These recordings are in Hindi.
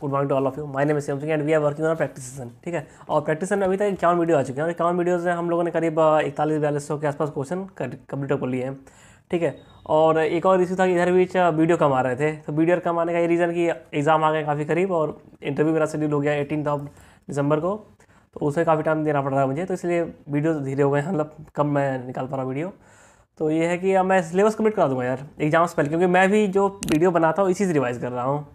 Good morning to all of you, my name is Singh and we are working on practice session. ठीक है, और प्रैक्टिस सेशन अभी तक 51 वीडियो आ चुके हैं और 51 वीडियोज़ में हम लोगों ने करीब 41-42 के आसपास क्वेश्चन कंप्लीट कर लिए हैं। ठीक है, और एक और इशू था कि इधर बीच वीडियो कम आ रहे थे, तो वीडियो कम आने का ये रीज़न कि एग्ज़ाम आ गए काफ़ी करीब और इंटरव्यू मेरा शेड्यूल हो गया 18 दिसंबर को, तो उसे काफ़ी टाइम देना पड़ रहा है मुझे, तो इसलिए वीडियो धीरे हो गए, मतलब कम मैं निकाल पा रहा वीडियो। तो ये है कि अब मैं सिलेबस कम्प्लीट करा दूँगा यार एग्जाम से पहले, क्योंकि मैं भी जो वीडियो बनाता हूँ इसी से रिवाइज़ कर रहा हूँ।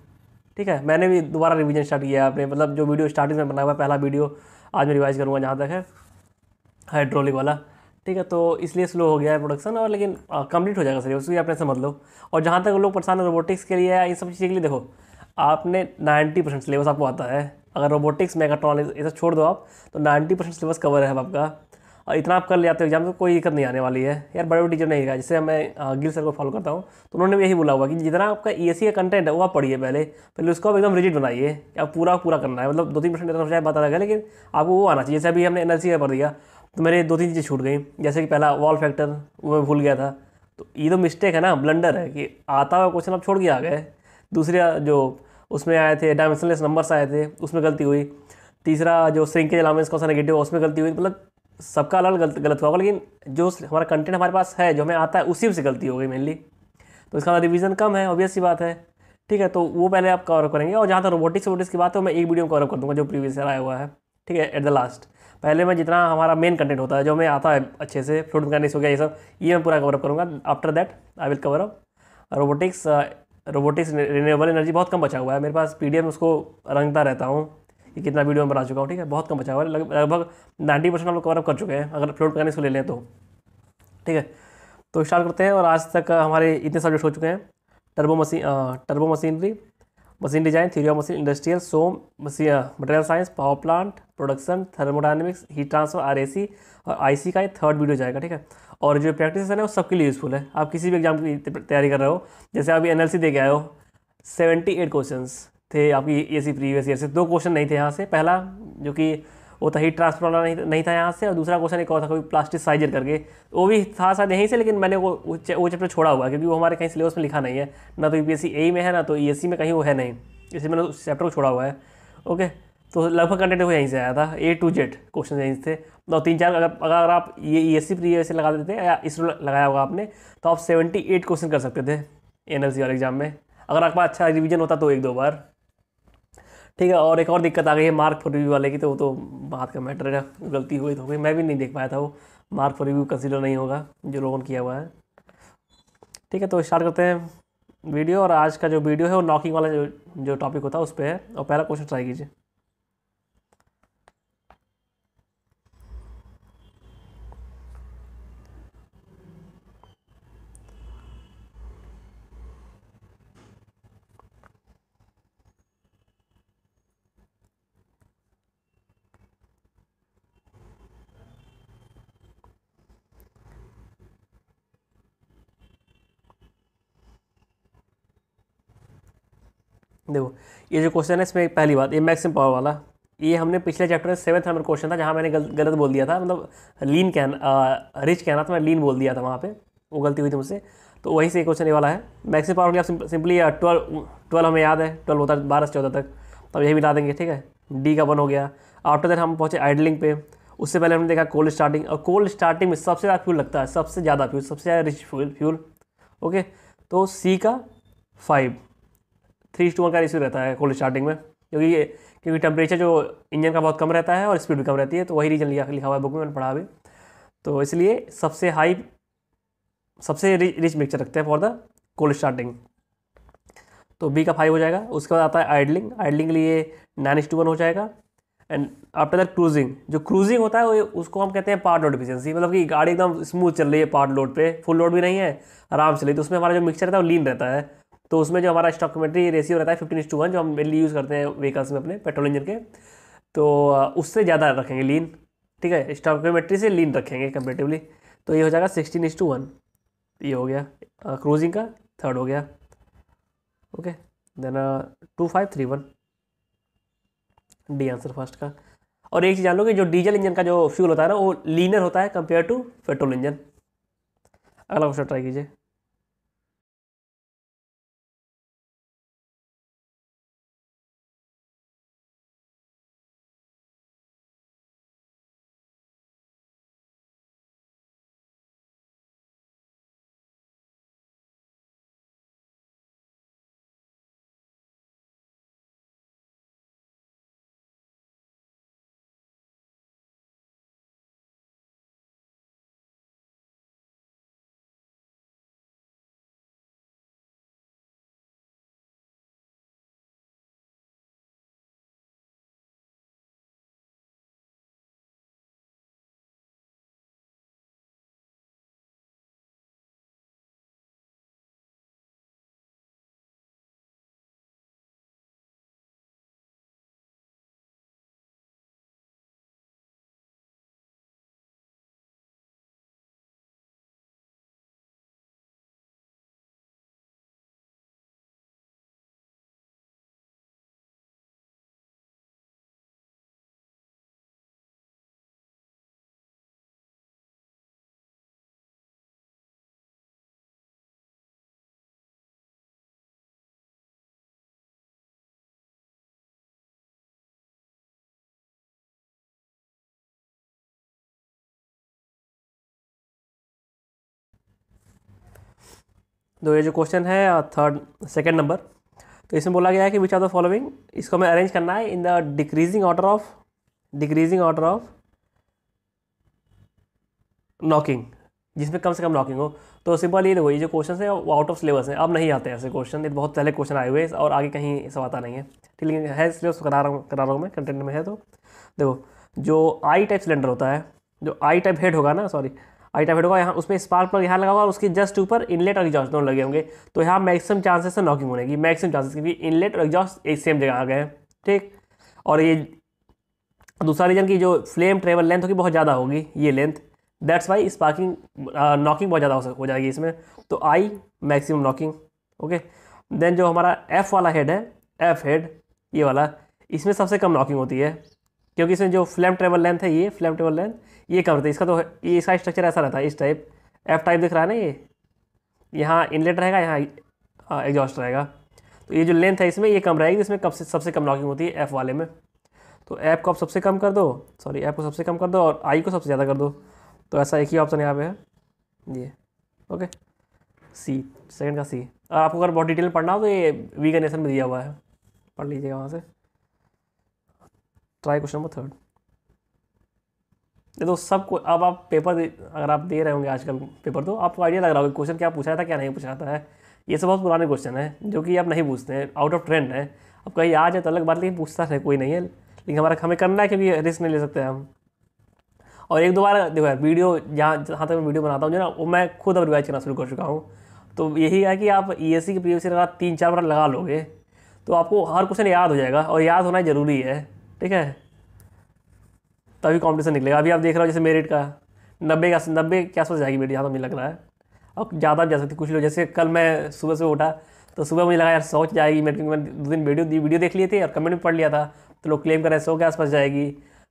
ठीक है, मैंने भी दोबारा रिवीजन स्टार्ट किया अपने, मतलब जो वीडियो स्टार्टिंग में बना हुआ है पहला वीडियो आज मैं रिवाइज़ करूँगा जहाँ तक है हाइड्रोलिक वाला। ठीक है, तो इसलिए स्लो हो गया है प्रोडक्शन, और लेकिन कंप्लीट हो जाएगा सर, उसकी आपने समझ लो। और जहाँ तक लोग परेशान है रोबोटिक्स के लिए या इन सब चीज़ के लिए, देखो आपने 90% सिलेबस आपको आता है, अगर रोबोटिक्स मेगाट्रॉनिक्स ये सब छोड़ दो आप, तो 90% सिलेबस कवर है आपका, और इतना आप कर ले आते हो एग्जाम तो कोई दिक्कत नहीं आने वाली है यार। बड़े टीचर नहीं कहा, जैसे मैं गिल सर को फॉलो करता हूँ, तो उन्होंने भी यही बोला हुआ कि जितना आपका ESC का कंटेंट है वो आप पढ़िए पहले उसको आप एकदम रिजिड बनाइए, आप पूरा करना है, मतलब 2-3% शायद बात अलग है, लेकिन आपको वो आना चाहिए। जैसे अभी हमने NLC में पढ़ दिया तो मेरे 2-3 चीज़ें छूट गई, जैसे कि पहला वॉल फैक्टर वो मैं भूल गया था, तो ये तो मिस्टेक है ना, ब्लंडर है कि आता हुआ क्वेश्चन आप छोड़ के आ गए। दूसरा जो उसमें आए थे डायमेंशनलेस नंबर्स आए थे, उसमें गलती हुई। तीसरा जो श्रिंकेज अलाउंस का नेगेटिव उसमें गलती हुई, मतलब सबका अलग गलत हुआ, लेकिन जो हमारा कंटेंट हमारे पास है जो हमें आता है उसी से गलती हो गई मेनली, तो इसका रिवीजन कम है, ऑब्वियस सी बात है। ठीक है, तो वो पहले आप कवर करेंगे, और जहाँ तक रोबोटिक्स की बात है मैं एक वीडियो में कवर कर दूँगा जो प्रीवियस ईयर आया हुआ है। ठीक है, एट द लास्ट पहले मैं जितना हमारा मेन कंटेंट होता है जो हमें आता है अच्छे से, फ्लूइड मैकेनिक्स हो गया ये सब, ये मैं पूरा कवर करूँगा। After that I will cover up robotics renewable energy, बहुत कम बचा हुआ है मेरे पास, PDF में उसको रंगता रहता हूँ कि कितना वीडियो में बना चुका हूँ। ठीक है, बहुत कम बचा हुआ है, लगभग 90% हम लोग कवरअप कर चुके हैं अगर फ्लूइड मैकेनिक्स को ले लें तो। ठीक है, तो स्टार्ट करते हैं, और आज तक हमारे इतने सब्जेक्ट हो चुके हैं, turbo machinery, machine design, theory of machine, industrial, SOM, material science, power plant, production, thermodynamics, heat transfer, RAC और IC का ये 3rd वीडियो जाएगा। ठीक है, और जो प्रैक्टिस सेशन है वो सबके लिए यूज़फुल है, आप किसी भी एग्जाम की तैयारी कर रहे हो, जैसे आप NLC दे के आए हो, 78 क्वेश्चन थे आपकी ESC प्रीवियस ईयर से, 2 क्वेश्चन नहीं थे यहाँ से, पहला जो कि वो था हीट ट्रांसफर वाला नहीं था यहाँ से, और दूसरा क्वेश्चन एक और था कोई प्लास्टिसाइजर करके, वो भी था शायद यहीं से, लेकिन मैंने वो चैप्टर छोड़ा हुआ क्योंकि वो हमारे कहीं सिलेबस में लिखा नहीं है, ना तो UPSC AI में है ना तो ESC में कहीं वो है नहीं, इसलिए मैंने उस चैप्टर को छोड़ा हुआ है। ओके, तो लगभग कंटेंट वो यहीं से आया था, A to Z क्वेश्चन यहीं से थे, और 3-4 अगर आप ये ESC प्रीवियस लगा देते या इसरो लगाया होगा आपने, तो आप 78 क्वेश्चन कर सकते थे NLC वाले एग्जाम में, अगर आपका अच्छा रिविजन होता तो 1-2 बार। ठीक है, और एक और दिक्कत आ गई है मार्क for review वाले की, तो वो तो बात का मैटर है, गलती हुई तो हो गई, मैं भी नहीं देख पाया था, वो मार्क for review कंसीडर नहीं होगा जो लोगों ने किया हुआ है। ठीक है, तो स्टार्ट करते हैं वीडियो, और आज का जो वीडियो है वो नॉकिंग वाला जो टॉपिक होता है उस पर है, और पहला क्वेश्चन ट्राई कीजिए। देखो ये जो क्वेश्चन है इसमें पहली बात, ये मैक्सिमम पावर वाला, ये हमने पिछले चैप्टर में 7th नंबर क्वेश्चन था जहाँ मैंने गलत बोल दिया था, मतलब लीन कहना रिच कहना था, मैं लीन बोल दिया था वहाँ पे, वो गलती हुई थी मुझसे, तो वहीं से क्वेश्चन ये वाला है। मैक्सिमम पावर के आप सिंपली 12 हमें याद है, 12 होता है 12 से 14 तक, तब यही मिला देंगे। ठीक है, D का 1 हो गया। आफ्टर दैट हम पहुँचे आइडलिंग पे, उससे पहले हमने देखा कोल्ड स्टार्टिंग, और कोल्ड स्टार्टिंग में सबसे ज़्यादा फ्यूल लगता है, सबसे ज़्यादा रिच फ्यूल। ओके, तो C का 5 3:1 का रेशियो रहता है कोल्ड स्टार्टिंग में, क्योंकि टेम्परेचर जो इंजन का बहुत कम रहता है और स्पीड भी कम रहती है, तो वही रीजन लिखा हुआ है बुक में, मैंने पढ़ा अभी, तो इसलिए सबसे रिच मिक्सचर रखते हैं फॉर द कोल्ड स्टार्टिंग, तो B का 5 हो जाएगा। उसके बाद आता है आइडलिंग के लिए 9:1 हो जाएगा। एंड आफ्टर दैट क्रूजिंग, जो क्रूजिंग होता है उसको हम कहते हैं पार्ट लोड एफिशिएंसी, मतलब कि गाड़ी एकदम स्मूथ चल रही है पार्ट लोड पे, फुल लोड भी नहीं है, आराम से रही, तो उसमें हमारा जो मिक्सचर रहता है वो लीन रहता है, तो उसमें जो हमारा स्टॉक्यूमेंट्री रेशियो रहता है 15:1 जो हम मेनली यूज़ करते हैं व्हीकल्स में अपने पेट्रोल इंजन के, तो उससे ज़्यादा रखेंगे लीन। ठीक है, स्टॉक्यूमेट्री से लीन रखेंगे कंपेरेटिवली, तो ये हो जाएगा 16:1, ये हो गया क्रूजिंग का 3rd हो गया। Okay, then 2531 D answer first का। और एक चीज़ जान लो कि जो डीजल इंजन का जो फ्यूल होता है ना वो लीनर होता है कंपेयर टू पेट्रोल इंजन। अगला क्वेश्चन ट्राई कीजिए। तो ये जो क्वेश्चन है थर्ड सेकेंड नंबर, तो इसमें बोला गया है कि विच आर द फॉलोइंग, इसको हमें अरेंज करना है in the decreasing order of knocking, जिसमें कम से कम नॉकिंग हो। तो सिंपल ये देखो, ये जो क्वेश्चन है वो आउट ऑफ सिलेबस है, अब नहीं आते ऐसे क्वेश्चन, ये बहुत पहले क्वेश्चन आए हुए हैं और आगे कहीं सब आता नहीं है, ठीक है। सिलेबस करा रहा हूँ मैं, कंटेंट में है। तो देखो जो आई टाइप सिलेंडर होता है, जो आई टाइप हेड होगा ना, सॉरी आई टाइप हेड होगा, यहाँ उसमें स्पार्क प्लग यहाँ लगा होगा और उसके जस्ट ऊपर इनलेट और एग्जॉस्ट दोनों लगे होंगे। तो यहाँ मैक्सिमम चांसेस है नॉकिंग होने की, मैक्सिमम चांसेस, क्योंकि इनलेट और एग्जॉस्ट एक सेम जगह आ गए हैं, ठीक। और ये दूसरा रीजन की जो फ्लेम ट्रेवल लेंथ होगी बहुत ज़्यादा होगी, ये length, that's why sparking knocking बहुत ज़्यादा हो जाएगी इसमें। तो आई मैक्सिमम नॉकिंग, ओके। देन जो हमारा एफ वाला हेड है, एफ हेड ये वाला, इसमें सबसे कम नॉकिंग होती है, क्योंकि इसमें जो फ्लैम ट्रेवल लेंथ है, ये फ्लैम ट्रेवल लेंथ ये कम रहता है इसका। तो ये इसका स्ट्रक्चर ऐसा रहता है, इस टाइप एफ टाइप दिख रहा है ना, ये यहाँ इनलेट रहेगा, यहाँ एग्जॉस्ट रहेगा। तो ये जो लेंथ है इसमें ये कम रहेगी, इसमें कब से सबसे कम नॉकिंग होती है एफ़ वाले में। तो एफ को आप सबसे कम कर दो, सॉरी एफ को सबसे कम कर दो और आई को सबसे ज़्यादा कर दो। तो ऐसा एक ही ऑप्शन यहाँ पे है ये, ओके, सी सेकेंड का सी। और आपको अगर बहुत डिटेल पढ़ना हो तो ये वी का नेशन में दिया हुआ है, पढ़ लीजिएगा वहाँ से। Try question number third. ये तो सबको, अब आप पेपर अगर आप दे रहे होंगे आजकल पेपर, तो आपको आइडिया लग रहा होगा क्वेश्चन क्या पूछा था क्या नहीं पूछा था है। ये सब बहुत पुराने क्वेश्चन है जो कि आप नहीं पूछते हैं, आउट ऑफ ट्रेंड है। अब कहीं आ जाए तो अलग बात, लेकिन पूछता है कोई नहीं है, लेकिन हमें करना है क्योंकि रिस्क नहीं ले सकते हम। और एक दो बार देखो यार, वीडियो जहाँ तक मैं वीडियो बनाता हूँ जो ना, वो मैं खुद अब रिवाइज करना शुरू कर चुका हूँ। तो यही है कि आप ESC की प्रीवियस ईयर 3-4 बार लगा लोगे तो आपको हर क्वेश्चन याद हो जाएगा, और याद होना ज़रूरी है, ठीक है, तभी कॉम्पिटिशन निकलेगा। अभी आप देख रहे हो जैसे मेरिट का 90 के आसपास जाएगी मेरी, यहाँ तो मुझे लग रहा है, और ज़्यादा जा सकती कुछ लोग। जैसे कल मैं सुबह से उठा तो सुबह मुझे लगा यार 100 जाएगी मेरिट, क्योंकि मैंने 2 दिन वीडियो देख लिए थे और कमेंट में पढ़ लिया था, तो लोग क्लेम कर रहे हैं 100 के आसपास जाएगी।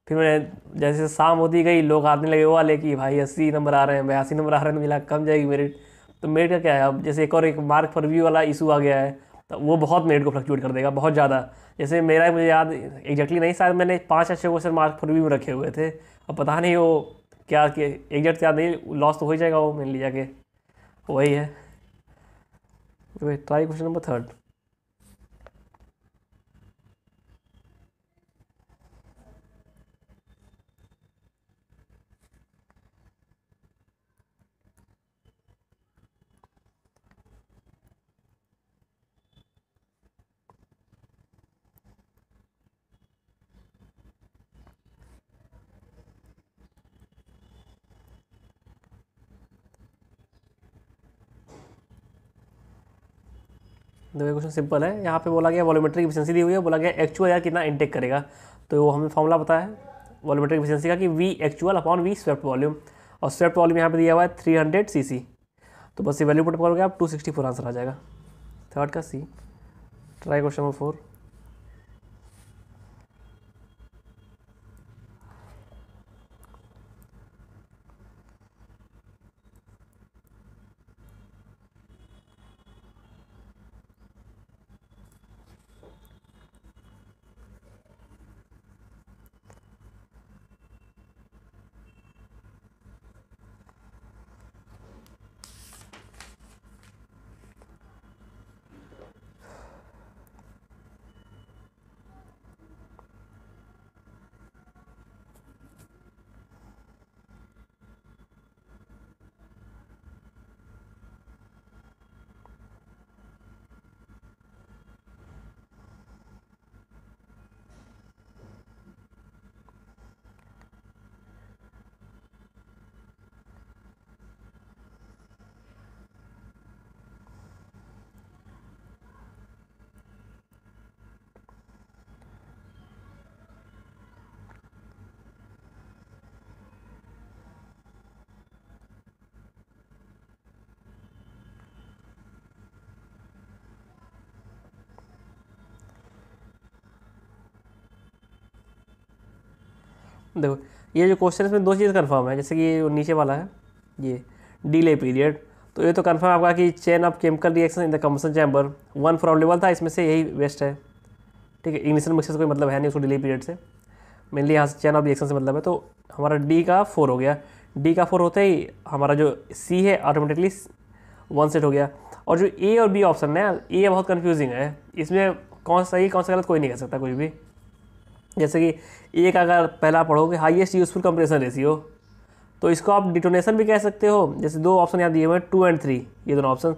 फिर मैंने जैसे शाम होती गई, लोग आने लगे वो वाले कि भाई 80 नंबर आ रहे हैं, 82 नंबर आ रहे हैं, मिला कम जाएगी मेरिट। तो मेरिट का क्या है, अब जैसे एक मार्क पर व्यू वाला इशू आ गया है, तो वो बहुत मेरिट को फ्लक्चुएट कर देगा बहुत ज़्यादा। जैसे मेरा, मुझे याद एग्जैक्टली नहीं, शायद मैंने 5 या 6 क्वेश्चन मार्क पर व्यू में रखे हुए थे, अब पता नहीं वो क्या एग्जैक्ट याद नहीं, लॉस तो हो ही जाएगा वो मेनली जाके, वही है। Try question number third. दो क्वेश्चन सिंपल है, यहाँ पे बोला गया वॉल्यूमेट्रिक एफिशिएंसी दी हुई है, बोला गया एक्चुअल यार कितना इनटेक करेगा। तो वो हमें फॉर्मूला पता है वॉल्यूमेट्रिक एफिशिएंसी का, कि V actual upon V swept volume, और स्वेप्ट वॉल्यूम यहाँ पे दिया हुआ है 300 cc। तो बस ये वैल्यू पुट करोगे आप, 264 आंसर आ जाएगा थर्ड का सी। Try question number 4। देखो ये जो क्वेश्चन, इसमें 2 चीज़ कंफर्म है, जैसे कि ये नीचे वाला है ये डिले पीरियड, तो ये तो कंफर्म आपका कि chain of chemical reaction in the combustion chamber 1 probable था, इसमें से यही वेस्ट है, ठीक है। इग्निशन मिक्सर कोई मतलब है नहीं उसको, डिले पीरियड से मेनली यहाँ से चेन ऑफ रिएक्शन से मतलब है। तो हमारा डी का 4 हो गया, डी का 4 होते ही हमारा जो सी है ऑटोमेटिकली 1 सेट हो गया। और जो ए और बी ऑप्शन है, ए बहुत कन्फ्यूजिंग है, इसमें कौन सा सही कौन सा गलत कोई नहीं कह सकता कुछ भी। जैसे कि ए का अगर पहला पढ़ोगे हाईएस्ट यूजफुल कंप्रेशन रेशियो, तो इसको आप डिटोनेशन भी कह सकते हो। जैसे दो ऑप्शन यहाँ दिए हुए हैं 2 और 3, ये दोनों option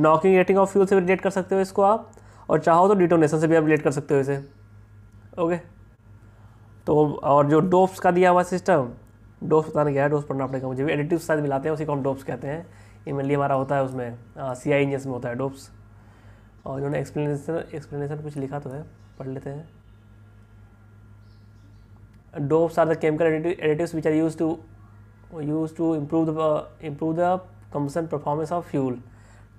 knocking rating of fuel से भी रिलेट कर सकते हो इसको आप, और चाहो तो डिटोनेशन से भी आप रिलेट कर सकते हो इसे। ओके, तो और जो डोप्स का दिया हुआ सिस्टम, डोप्स बताने क्या है, डोप्स पढ़ना पड़ेगा मुझे भी, एडिटिव साइज मिलाते हैं उसी को हम डोप्स कहते हैं। ये मेनली हमारा होता है उसमें CI इंजन में होता है डोप्स। और इन्होंने एक्सप्लेनेशन कुछ लिखा तो है, पढ़ लेते हैं। Dopes are the chemical additives which are used to improve the combustion performance of fuel।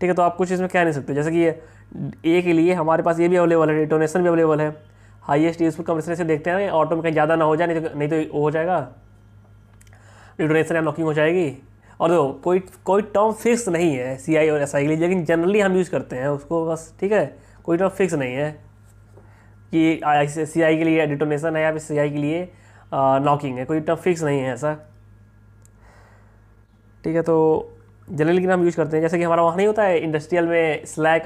ठीक है, तो आप कुछ इसमें कह नहीं सकते। जैसे कि ये A के लिए हमारे पास ये भी अवेलेबल है, डिटोनेशन भी अवेलेबल है, हाईएस्ट यूजफुल कंप्रेशन से देखते हैं ऑटो में कहीं ज़्यादा ना हो जाए, नहीं तो हो जाएगा डिटोनेशन या नॉकिंग हो जाएगी। और तो कोई टर्म फिक्स नहीं है CI और SI के लिए, लेकिन जनरली हम यूज़ करते हैं उसको बस। ठीक है, कोई टर्म फिक्स नहीं है कि CI के लिए डिटोनेशन है या फिर CI के लिए नॉकिंग है, कोई टर्म फिक्स नहीं है ऐसा। ठीक है, तो जनरली हम यूज़ करते हैं। जैसे कि हमारा वहाँ नहीं होता है इंडस्ट्रियल में स्लैक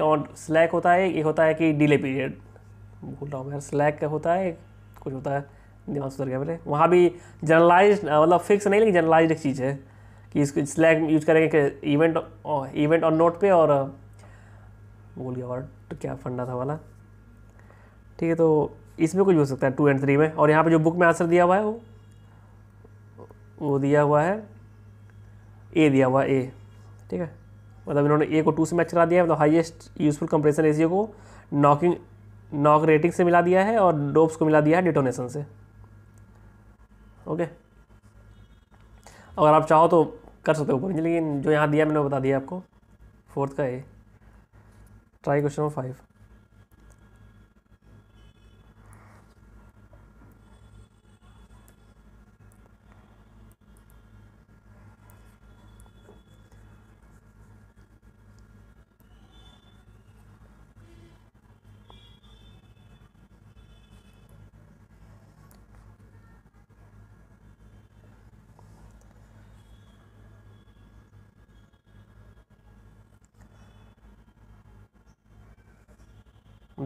होता है, एक होता है कि डिले पीरियड, भूल रहा हूँ यार, स्लैक का होता है कुछ होता है, दिमाग सुधर गया मेरे। वहाँ भी जनरलाइज मतलब फिक्स नहीं, लेकिन जनरलाइज एक चीज़ है कि इसको स्लैक यूज करेंगे इवेंट और नोट पे, और भूल गया वर्ड क्या फंडा था वाला। ठीक है, तो इसमें कुछ हो सकता है 2 और 3 में। और यहाँ पे जो बुक में आंसर दिया हुआ है वो दिया हुआ है ए, दिया हुआ है ए। ठीक है, मतलब इन्होंने ए को 2 से मैच करा दिया है, मतलब हाईएस्ट यूजफुल कंप्रेशन रेशियो को नॉक रेटिंग से मिला दिया है, और डोप्स को मिला दिया है डिटोनेशन से। ओके, अगर आप चाहो तो कर सकते हो ऊपर, लेकिन जो यहाँ दिया मैंने बता दिया आपको। 4th का ए, ट्राई क्वेश्चन नंबर 5।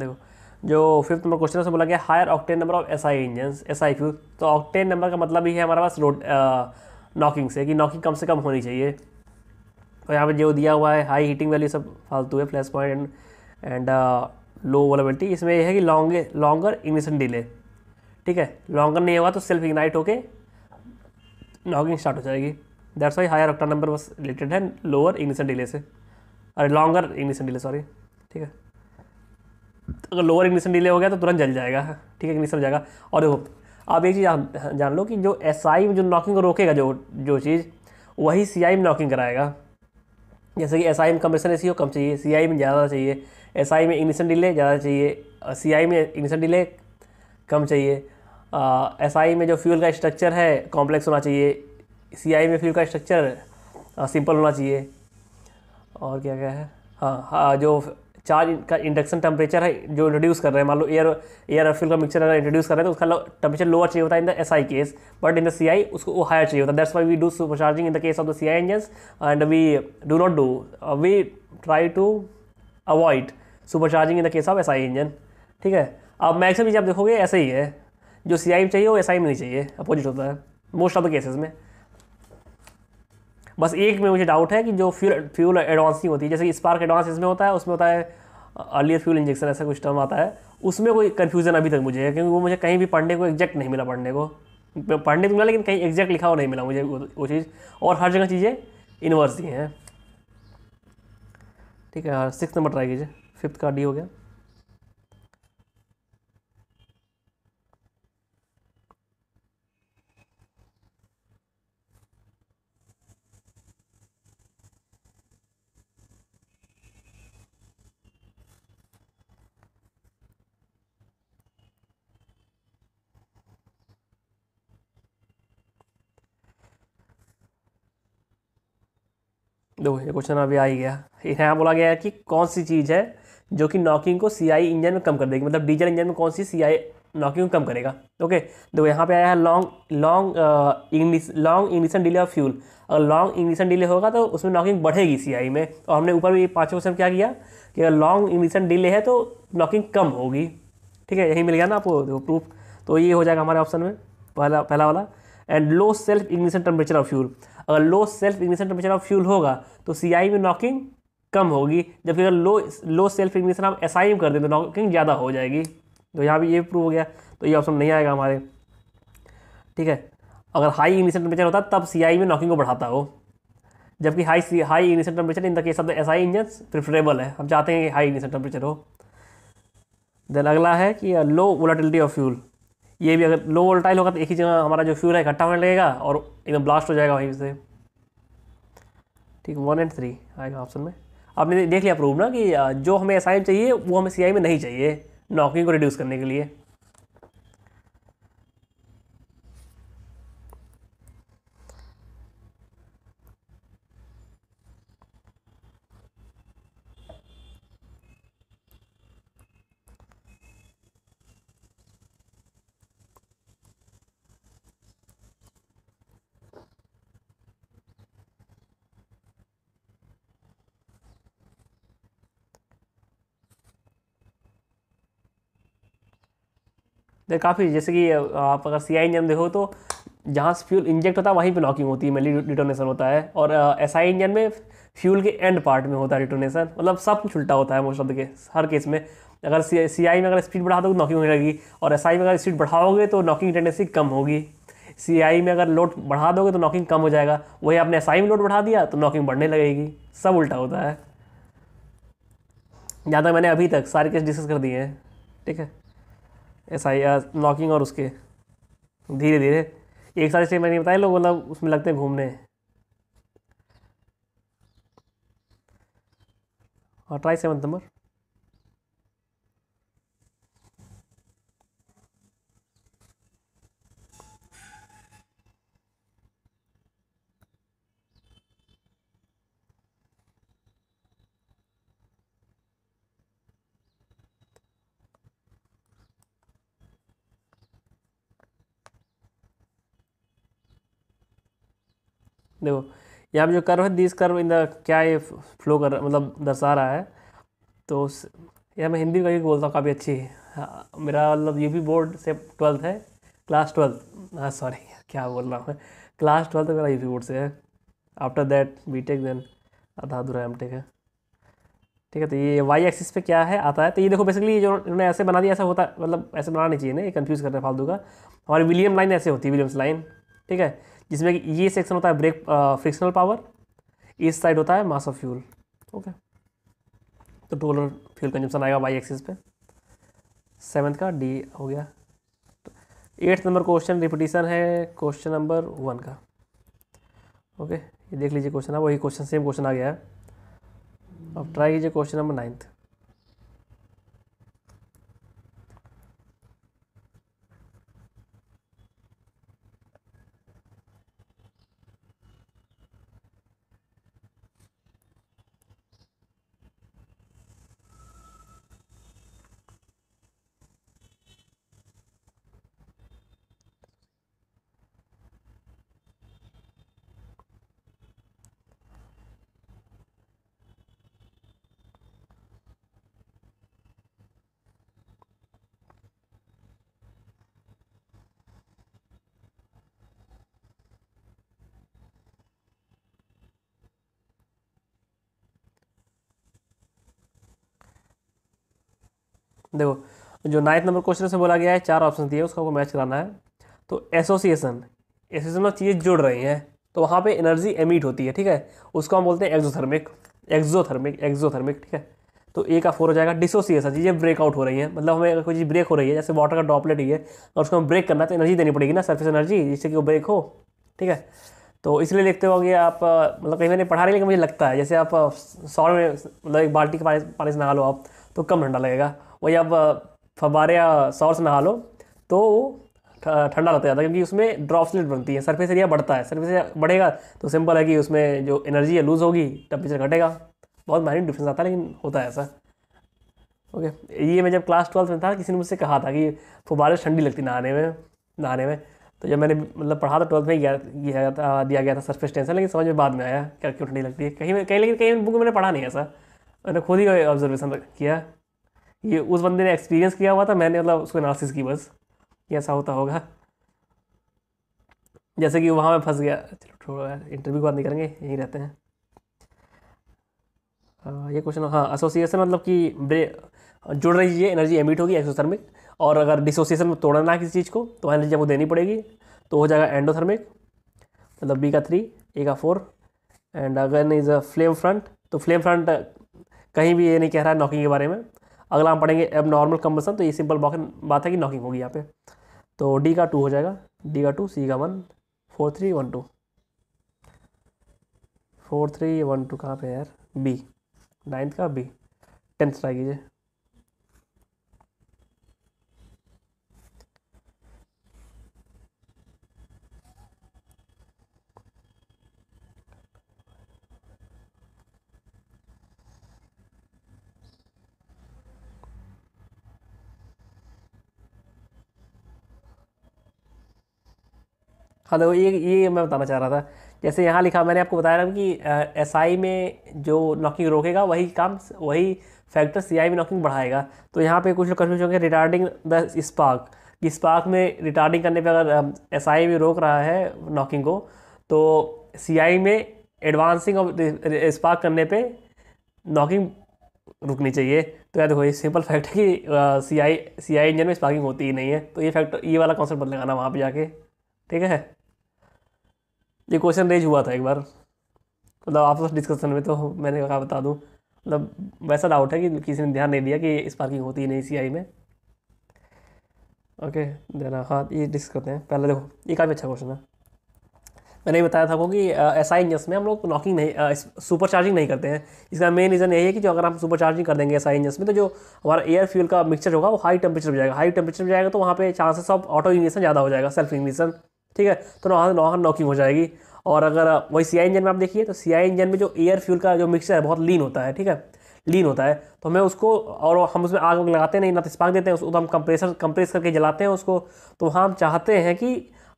देखो जो 5th नंबर क्वेश्चन है उसमें बोला गया higher octane number of SI engines, SI fuel. तो ऑक्टेन नंबर का मतलब ही है हमारे पास रोड नॉकिंग से, कि नॉकिंग कम से कम होनी चाहिए। और यहाँ पे जो दिया हुआ है हाई हीटिंग वैल्यू सब फालतू है, flash point and low volatility. इसमें यह है कि लॉन्गर इग्निशन डिले। ठीक है, लॉन्गर नहीं होगा तो सेल्फ इग्नाइट होकर नॉकिंग स्टार्ट हो जाएगी। That's why higher octane number बस रिलेटेड है लोअर इग्निशन डिले से, अरे लॉन्गर इग्निशन डिले सॉरी। ठीक है, अगर लोअर इग्निशन डिले हो गया तो तुरंत जल जाएगा। ठीक है, इग्निशन हो जाएगा। और देखो आप एक चीज़ जान लो कि जो SI में जो नॉकिंग को रोकेगा जो चीज़, वही CI में नॉकिंग कराएगा। जैसे कि SI में कंप्रेशन रेशियो कम चाहिए, CI में ज़्यादा चाहिए, SI में इग्निशन डिले ज़्यादा चाहिए, CI में इग्निशन डिले कम चाहिए, SI में जो फ्यूल का स्ट्रक्चर है कॉम्प्लेक्स होना चाहिए, CI में फ्यूल का स्ट्रक्चर सिंपल होना चाहिए। और क्या क्या है, हाँ, जो चार्ज का इंडक्शन टेम्परेचर है जो इंट्रोड्यूस कर रहे हैं, मान लो एयर और फ्यूल का मिक्सचर अगर इंट्रोड्यूस कर रहे हैं तो उसका टेम्परेचर लोअर चाहिए होता है in the SI case, but in the CI उसको वो हायर चाहिए होता है। That's why we do super charging in the case of the CI engines, and we do not do we try to avoid super charging in the case of SI engine. ठीक है, अब मैक्सिमम जब देखोगे ऐसे ही है, जो CI में चाहिए वो SI में नहीं चाहिए, अपोजिट होता है मोस्ट ऑफ द केसेज में। बस एक में मुझे डाउट है कि जो फ्यूल एडवांसिंग होती है, जैसे स्पार्क एडवांस इसमें होता है, उसमें होता है अर्लियर फ्यूल इंजेक्शन, ऐसा कुछ टर्म आता है, उसमें कोई कन्फ्यूजन अभी तक मुझे है, क्योंकि वो मुझे कहीं भी पढ़ने को एग्जैक्ट नहीं मिला। पढ़ने को मिला लेकिन कहीं एग्जैक्ट लिखा हुआ नहीं मिला मुझे वो चीज़, और हर जगह चीज़ें इन्वर्स ही हैं। ठीक है, 6th नंबर ट्राई कीजिए। 5th का डी हो गया। देखो ये क्वेश्चन अभी आ ही गया। यहाँ बोला गया है कि कौन सी चीज़ है जो कि नॉकिंग को CI इंजन में कम कर देगी, मतलब डीजल इंजन में कौन सी CI नॉकिंग कम करेगा। ओके देखो यहाँ पे आया है long ignition delay of fuel. अगर लॉन्ग इग्निशन डिले होगा तो उसमें नॉकिंग बढ़ेगी सीआई में, और हमने ऊपर भी पाँचवें क्वेश्चन क्या किया कि अगर लॉन्ग इग्निशन डिले है तो नॉकिंग कम होगी। ठीक है, यही मिल गया ना आपको देखो प्रूफ, तो ये हो जाएगा हमारे ऑप्शन में पहला वाला। And low self ignition temperature of fuel, अगर low self ignition temperature of fuel होगा तो सीआई में नॉकिंग कम होगी, जबकि अगर लो सेल्फ इग्निशन आप एसआई में कर दें तो नॉकिंग ज़्यादा हो जाएगी। तो यहाँ भी ये प्रूव हो गया, तो ये ऑप्शन नहीं आएगा हमारे। ठीक है, अगर हाई इग्निशन टेम्परेचर होता तब सीआई में नॉकिंग को बढ़ाता हो, जबकि high ignition temperature in the case of the SI engine preferable है, हम चाहते हैं कि हाई इग्निशन टेम्परेचर हो। देन अगला है कि लो वोलेटिलिटी ऑफ फ्यूल, ये भी अगर लो वोलेटाइल होगा तो एक ही जगह हमारा जो फ्यूल है इकट्ठा होने लगेगा और एकदम ब्लास्ट हो जाएगा वहीं से। ठीक, 1 और 3 आएगा ऑप्शन में। आपने देख लिया प्रूव ना कि जो हमें एसआई में चाहिए वो हमें सीआई में नहीं चाहिए नॉकिंग को रिड्यूस करने के लिए। काफ़ी जैसे कि आप अगर सीआई इंजन देखो तो जहाँ से फ्यूल इंजेक्ट होता है वहीं पे नॉकिंग होती है, मेनली डिटोनेशन होता है, और एसआई इंजन में फ्यूल के एंड पार्ट में होता है डिटोनेशन। मतलब सब कुछ उल्टा होता है मोस्ट ऑफ द केस, हर केस में। अगर सीआई में अगर स्पीड बढ़ा दो तो नॉकिंग होने लगेगी, और एसआई में अगर स्पीड बढ़ाओगे तो नॉकिंग टेंडेंसी कम होगी। सीआई में अगर लोड बढ़ा दोगे तो नॉकिंग कम हो जाएगा, वही आपने एसआई में लोड बढ़ा दिया तो नॉकिंग बढ़ने लगेगी। सब उल्टा होता है, जहाँ तक मैंने अभी तक सारे केस डिस्कस कर दिए हैं। ठीक है, एसआई नॉकिंग और उसके धीरे धीरे एक साथ स्टेप मैंने बताया लोग, मतलब उसमें लगते हैं घूमने। और ट्राई 7 नंबर, देखो यहाँ पर जो कर्व है दिस कर्व इन द क्या ये फ्लो कर मतलब दर्शा रहा है। तो यह मैं हिंदी का भी बोलता हूँ काफ़ी अच्छी, मेरा मतलब यूपी बोर्ड से 12th है, क्लास 12th, हाँ सॉरी क्या बोल रहा हूँ, क्लास 12th मेरा यूपी बोर्ड से है। आफ्टर दैट बीटेक देन आधा अधूरा एमटेक है। ठीक है, तो ये वाई एक्सिस पे क्या है आता है, तो ये देखो बेसिकली ये जो इन्होंने ऐसे बना दिया, ऐसा होता मतलब ऐसे बनाना नहीं चाहिए ना, ये कन्फ्यूज़ करना फालतू का। हमारी विलियम लाइन ऐसे होती है, विलियम्स लाइन। ठीक है, जिसमें कि ये सेक्शन होता है ब्रेक फ्रिक्शनल पावर, इस साइड होता है मास ऑफ फ्यूल। ओके, तो टोटल फ्यूल कंजम्पशन आएगा वाई एक्सिस पे। 7th का डी हो गया। 8 नंबर क्वेश्चन रिपीटिशन है क्वेश्चन नंबर 1 का। ओके, ये देख लीजिए क्वेश्चन, अब वही क्वेश्चन सेम क्वेश्चन आ गया है। अब ट्राई कीजिए क्वेश्चन नंबर 9th। देखो जो 9th नंबर क्वेश्चन से बोला गया है 4 ऑप्शन दिए, उसका आपको मैच कराना है। तो एसोसिएशन में चीज़ें जुड़ रही हैं तो वहाँ पे एनर्जी एमिट होती है। ठीक है, उसको हम बोलते हैं एक्सोथर्मिक। ठीक है, तो ए का 4 हो जाएगा। डिसोसिएशन, चीज़ें ब्रेकआउट हो रही हैं, मतलब हमें अगर कोई चीज़ ब्रेक हो रही है, जैसे वाटर का ड्रॉपलेट ही है और उसको हम ब्रेक करना है तो एनर्जी देनी पड़ेगी ना, सर्फेस एनर्जी, जिससे कि वो ब्रेक हो। ठीक है, तो इसलिए देखते होगे आप, मतलब कहीं मैंने पढ़ा नहीं लेकिन मुझे लगता है जैसे आप 100 में मतलब एक बाल्टी के पानी से नहा लो आप तो कम ठंडा लगेगा, वही आप फवारे या शॉवर से नहा लो तो ठंडा लगता जाता है, क्योंकि उसमें ड्रॉपलेट बनती है, सरफेस एरिया बढ़ता है। सरफेस एरिया बढ़ेगा तो सिंपल है कि उसमें जो एनर्जी है लूज़ होगी, टेम्परेचर घटेगा। बहुत माइन्यूट डिफरेंस आता है लेकिन होता है ऐसा। ओके, ये मैं जब क्लास 12th में था किसी ने मुझसे कहा था कि बारिश ठंडी लगती नहाने में, तो जब मैंने मतलब पढ़ा था 12th में दिया गया था सरफेस टेंस, लेकिन समझ में बाद में आया क्या क्यों ठंडी लगती है। लेकिन बुक में मैंने पढ़ा नहीं ऐसा, मैंने खुद ही ऑब्जर्वेशन किया, ये उस बंदे ने एक्सपीरियंस किया हुआ था, मैंने मतलब उसको एनालिसिस की बस कि ऐसा होता होगा। जैसे कि वहाँ मैं फंस गया, चलो थोड़ा इंटरव्यू बात नहीं करेंगे, यहीं रहते हैं। ये क्वेश्चन, हाँ एसोसिएशन मतलब कि जुड़ रही चीज़ें एनर्जी एमिट होगी एक्सोथर्मिक, और अगर डिसोसिएशन में तोड़ना है किसी चीज़ को तो एनर्जी आपको देनी पड़ेगी, तो हो जाएगा एंडोथर्मिक, मतलब बी का 3 ए का 4। एंड अगर इज अ फ्लेम फ्रंट, तो फ्लेम फ्रंट कहीं भी ये नहीं कह रहा है नॉकिंग के बारे में। अगला हम पढ़ेंगे एब नॉर्मल कंबसन, तो ये सिंपल बात है कि नॉकिंग होगी यहाँ पे, तो डी का 2 हो जाएगा, डी का 2 सी का 1 4 3 1 2 4 3 1 2 कहाँ पे यार, बी 9th का बी 10th ट्राई कीजिए। हेलो, ये मैं बताना चाह रहा था, जैसे यहाँ लिखा मैंने आपको बताया ना कि एसआई में जो नॉकिंग रोकेगा वही फैक्टर सीआई में नॉकिंग बढ़ाएगा। तो यहाँ पे कुछ लोग कंफ्यूज होंगे रिटार्डिंग द स्पार्क, कि स्पार्क में रिटार्डिंग करने पे अगर एसआई में रोक रहा है नॉकिंग को, तो सीआई में एडवांसिंग ऑफ स्पार्क करने पे नॉकिंग रुकनी चाहिए। तो यार देखो ये सिंपल फैक्ट है कि सीआई इंजन में स्पार्किंग होती ही नहीं है, तो ये फैक्टर ये वाला कॉन्सेप्ट बदल लगाना वहाँ पर जाके, ठीक है। ये क्वेश्चन रेज हुआ था एक बार मतलब आपस डिस्कशन में, तो मैंने कहा बता दूं, मतलब वैसा डाउट है कि किसी ने ध्यान नहीं दिया कि स्पार्किंग होती ही नहीं सीआई में। ओके देना, हाँ ये डिस्कस करते हैं पहले। देखो ये काफ़ी अच्छा क्वेश्चन है, मैंने ये बताया था आपको कि एसआई इंजन्स में हम लोग नॉकिंग नहीं, सुपर चार्जिंग नहीं करते हैं। इसका मेन रीज़न यही है कि जो अगर हम सुपर चार्जिंग कर देंगे एसआई इंजन्स में, तो जो हमारा एयर फ्यूल का मिक्सचर होगा वो हाई टेम्परेचर में जाएगा, तो वहाँ पे चांसेस ऑफ ऑटो इग्निशन ज़्यादा हो जाएगा, सेल्फ इग्निशन, ठीक है। तो वहाँ नॉकिंग हो जाएगी। और अगर वही सीआई इंजन में आप देखिए, तो सीआई इंजन में जो एयर फ्यूल का जो मिक्सचर है बहुत लीन होता है, ठीक है, लीन होता है। तो हमें उसको, और हम उसमें आग लगाते नहीं ना, तो स्पार्क देते हैं उसको, तो हम कंप्रेस करके जलाते हैं उसको। तो वहाँ हम चाहते हैं कि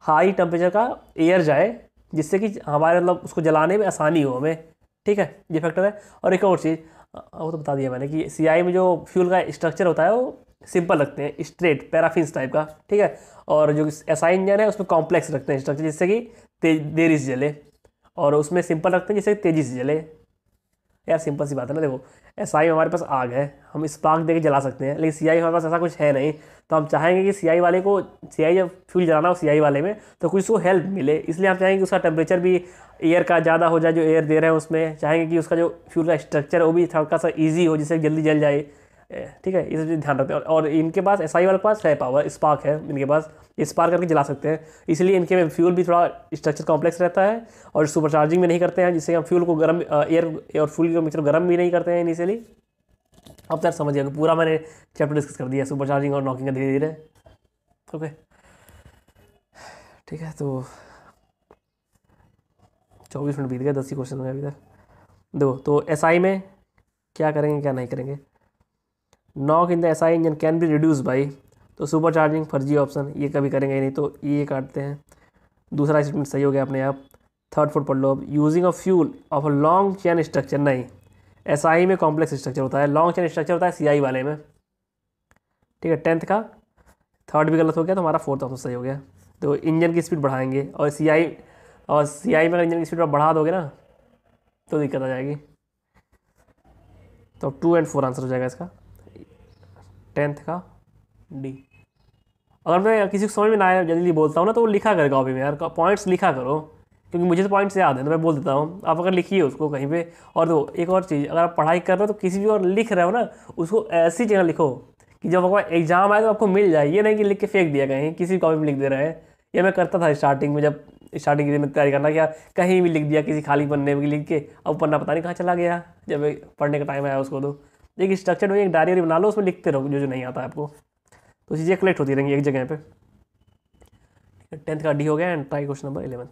हाई टेम्परेचर का एयर जाए, जिससे कि हमारे मतलब उसको जलाने में आसानी हो हमें, ठीक है, ये फैक्टर है। और एक और चीज़ वो तो बता दिया मैंने कि सीआई में जो फ्यूल का स्ट्रक्चर होता है वो सिंपल रखते हैं, स्ट्रेट पैराफिन टाइप का, ठीक है। और जो एसआई इंजन है उसमें कॉम्प्लेक्स रखते हैं स्ट्रक्चर, जिससे कि देरी से जले, और उसमें सिंपल रखते हैं जिससे तेज़ी से जले। यार सिंपल सी बात है ना, देखो एसआई में हमारे पास आग है, हम स्पार्क देके जला सकते हैं, लेकिन सीआई हमारे पास ऐसा कुछ है नहीं। तो हम चाहेंगे कि सीआई वाले को, सीआई जब फ्यूल जलाना हो सीआई वाले में, तो कुछ उसको हेल्प मिले, इसलिए हम चाहेंगे कि उसका टेम्परेचर भी एयर का ज़्यादा हो जाए जो एयर दे रहे हैं उसमें, चाहेंगे कि उसका जो फ्यूल का स्ट्रक्चर है वो भी थोड़ा सा ईजी हो जिससे जल्दी जल जाए, ठीक है, इस ध्यान रखते हैं। और इनके पास एसआई वाले पास है पावर, स्पार्क है इनके पास, स्पार्क करके जला सकते हैं, इसलिए इनके में फ्यूल भी थोड़ा स्ट्रक्चर कॉम्प्लेक्स रहता है। और सुपर चार्जिंग में नहीं करते हैं, जिससे हम फ्यूल को गर्म, एयर और फ्यूल को मिक्सर गर्म भी नहीं करते हैं इनिशियली। अब तक समझिए, पूरा मैंने चैप्टर डिस्कस कर दिया सुपर चार्जिंग और नॉकिंग का धीरे धीरे, ओके ठीक है। तो 24 मिनट बीत गए, 10 ही क्वेश्चन हुए अभी तक। देखो तो एसआई में क्या करेंगे क्या नहीं करेंगे, knock in the SI engine can be reduce by, तो सुपर चार्जिंग फर्जी ऑप्शन, ये कभी करेंगे नहीं, तो ये काटते हैं। दूसरा स्टेटमेंट सही हो गया अपने आप। थर्ड फोर्थ पढ़ लो अब, using of fuel of a long chain structure, नहीं, एसआई में कॉम्प्लेक्स स्ट्रक्चर होता है, लॉन्ग चेन स्ट्रक्चर होता है सीआई वाले में, ठीक है। 10th का 3rd भी गलत हो गया, तो हमारा 4th ऑप्शन सही हो गया। तो इंजन की स्पीड बढ़ाएंगे, और सीआई में अगर इंजन की स्पीड बढ़ा दोगे ना तो दिक्कत आ जाएगी। तो 2 और 4 आंसर हो जाएगा इसका। 10th का डी। अगर मैं किसी को समझ में ना आया जल्दी बोलता हूँ ना, तो वो लिखा कर कॉपी में यार, पॉइंट्स लिखा करो, क्योंकि मुझे तो पॉइंट्स याद है तो मैं बोल देता हूँ, आप अगर लिखिए उसको कहीं पे। और दो एक और चीज़, अगर आप पढ़ाई कर रहे हो तो किसी भी और लिख रहे हो ना, उसको ऐसी जगह लिखो कि जब आपका एग्जाम आए तो आपको मिल जाए, ये नहीं कि लिख के फेंक दिया कहीं किसी कॉपी में लिख दे रहे हैं। ये मैं करता था स्टार्टिंग में, जब स्टार्टिंग में तैयारी करना क्या, कहीं भी लिख दिया किसी खाली पन्ने में लिख के, अब पन्ना पता नहीं कहाँ चला गया जब पढ़ने का टाइम आया उसको। तो एक स्ट्रक्चर में एक डायरी बना लो, उसमें लिखते रहो जो नहीं आता आपको, तो चीज़ें कलेक्ट होती रहेंगी एक जगह पे। 10th का डी हो गया। And try question number 11।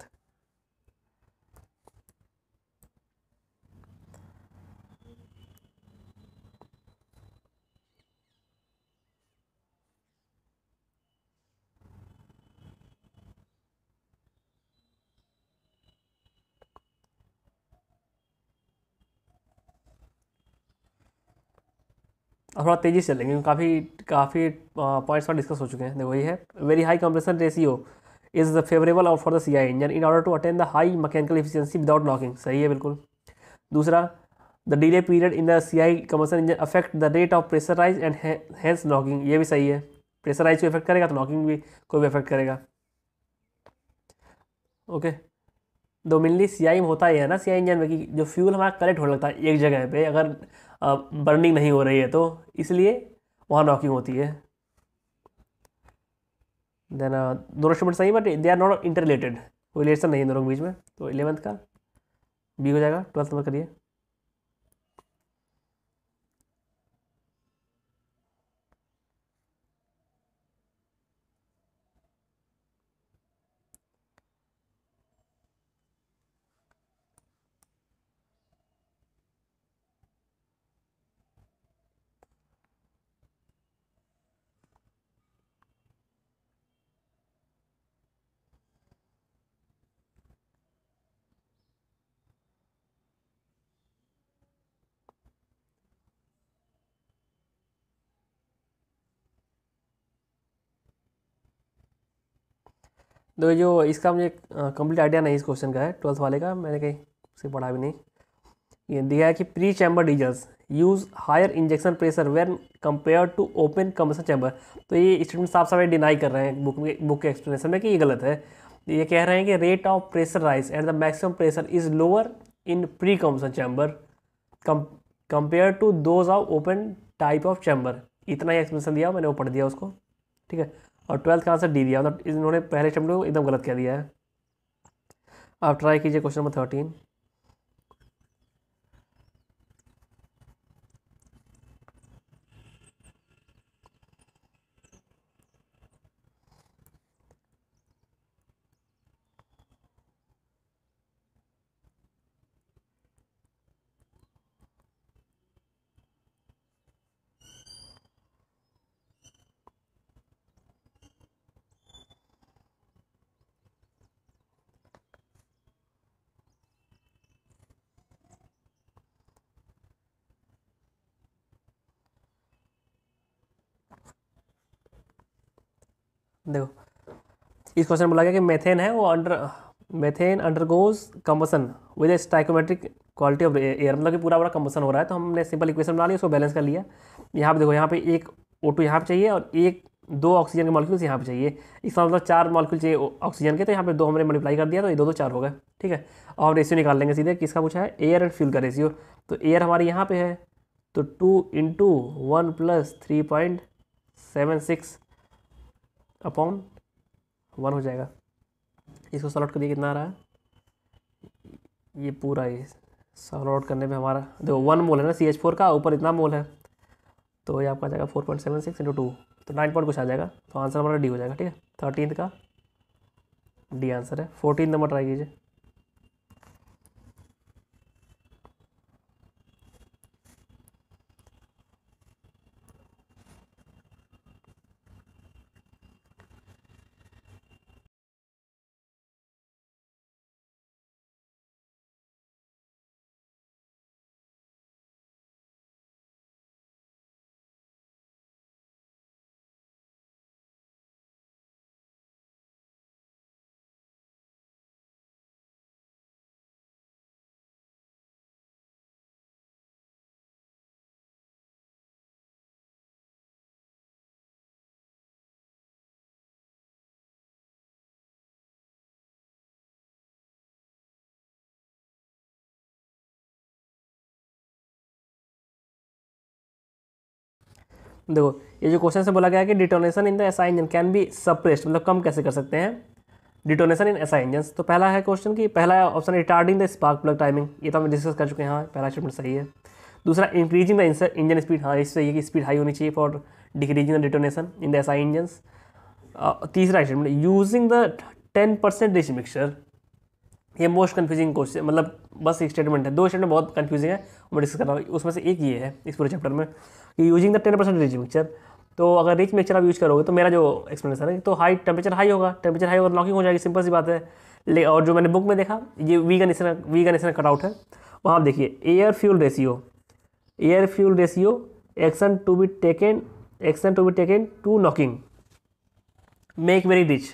अब थोड़ा तेज़ी से चलेंगे, काफ़ी पॉइंट्स पर डिस्कस हो चुके हैं। देखो ये है, very high compression ratio is favourable out for the CI engine in order to attain the high mechanical efficiency without knocking. सही है बिल्कुल। दूसरा, the delay period in the CI compression engine affect the rate of pressurise and hence knocking. ये भी सही है, प्रेशराइज को इफेक्ट करेगा तो नॉकिंग भी को भी इफेक्ट करेगा। ओके, दो मेनली सीआई में होता है ना, सीआई इंजन में कि जो फ्यूल हमारा कलेक्ट होने लगता है एक जगह पे, अगर बर्निंग नहीं हो रही है तो इसलिए वहाँ नॉकिंग होती है। देन दोनों स्टेटमेंट सही, but they are not inter related, कोई रिलेशन नहीं है दोनों के बीच में। तो 11th का बी हो जाएगा। 12th नंबर करिए। तो जो इसका मुझे कंप्लीट आइडिया नहीं इस क्वेश्चन का है, 12th वाले का, मैंने कहीं से पढ़ा भी नहीं। ये दिया है कि pre chamber diesels use higher injection pressure when compare to open compression chamber. तो ये स्टूडेंट साफ साफ डिनाई कर रहे हैं बुक के एक्सप्लेनेशन में कि ये गलत है। ये कह रहे हैं कि rate of pressure rise and the maximum pressure is lower in pre compression chamber compare to those of open type of chamber. इतना ही एक्सप्लेनेशन दिया, मैंने वो पढ़ दिया उसको, ठीक है। और 12th का आंसर डी दिया, मतलब इन्होंने पहले अटेम्प्ट को एकदम गलत कह दिया है। आप ट्राई कीजिए क्वेश्चन नंबर 13। देखो इस क्वेश्चन में बोला गया कि मेथेन है वो undergoes combustion with a stoichiometric quality of air, मतलब कि पूरा कंबसन हो रहा है। तो हमने सिंपल इक्वेशन बना ली, उसको बैलेंस कर लिया। यहाँ पे देखो, यहाँ पे एक O2 यहाँ पे चाहिए और एक दो ऑक्सीजन के मॉलिक्यूल्स यहाँ पे चाहिए। इसका मतलब 4 मॉलिक्यूल चाहिए ऑक्सीजन के, तो यहाँ पे 2 हमने मल्टीप्लाई कर दिया तो ये 2 2 4 हो गए, ठीक है। और रेशियो निकाल लेंगे सीधे, किसका पूछा है, एयर एंड फ्यूल का रेशियो। तो एयर हमारे यहाँ पे है तो 2 × 1 + 3.76 अपॉन 1 हो जाएगा। इसको सॉल्व आउट करिए, कितना आ रहा है ये पूरा। ये सॉल्व आउट करने में हमारा देखो 1 मोल है ना CH4 का, ऊपर इतना मोल है तो ये आपका आ जाएगा 4.76 × 2 तो 9 पॉइंट कुछ आ जाएगा। तो आंसर हमारा डी हो जाएगा, ठीक है। 13th का डी आंसर है। 14 नंबर ट्राई कीजिए। देखो ये जो क्वेश्चन से बोला गया है कि detonation in the SI engine can be suppressed, मतलब कम कैसे कर सकते हैं डिटोनेशन इन एसआई इंजन। तो पहला है क्वेश्चन की, पहला option retarding the spark plug timing, ये तो हम डिस्कस कर चुके हैं, हाँ पहला स्टेटमेंट सही है। दूसरा इंक्रीजिंग द इंजन स्पीड, हाँ इससे ये कि स्पीड हाई होनी चाहिए for decreasing the detonation in the SI engines. तीसरा statement using the 10% rich mixture, ये मोस्ट कन्फ्यूजिंग क्वेश्चन, मतलब बस एक स्टेटमेंट है, 2 स्टेटमेंट बहुत कन्फ्यूजिंग है, मैं डिस्कस कर रहा हूँ, उसमें से एक ये है इस पूरे चैप्टर में कि यूजिंग द 10% रिच मिक्सचर। तो अगर रिच मिक्सचर आप यूज़ करोगे तो मेरा जो एक्सप्लेनेशन है तो हाई टेम्परेचर हाई होगा, टेम्परेचर हाई होगा नॉकिंग हो जाएगी, सिंपल सी बात है। और जो मैंने बुक में देखा ये वी कंडीशनर कटआउट है, वहाँ आप देखिए air fuel ratio action to be taken to knocking, make very rich,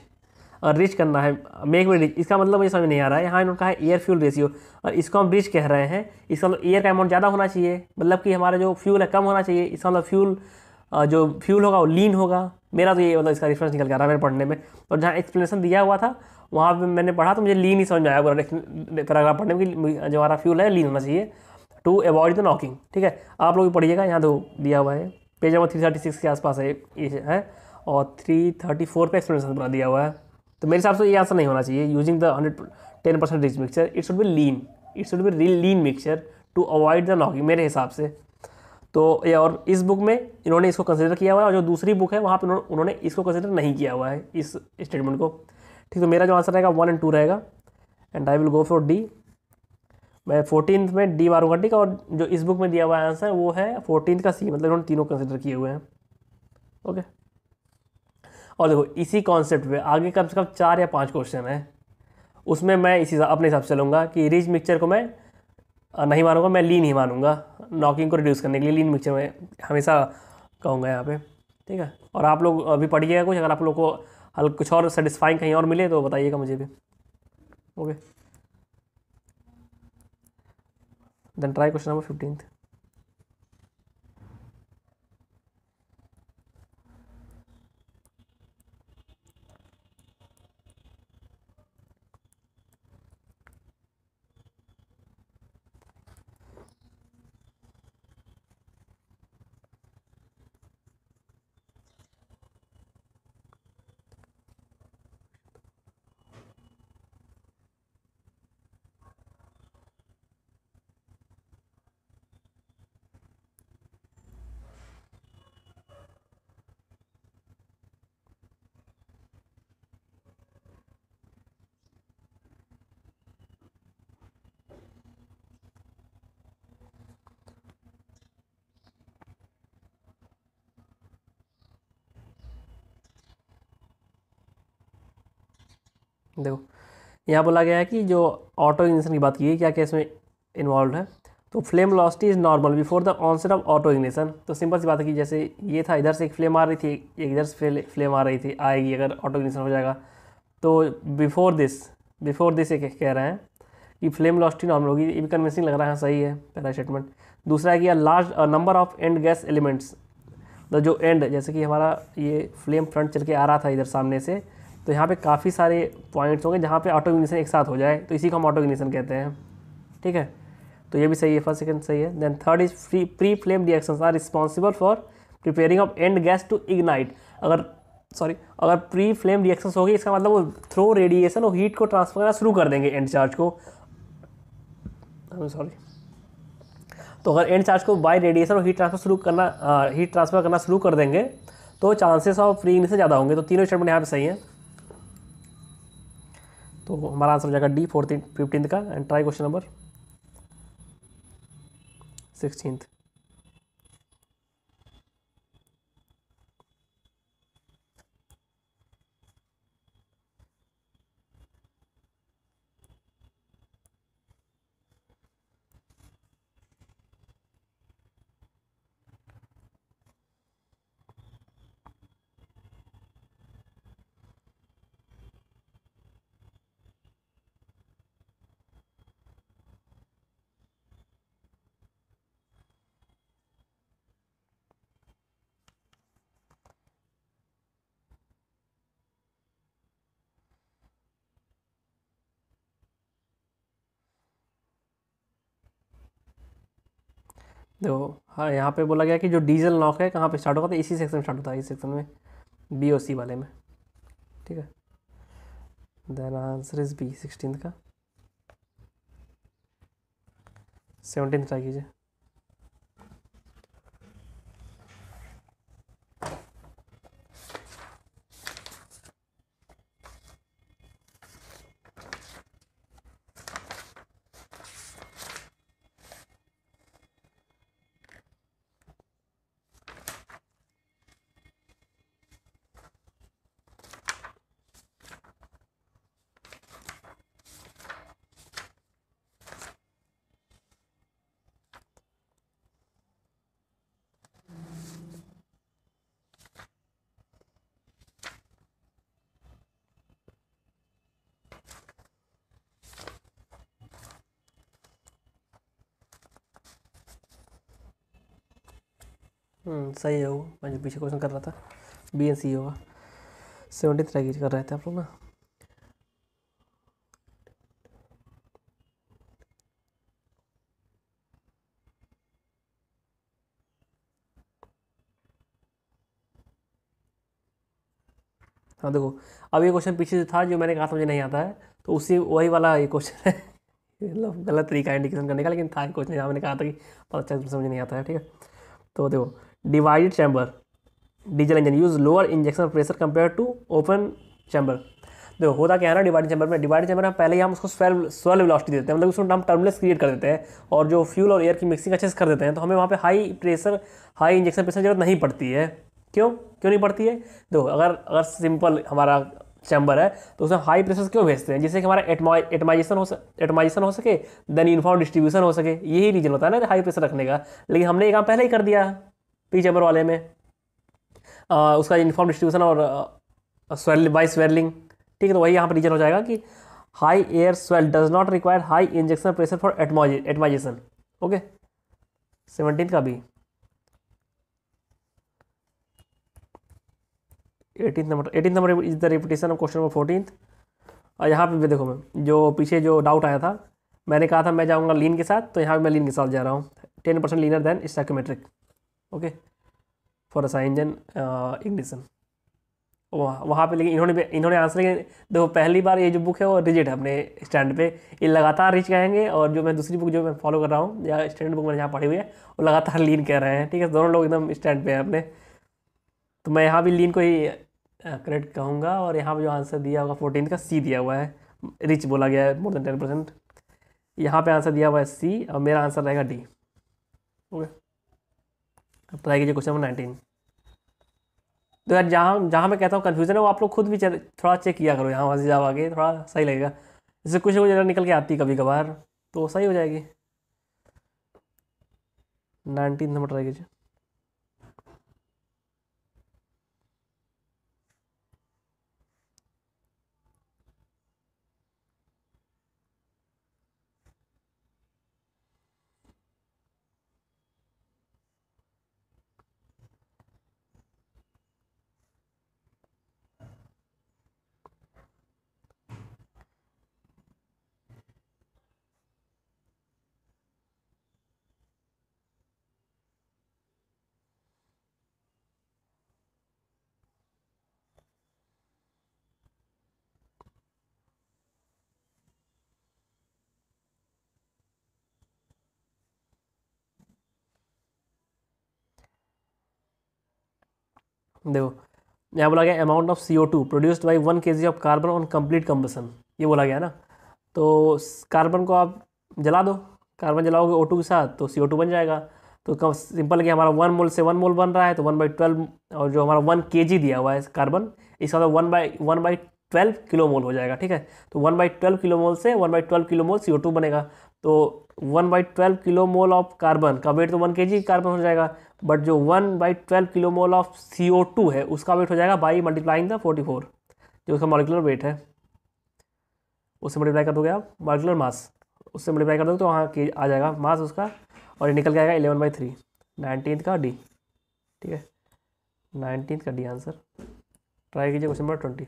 और रिच करना है मेक वेरी रिच। इसका मतलब मुझे समझ नहीं आ रहा है। यहाँ इन्होंने कहा है एयर फ्यूल रेशियो और इसको हम रिच कह रहे हैं, इसका मतलब एयर का अमाउंट ज़्यादा होना चाहिए, मतलब कि हमारा जो फ्यूल है कम होना चाहिए, इसका मतलब फ्यूल जो फ्यूल होगा वो लीन होगा। मेरा तो ये मतलब इसका रेफरेंस निकल के आ रहा है मेरे पढ़ने में, और जहाँ एक्सप्लेनेशन दिया हुआ था वहाँ पर मैंने पढ़ा तो मुझे लीन ही समझ आया पैराग्राफ पढ़ने में, जो हमारा फ्यूल है लीन होना चाहिए टू अवॉइड द नॉकिंग। ठीक है, आप लोग भी पढ़िएगा, यहाँ तो दिया हुआ है पेज नंबर 336 के आसपास है ये है, और 334 पे एक्सप्लेनेशन पूरा दिया हुआ है। तो मेरे हिसाब से ये आंसर नहीं होना चाहिए, using the 110% rich mixture it should be lean, it should be reel lean mixture to avoid the knocking, मेरे हिसाब से तो ये। और इस बुक में इन्होंने इसको कंसिडर किया हुआ है, और जो दूसरी बुक है वहाँ पर उन्होंने इसको कंसिडर नहीं किया हुआ है, इस स्टेटमेंट को। ठीक, तो मेरा जो आंसर रहेगा 1 और 2 रहेगा, and I will go for D. मैं 14th में डी मारूंगा। ठीक, और जो इस बुक में दिया हुआ आंसर वो है 14th का सी, मतलब इन्होंने तीनों कंसिडर किए हुए हैं। ओके, और देखो इसी कॉन्सेप्ट पे आगे कम से कम 4 या 5 क्वेश्चन हैं, उसमें मैं इसी अपने हिसाब से लूँगा कि रिच मिक्सचर को मैं नहीं मानूंगा, मैं लीन ही मानूंगा, नॉकिंग को रिड्यूस करने के लिए लीन मिक्सचर में हमेशा कहूँगा यहाँ पे। ठीक है, और आप लोग अभी पढ़िएगा कुछ, अगर आप लोग को हल कुछ और सेटिस्फाइंग कहीं और मिले तो बताइएगा मुझे भी। Okay, then try question number 15। देखो यहाँ बोला गया है कि जो ऑटो इग्निशन की बात की है, क्या क्या इसमें इन्वॉल्व है। तो flame velocity is normal before the onset of auto ignition. तो सिंपल सी बात है कि जैसे ये था, इधर से एक फ्लेम आ रही थी, एक इधर से फ्लेम आ रही थी, आएगी अगर ऑटो इग्निशन हो जाएगा तो। बिफोर दिस ये कह रहे हैं कि फ्लेम वेलोसिटी नॉर्मल होगी, ये भी कन्विंसिंग लग रहा है, सही है पहला स्टेटमेंट। दूसरा है कि large number of end gas elements, मतलब जो एंड, जैसे कि हमारा ये फ्लेम फ्रंट चल के आ रहा था इधर सामने से, तो यहाँ पे काफ़ी सारे पॉइंट्स होंगे जहाँ पे ऑटो इग्निशन एक साथ हो जाए, तो इसी को हम ऑटो इग्निशन कहते हैं। ठीक है, तो ये भी सही है, फर्स्ट सेकंड सही है। Then third is pre flame reactions are responsible for preparing of end gas to ignite. अगर प्री फ्लेम रिएक्शंस होगी, इसका मतलब वो थ्रो रेडिएशन और हीट को ट्रांसफर करना शुरू कर देंगे एंड चार्ज को। तो अगर एंड चार्ज को बाय रेडिएशन और हीट ट्रांसफर करना शुरू कर देंगे तो चांसेस ऑफ प्री इग्निशन ज़्यादा होंगे। तो तीनों स्टेटमेंट यहाँ पर सही है, तो हमारा आंसर हो जाएगा डी 14th का। And try question number 16। देखो हाँ, यहाँ पे बोला गया कि जो डीजल नॉक है कहाँ पे स्टार्ट होगा, तो इसी सेक्शन में स्टार्ट होता है, इस सेक्शन में बी और सी वाले में। ठीक है, then answer is B 16th का। 17th ट्राई कीजिए। सही है वो। मैं जो पीछे क्वेश्चन कर रहा था बी एन सी होगा। 73 कर रहे थे आप लोग ना। हाँ देखो अब ये क्वेश्चन पीछे था जो मैंने कहा था मुझे नहीं आता है, तो उसी वही वाला ये क्वेश्चन है। मतलब गलत तरीका है इंडिकेशन करने का, लेकिन था क्वेश्चन जहाँ मैंने कहा था कि पता चल समझ नहीं आता है। ठीक है तो देखो divided chamber diesel engine use lower injection pressure compare to open chamber. देखो होता क्या है ना डिवाइडेड चैम्बर में, डिवाइडेड चैम्बर में पहले ही हम उसको स्वेल वेलोसिटी देते हैं, मतलब उसको हम टर्बुलेंस क्रिएट कर देते हैं और जो फ्यूल और एयर की मिक्सिंग अच्छे से कर देते हैं, तो हमें वहाँ पर high pressure high injection pressure जरूरत नहीं पड़ती है। क्यों नहीं पड़ती है? देखो अगर सिंपल हमारा चैम्बर है तो उसमें हाई प्रेशर क्यों भेजते हैं, जिससे कि हमारा एटमाइजेशन हो सके, देन यूनिफॉर्म डिस्ट्रीब्यूशन हो सके। यही रीजन होता है ना हाई प्रेशर रखने का, लेकिन हमने ये काम पहले ही कर दिया पी चैम्बर वाले में, उसका यूनिफॉर्म डिस्ट्रीब्यूशन और बाई स्वेलिंग। ठीक है तो वही यहाँ पर रीजन हो जाएगा कि high air swell does not require high injection pressure for atomisation. Okay 17 का भी 18th number is the repetition of question number 14। और यहाँ पे भी देखो मैं जो पीछे जो डाउट आया था, मैंने कहा था मैं जाऊँगा लीन के साथ, तो यहाँ पे मैं लीन के साथ जा रहा हूँ। 10% leaner than stoichiometric okay for SI engine ignition. वहाँ पे लेकिन इन्होंने आंसर, लेकिन देखो पहली बार ये जो बुक है वो रिजिड है अपने स्टैंड पे, ये लगातार रिच कहेंगे, और जो मैं दूसरी बुक जो मैं फॉलो कर रहा हूँ या स्टैंड बुक मैंने जहाँ पढ़ी हुई है वो लगातार लीन कह रहे हैं। ठीक है दोनों लोग एकदम स्टैंड पे हैं अपने, तो मैं यहाँ भी लीन को ही करेक्ट कहूँगा। और यहाँ पर जो आंसर दिया होगा 14 का सी दिया हुआ है, रिच बोला गया है मोर देन 10%, यहाँ पे आंसर दिया हुआ है सी और मेरा आंसर रहेगा डी। ओके अब ट्राई कीजिए क्वेश्चन नंबर 19। तो यार जहाँ मैं कहता हूँ कन्फ्यूजन है वो आप लोग खुद भी थोड़ा चेक किया करो, यहाँ वहाँ से जाओ आगे, थोड़ा सही लगेगा। जैसे कुछ जगह निकल के आती कभी कभार तो सही हो जाएगी। 19 नंबर ट्राई कीजिए। देखो यहाँ बोला गया amount of CO2 produced by 1 kg of carbon on complete combustion, ये बोला गया ना। तो कार्बन को आप जला दो, कार्बन जलाओगे O2 के साथ तो CO2 बन जाएगा। तो कम सिंपल कि हमारा 1 मोल से 1 मोल बन रहा है तो 1/12, और जो हमारा 1 kg दिया हुआ है कार्बन इसका तो 1/12 किलोमोल हो जाएगा। ठीक है तो 1/12 किलोमोल से 1/12 किलोमोल CO2 बनेगा, तो 1/12 किलोमोल ऑफ कार्बन का वेट तो 1 kg कार्बन हो जाएगा, बट जो 1/12 किलोमोल ऑफ CO2 है उसका वेट हो जाएगा बाई मल्टीप्लाइंग द 44 जो उसका मॉलिकुलर वेट है, उससे मल्टीप्लाई कर दोगे आप मॉलिकुलर मास, उससे मल्टीप्लाई कर दोगे तो वहाँ के आ जाएगा मास उसका, और ये निकल के आएगा 11/3। 19 का डी। ठीक है 19 का डी आंसर। ट्राई कीजिए क्वेश्चन नंबर 20।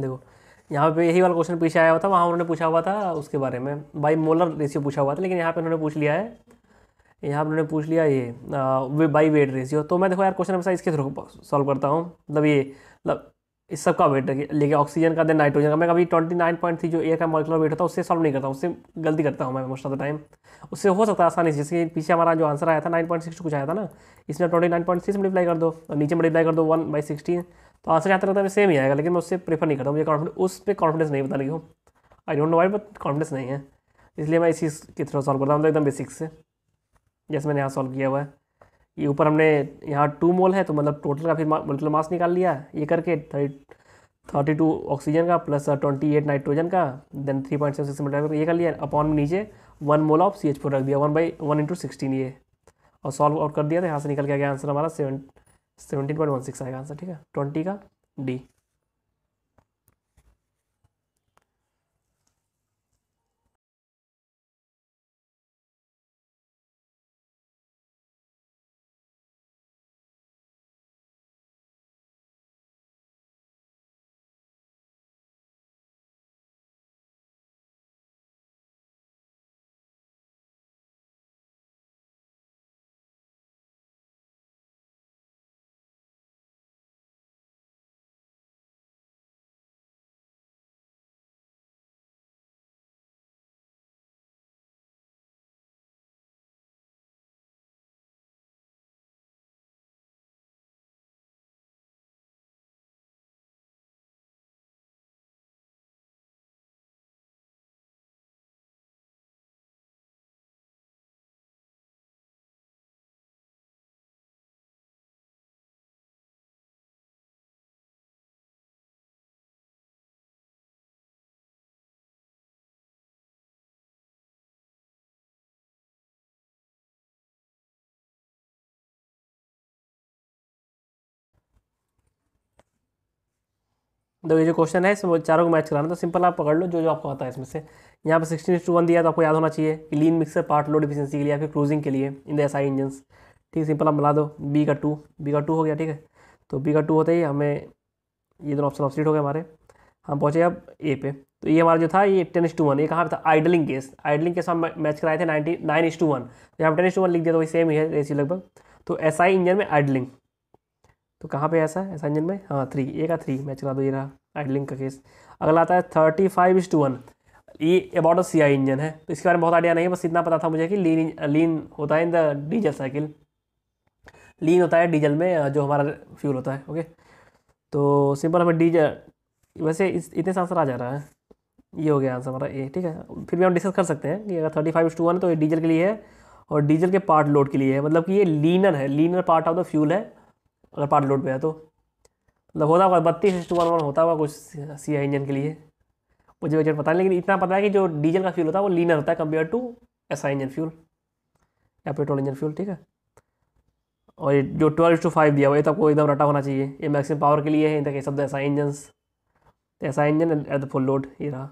देखो यहाँ पे यही वाला क्वेश्चन पीछे आया हुआ था, वहाँ उन्होंने पूछा हुआ था उसके बारे में बाई मोलर रेशियो पूछा हुआ था, लेकिन यहाँ पे उन्होंने पूछ लिया है, यहाँ उन्होंने पूछ लिया ये बाई वेट रेशियो। तो मैं देखो यार क्वेश्चन हमेशा इसके थ्रू सॉल्व करता हूँ, मतलब ये मतलब इस सब का वेट लेके ऑक्सीजन का देन नाइट्रोजन का। मैं कभी 29.3 जो एयर का मॉलिकुलर वेट होता है उससे सॉल्व नहीं करता हूँ, उससे गलती करता हूँ मैं मोस्ट ऑफ द टाइम, उससे हो सकता है आसानी से। जैसे पीछे हमारा जो आंसर आया था 9.6 कुछ आया था ना, इसमें 29.6 मल्टीप्लाई कर दो और नीचे मल्टीप्लाई कर दो 1/16, तो आंसर यहाँ रहता है सेम ही आएगा, लेकिन मैं उससे प्रेफर नहीं करता हूँ। मुझे कॉन्फिडेंस उस पर कॉन्फिडेंस नहीं, पता नहीं क्यों, I don't know why, but confidence नहीं है, इसलिए मैं इसी के थ्रू सॉल्व करता हूँ, तो एकदम बेसिक से। जैसे मैंने यहाँ सॉल्व किया हुआ है, ये ऊपर हमने यहाँ 2 मोल है तो मतलब टोटल का फिर मॉलिक्यूलर मास निकाल लिया ये करके, 32 ऑक्सीजन का प्लस 28 नाइट्रोजन का, देन 3.76 मल्टीप्लाई ये कर लिया, अपॉन नीचे 1 मोल ऑफ CH4 रख दिया 1/1 × 16 ये, और सॉल्व आउट कर दिया। तो यहाँ से निकल के आ गया आंसर हमारा 17.16 आएगा आंसर, ठीक है 20 का डी। तो ये जो क्वेश्चन है इसमें चारों को मैच कराना, तो सिंपल आप पकड़ लो जो जो आपको आता है इसमें से। यहाँ पर 16:1 दिया तो आपको याद होना चाहिए कि lean mixture part load efficiency के लिए या फिर क्रूजिंग के लिए इन द SI इंजन्स, ठीक। सिंपल आप मिला दो, B का 2 हो गया, ठीक है। तो B का 2 होता ही हमें ये दोनों ऑप्शन ऑब्सोल्यूट हो गए हमारे। हम पहुँचे अब A पे, तो ये हमारा जो था ये 10:1, ये कहाँ था आइडलिंग केस। आइडलिंग केस हम मैच कराए थे 9:1, तो यहाँ 10:1 लिख दिया, तो वही सेम ही है रेशियो लगभग। तो SI इंजन में आइडलिंग, तो कहाँ पे ऐसा है SI इंजन में, हाँ 3 A का 3 मैच करा दो, ये रहा आइडलिंग का केस। अगला आता है 35:1, ये अबाउट अ CI इंजन है, तो इसके बारे में बहुत आइडिया नहीं है, बस इतना पता था मुझे कि लीन होता है in the diesel cycle, lean होता है डीजल में जो हमारा फ्यूल होता है, ओके। तो सिंपल हमें डीजल वैसे इतने से आंसर आ जा रहा है, ये हो गया आंसर हमारा A, ठीक है। फिर भी हम डिस्कस कर सकते हैं कि अगर 35:1 तो ये डीजल के लिए है और डीजल के पार्ट लोड के लिए है, मतलब कि ये लीनर है, leaner part of the fuel है अगर पार्ट लोड पे है तो, मतलब होता होगा 32:1 होता होगा कुछ CI इंजन के लिए, मुझे वजट पता नहीं, लेकिन इतना पता है कि जो डीजल का फ्यूल होता है वो लीनर होता है compare to SI engine fuel या पेट्रोल इंजन फ्यूल, ठीक है। और ये जो 12:5 दिया हुआ है तो आपको एकदम रटा होना चाहिए, ये मैक्सिमम पावर के लिए है in the case of the SI engines, SI engine at the full load, ये रहा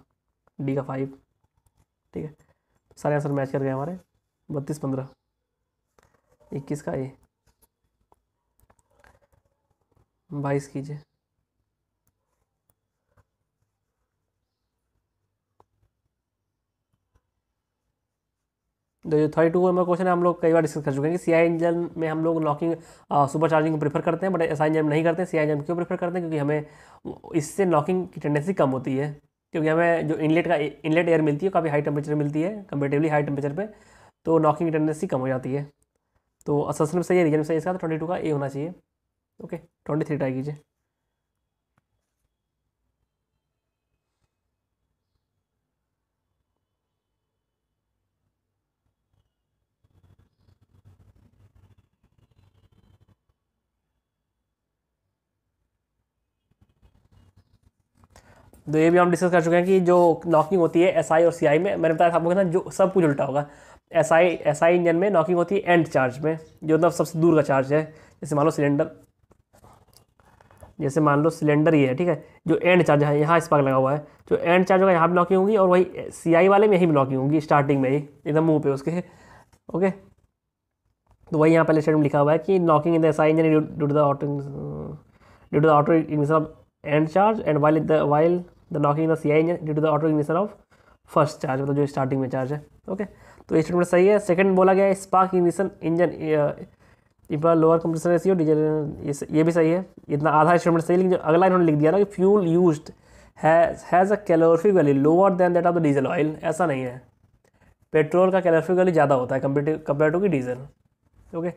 D का 5, ठीक है। सारे आंसर मैच कर गए हमारे 32, 15, 21 का ये 22 कीजिए। तो जो 32 नंबर क्वेश्चन है हम लोग कई बार डिस्कस कर चुके हैं कि CI इंजन में हम लोग लॉकिंग सुपर चार्जिंग को प्रेफर करते हैं, बट SI इंजन में नहीं करते हैं। CI इंजन क्यों प्रेफर करते हैं, क्योंकि हमें इससे लॉकिंग की टेंडेंसी कम होती है, क्योंकि हमें जो इनलेट एयर मिलती है काफ़ी हाई टेम्परेचर मिलती है, कंपेरेटिवली हाई टेम्परेचर पे, तो लॉकिंग की टेंडेंसी कम हो जाती है। तो असल में सही है, रीजन सही है इसका, तो 22 का A होना चाहिए, ओके। 23 ट्राई कीजिए। तो ये भी हम डिस्कस कर चुके हैं कि जो नॉकिंग होती है SI और CI में, मैंने बताया था आपको ना, जो सब कुछ उल्टा होगा। SI इंजन में नॉकिंग होती है एंड चार्ज में, जो मतलब सबसे दूर का चार्ज है। जैसे मान लो सिलेंडर, ये है, ठीक है। जो एंड चार्ज है यहाँ स्पार्क लगा हुआ है, जो एंड चार्ज होगा यहाँ भी लॉकिंग होगी, और वही CI वाले में यही भी लॉकिंग होगी स्टार्टिंग में ही, एकदम मुँह पे उसके, ओके। तो वही यहाँ पहले स्टेट में लिखा हुआ है कि knocking in the SI engine due to the auto ignition of and charge and while the locking the CI engine due to the auto ignition of first charge, मतलब जो स्टार्टिंग में चार्ज है। ओके, तो ये स्टेटमेंट सही है। सेकंड बोला गया है स्पार्क इग्निशन इंजन इतना लोअर कंप्रेशन रेशियो डीजल, ये भी सही है। इतना आधा स्टेटमेंट सही, लेकिन जो अगला इन्होंने लिख दिया ना कि fuel used has a calorific value lower than that of the diesel oil, ऐसा नहीं है। पेट्रोल का कैलोरीफिक वैल्यू ज़्यादा होता है कंपेयर टू की डीजल। ओके,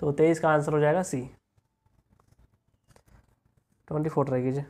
तो 23 का आंसर हो जाएगा सी। 24 ट्राई कीजिए।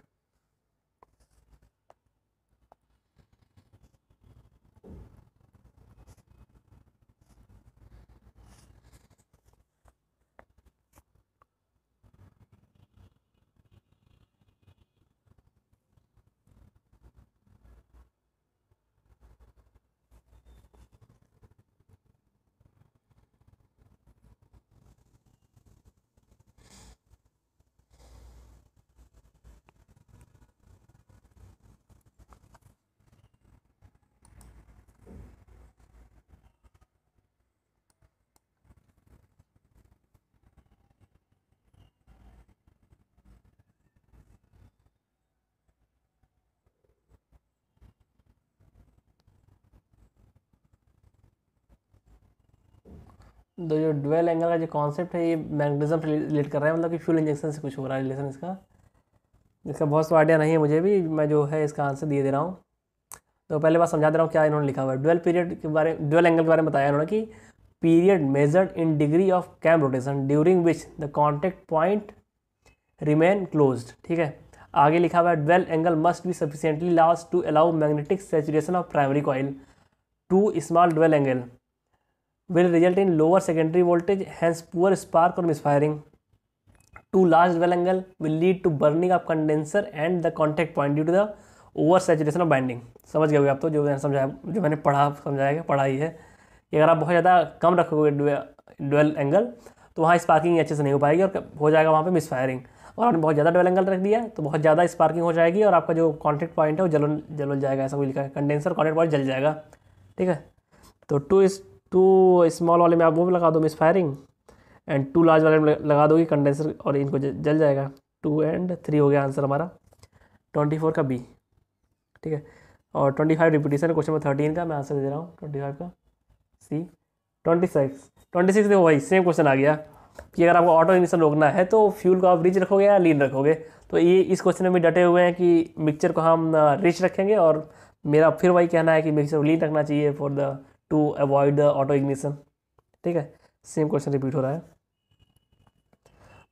तो जो ड्वेल एंगल का जो कॉन्सेप्ट है ये मैग्नेटिज्म से रिलेट कर रहा है, मतलब कि फ्यूल इंजेक्शन से कुछ हो रहा है रिलेशन इसका, जिसका बहुत सा आइडिया नहीं है मुझे भी। मैं जो है इसका आंसर दे रहा हूँ। तो पहले बात समझा दे रहा हूँ क्या इन्होंने लिखा हुआ है। ड्वेल एंगल के बारे में बताया इन्होंने कि period measured in degree of cam rotation during which the contact point remain close. ठीक है, आगे लिखा हुआ है dwell angle must be sufficiently large to allow magnetic saturation of primary coil, to small dwell angle will result in lower secondary voltage, hence poor spark or misfiring. Too large dwell angle will lead to burning of condenser and the contact point due to the oversaturation of binding. समझ गए आप तो जो मैंने समझाया, जो मैंने पढ़ा ही है कि अगर आप बहुत ज़्यादा कम रखोगे ड्वेल एंगल तो वहाँ स्पार्किंग अच्छे से नहीं हो पाएगी और हो जाएगा वहाँ पे मिसफायरिंग। और आपने बहुत ज़्यादा ड्वेल एंगल रख दिया तो बहुत ज़्यादा स्पार्किंग हो जाएगी और आपका जो कॉन्टेक्ट पॉइंट है वो जल जाएगा, ऐसा कुछ लिखा है। कंडेंसर कॉन्टेक्ट पॉइंट जल जाएगा। ठीक है, तो टू स्मॉल वाले में आप वो भी लगा दो misfiring, and too large वाले में लगा दोगी कंडेंसर और इनको जल जाएगा। 2 और 3 हो गया आंसर हमारा 24 का बी। ठीक है, और 25 रिपीटिशन क्वेश्चन में 13 का मैं आंसर दे रहा हूँ 25 का सी। 26 देखो भाई सेम क्वेश्चन आ गया कि अगर आपको ऑटो इग्निशन रोकना है तो फ्यूल को आप रिच रखोगे या लीन रखोगे। तो ये इस क्वेश्चन में भी डटे हुए हैं कि मिक्सचर को हम रिच रखेंगे, और मेरा फिर वही कहना है कि मिक्सचर को लीन रखना चाहिए for the to avoid the auto ignition. ठीक है, सेम क्वेश्चन रिपीट हो रहा है।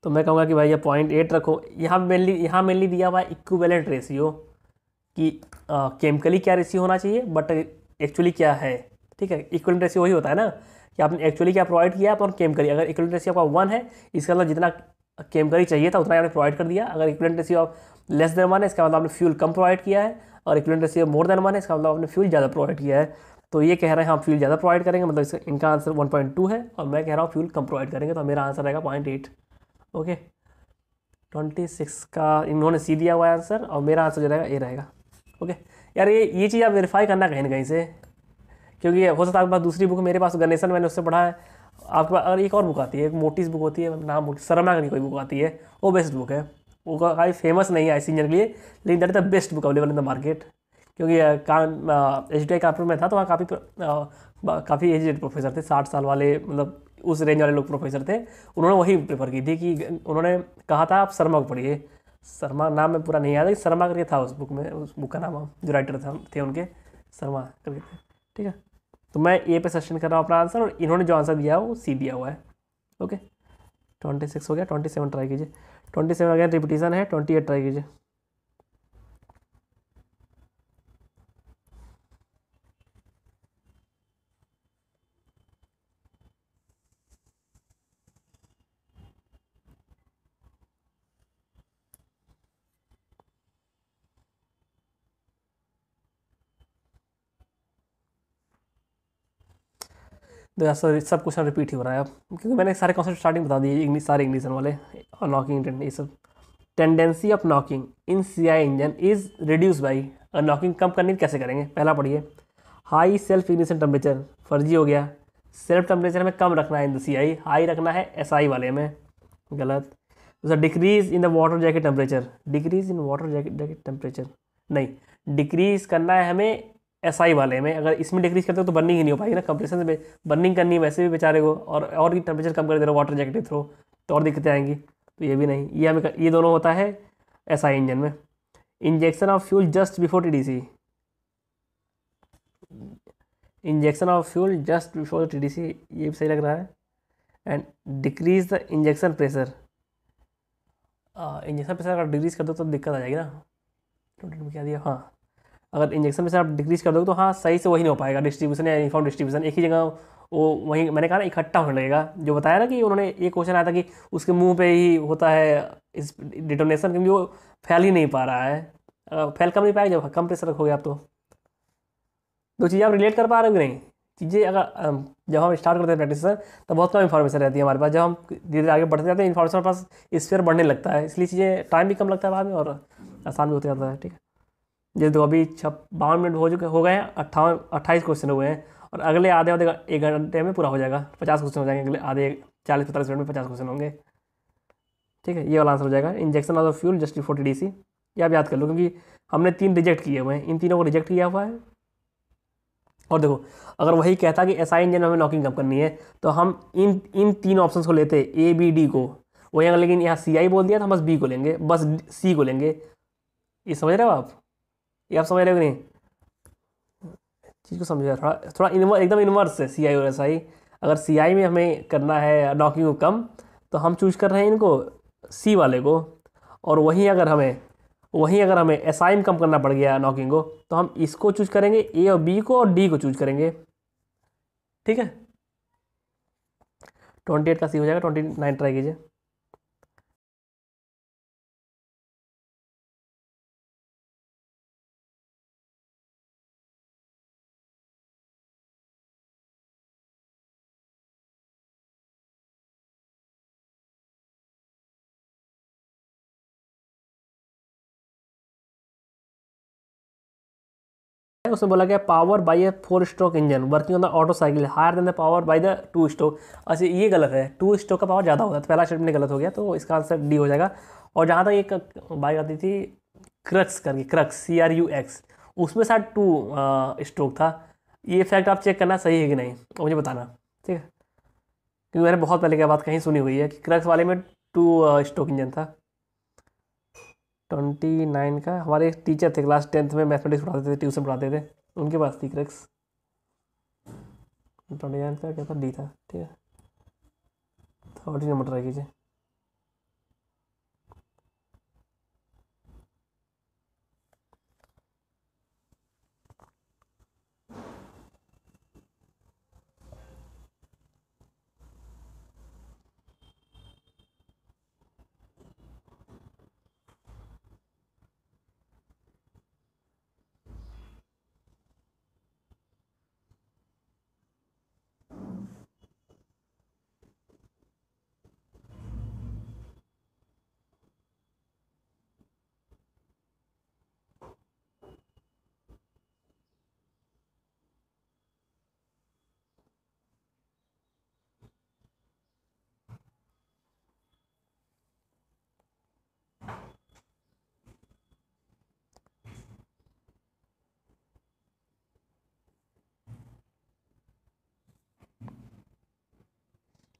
तो मैं कहूँगा कि भाई ये 0.8 रखो। यहाँ मेनली दिया हुआ है इक्विवेलेंट रेशियो कि केमिकली क्या रेशियो होना चाहिए बट एक्चुअली क्या है। ठीक है, इक्विवेलेंट रेशियो वही होता है ना कि आपने एक्चुअली क्या प्रोवाइड किया आप और केमिकली। अगर इक्विवेलेंट रेशियो आपका 1 है, इसका मतलब जितना केमिकली चाहिए था उतना आपने प्रोवाइड कर दिया। अगर इक्विवेलेंट रेशियो आप लेस देन 1 है, इसका मतलब आपने फ्यूल कम प्रोवाइड किया है, और इक्विवेलेंट रेशियो मोर देन 1 है, इसका मतलब आपने फ्यूल ज़्यादा प्रोवाइड किया है। तो ये कह रहे हैं हम फ्यूल ज़्यादा प्रोवाइड करेंगे, मतलब इसका इनका आंसर 1.2 है, और मैं कह रहा हूँ फ्यूल कम प्रोवाइड करेंगे, तो मेरा आंसर रहेगा 0.8। ओके, 26 का इन्होंने सी दिया हुआ आंसर और मेरा आंसर जो रहेगा ए रहेगा। ओके यार, ये चीज़ आप वेरीफाई करना कहीं ना कहीं से, क्योंकि हो सकता है आपके पास दूसरी बुक, मेरे पास गणेशन मैंने उससे पढ़ा है, आपके पास अगर एक और बुक आती है, एक मोटीस बुक होती है, नाम शर्मा की कोई बुक आती है, वो बेस्ट बुक है। वो काफ़ी फेमस नहीं है आईसी इंजन के लिए, लेकिन that is the best book available in the market, क्योंकि HDI कानपुर में था तो वहाँ काफ़ी एजेड प्रोफेसर थे, 60 साल वाले, मतलब उस रेंज वाले लोग प्रोफेसर थे। उन्होंने वही प्रेफर की थी कि उन्होंने कहा था आप शर्मा को पढ़िए, शर्मा नाम में पूरा नहीं याद है, शर्मा करके था उस बुक में, उस बुक का नाम जो राइटर थे उनके शर्मा करके थे। ठीक है, तो मैं ए पे सजेशन कर रहा हूँ अपना आंसर, और इन्होंने जो आंसर दिया है वो सी दिया हुआ है। ओके, 26 हो गया। 27 ट्राई कीजिए। 27 अगेन रिपीटिशन है। 28 ट्राई कीजिए। तो सब क्वेश्चन रिपीट ही हो रहा है अब, क्योंकि मैंने सारे कॉन्सेप्ट स्टार्टिंग बता दिए, सारे इंग्लिशन वाले और नॉकिंग ये सब। Tendency of knocking in CI engine is reduce by, और नॉकिंग कम करनी कैसे करेंगे, पहला पढ़िए। हाई सेल्फ इग्निशन टेम्परेचर, फर्जी हो गया। सेल्फ टेम्परेचर में कम रखना है इन द सीआई, हाई रखना है एसआई वाले में, गलत। तो sir decrease in the water jacket temperature, decrease in water jacket temperature नहीं, डिक्रीज करना है हमें एसआई वाले में। अगर इसमें डिक्रीज करते हो तो बर्निंग ही नहीं हो पाएगी ना, कंप्रेशन में बर्निंग करनी है वैसे भी बेचारे को, और भी टेम्परेचर कम कर दे रहे हो वाटर जैकेट के थ्रू तो और दिक्कतें आएंगी, तो ये भी नहीं। ये हमें ये दोनों होता है एसआई इंजन में। Injection of fuel just before TDC, injection of fuel just before TDC ये भी सही लग रहा है। And decrease the injection pressure, injection pressure अगर डिक्रीज कर दो तो दिक्कत आ जाएगी ना, टोटल में क्या दिया। हाँ अगर इंजेक्शन प्रेशर आप डिक्रीज कर दो तो हाँ सही से वही नहीं हो पाएगा डिस्ट्रीब्यूशन या यूनिफॉर्म डिस्ट्रीब्यूशन, एक ही जगह वो वहीं मैंने कहा ना इकट्ठा होने लगेगा। जो बताया ना कि उन्होंने एक क्वेश्चन आया था कि उसके मुंह पे ही होता है इस डिटोनेशन, क्योंकि वो फैल ही नहीं पा रहा है, फैल कम नहीं पाएगा जब कम प्रेशर रखोगे आप। तो दो चीज़ें आप रिलेट कर पा रहे हो कि नहीं, चीज़ें अगर जब हम स्टार्ट करते हैं प्रैक्टिस सर तब बहुत कम इन्फॉर्मेशन रहती है हमारे पास, जब हम धीरे धीरे आगे बढ़ते जाते हैं इन्फॉर्मेशन हमारे पास स्पेयर बढ़ने लगता है, इसलिए चीज़ें टाइम भी कम लगता है बाद में और आसान भी होते जाता है। ठीक है, जैसे तो अभी 52 मिनट हो चुके हो गए हैं, 28 क्वेश्चन हुए हैं और अगले आधे आधे एक घंटे में पूरा हो जाएगा, 50 क्वेश्चन हो जाएंगे अगले आधे 40-45 मिनट में 50 क्वेश्चन होंगे। ठीक है, ये वाला आंसर हो जाएगा injection of the fuel just before TDC. ये आप याद कर लो क्योंकि हमने 3 रिजेक्ट किए हुए हैं, इन तीनों को रिजेक्ट किया हुआ है। और देखो अगर वही कहता कि एसआई इंजन में हमें नॉकिंग कम करनी है तो हम इन तीन ऑप्शंस को लेते, ए बी डी को, वही लेकिन यहाँ सीआई बोल दिया तो हम बस बी को लेंगे, बस सी को लेंगे। ये समझ रहे हो आप, ये आप समझ रहे हो कि नहीं, चीज़ को समझ थोड़ा एकदम इन्वर्स है सीआई और एसआई। अगर सीआई में हमें करना है नॉकिंग को कम तो हम चूज कर रहे हैं इनको सी वाले को, और वहीं अगर हमें एसआई में कम करना पड़ गया नॉकिंग को तो हम इसको चूज करेंगे, ए और बी को और डी को चूज करेंगे। ठीक है, 28 का सी हो जाएगा, 29 ट्राई कीजिए। उसमें बोला गया power by a 4 stroke engine working on the auto cycle higher than the power by the 2 stroke. अच्छा ये गलत है, 2 स्ट्रोक का पावर ज़्यादा होता है, पहला स्टेप में गलत हो गया तो इसका आंसर डी हो जाएगा। और जहाँ तक एक बाइक आती थी क्रक्स करके, क्रक्स CRUX, उसमें शायद 2 स्ट्रोक था, ये फैक्ट आप चेक करना सही है कि नहीं मुझे बताना। ठीक है, क्योंकि मैंने बहुत पहले की बात कहीं सुनी हुई है कि क्रक्स वाले में 2 स्ट्रोक इंजन था। 29 का हमारे टीचर थे क्लास 10th में, मैथमेटिक्स पढ़ाते थे, ट्यूशन पढ़ाते थे, उनके पास थी क्रक्स। 29 का क्या था, डी था। ठीक है, 30 नंबर ट्राई कीजिए।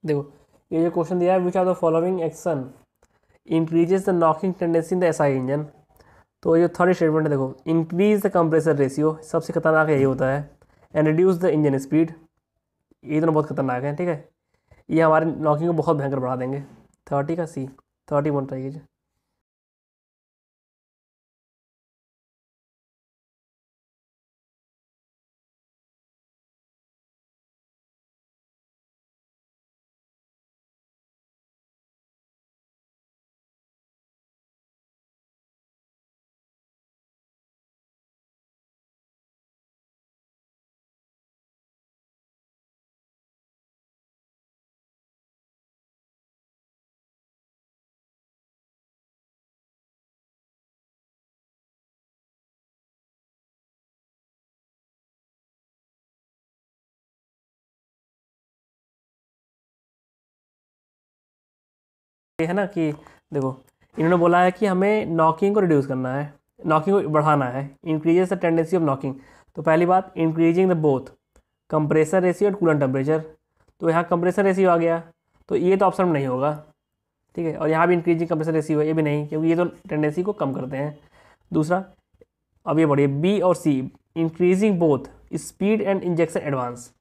देखो ये जो क्वेश्चन दिया है, which are the following action increases the knocking tendency in the SI engine, तो ये थर्ड स्टेटमेंट है। देखो इंक्रीज द कंप्रेसर रेशियो सबसे खतरनाक यही होता है, and reduce the engine speed, ये दोनों बहुत खतरनाक हैं। ठीक है, ये हमारे नॉकिंग को बहुत भयंकर बढ़ा देंगे। 30 का सी, 31 ट्राई कीजिए। है ना कि देखो इन्होंने बोला है कि हमें नॉकिंग को रिड्यूस करना है, नॉकिंग को बढ़ाना है, increases the tendency of knocking. तो पहली बात increasing the both compressor ratio और कूलेंट टेम्परेचर, तो यहाँ कंप्रेसर रेशियो आ गया तो ये तो ऑप्शन नहीं होगा, ठीक है। और यहाँ भी इंक्रीजिंग कंप्रेसर रेशियो है, ये भी नहीं क्योंकि ये तो टेंडेंसी को कम करते हैं। दूसरा अब ये बढ़िए बी और C increasing both speed and injection advance.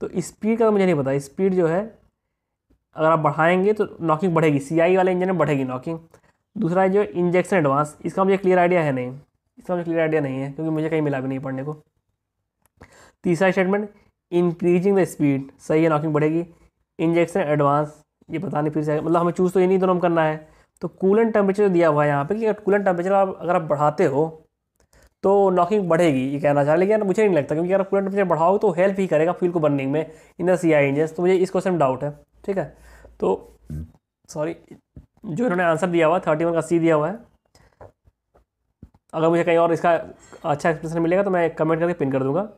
तो स्पीड का मुझे नहीं पता, स्पीड जो है अगर आप बढ़ाएंगे तो नॉकिंग बढ़ेगी, सीआई वाले इंजन में बढ़ेगी नॉकिंग। दूसरा जो इंजेक्शन एडवांस, इसका मुझे क्लियर आइडिया है नहीं, इसका मुझे क्लियर आइडिया नहीं है क्योंकि मुझे कहीं मिला भी नहीं पढ़ने को। तीसरा स्टेटमेंट इंक्रीजिंग द स्पीड, सही है नॉकिंग बढ़ेगी। इंजेक्शन एडवांस ये पता नहीं फिर से, मतलब हमें चूज़ तो ये नहीं दोनों करना है। तो कूलेंट टेम्परेचर दिया हुआ है यहाँ पे कि कूलेंट टेम्परेचर अगर आप बढ़ाते हो तो नॉकिंग बढ़ेगी, ये कहना चाह रहे, लेकिन मुझे नहीं लगता क्योंकि अगर कूलेंट टेम्परेचर बढ़ाओ तो हेल्प ही करेगा फ्यूल को बर्निंग में इन द सीआई इंजन्स। तो मुझे इस क्वेश्चन में डाउट है, ठीक है। तो सॉरी जो इन्होंने आंसर दिया हुआ 31 का सी दिया हुआ है, अगर मुझे कहीं और इसका अच्छा एक्सप्लेनेशन मिलेगा तो मैं कमेंट करके पिन कर दूंगा।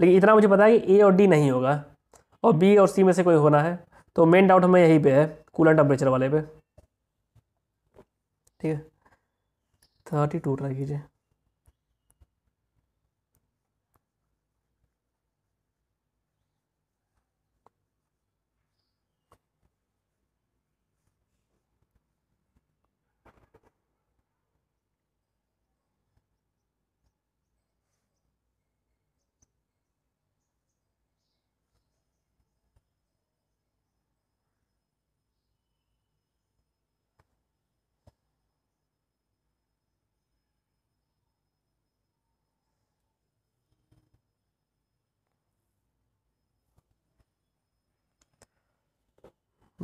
लेकिन इतना मुझे पता है कि ए और डी नहीं होगा और बी और सी में से कोई होना है। तो मेन डाउट हमें यहीं पे है कूलेंट टेम्परेचर वाले पे, ठीक है। 32 ट्राई कीजिए।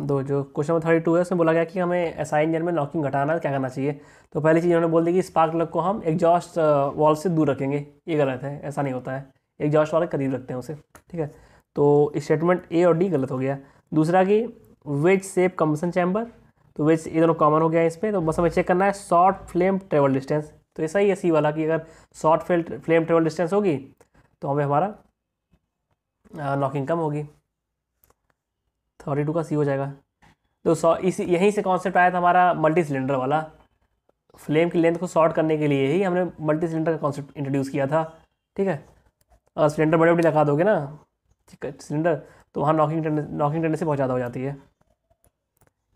दो जो क्वेश्चन नंबर 32 है उसमें बोला गया कि हमें एसआई इंजन में नॉकिंग घटाना है, क्या करना चाहिए। तो पहली चीज़ उन्होंने बोल दी कि स्पार्क प्लग को हम एग्जॉस्ट वॉल से दूर रखेंगे, ये गलत है, ऐसा नहीं होता है, एग्जॉस्ट वाले करीब रखते हैं उसे, ठीक है। तो स्टेटमेंट ए और डी गलत हो गया। दूसरा कि वेज सेप कंबसन चैम्बर, तो वेज ये दोनों कॉमन हो गया इस पर। तो बस हमें चेक करना है शॉर्ट फ्लेम ट्रेवल डिस्टेंस, तो ऐसा ही है सी वाला कि अगर शॉर्ट फ्लेम ट्रेवल डिस्टेंस होगी तो हमें हमारा नॉकिंग कम होगी। 32 का सी हो जाएगा। तो इसी यहीं से कॉन्सेप्ट आया था हमारा मल्टी सिलेंडर वाला, फ्लेम की लेंथ को शॉर्ट करने के लिए ही हमने मल्टी सिलेंडर का कॉन्सेप्ट इंट्रोड्यूस किया था, ठीक है। अगर सिलेंडर बड़े बड़े लगा दोगे ना, ठीक है, सिलेंडर तो वहाँ नॉकिंग टेंडेंसी से बहुत ज़्यादा हो जाती है,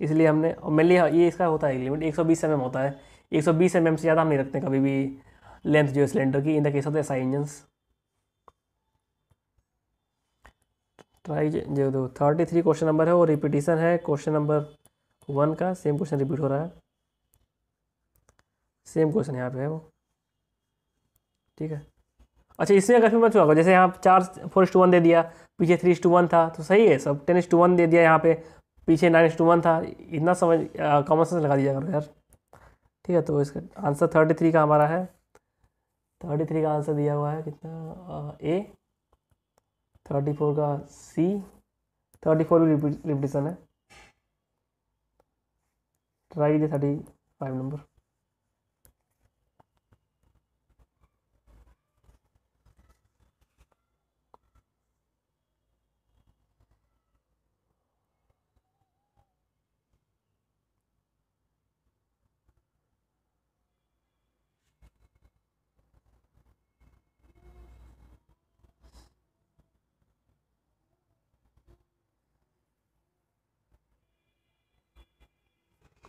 इसलिए हमने मेनली ये इसका होता है लिमिट 120 mm होता है। 120 mm से ज़्यादा हम नहीं रखते कभी भी लेंथ जो है सिलेंडर की, in the case of the SI engines. Try जो दो 33 क्वेश्चन नंबर है और रिपीटिशन है क्वेश्चन नंबर 1 का, सेम क्वेश्चन रिपीट हो रहा है, सेम क्वेश्चन यहाँ पे है वो, ठीक है। अच्छा इसमें काफ़ी मत हुआ, जैसे यहाँ 4:1 दे दिया, पीछे 3:1 था तो सही है सब, 10:1 दे दिया यहाँ पे, पीछे 9:1 था, इतना समझ कॉमन सेंस लगा दिया करो यार, ठीक है। तो इसका आंसर 33 का हमारा है, 33 का आंसर दिया हुआ है कितना ए, 34 का सी, 34 भी रिपीटिशन है। ट्राई कीजिए 35 नंबर।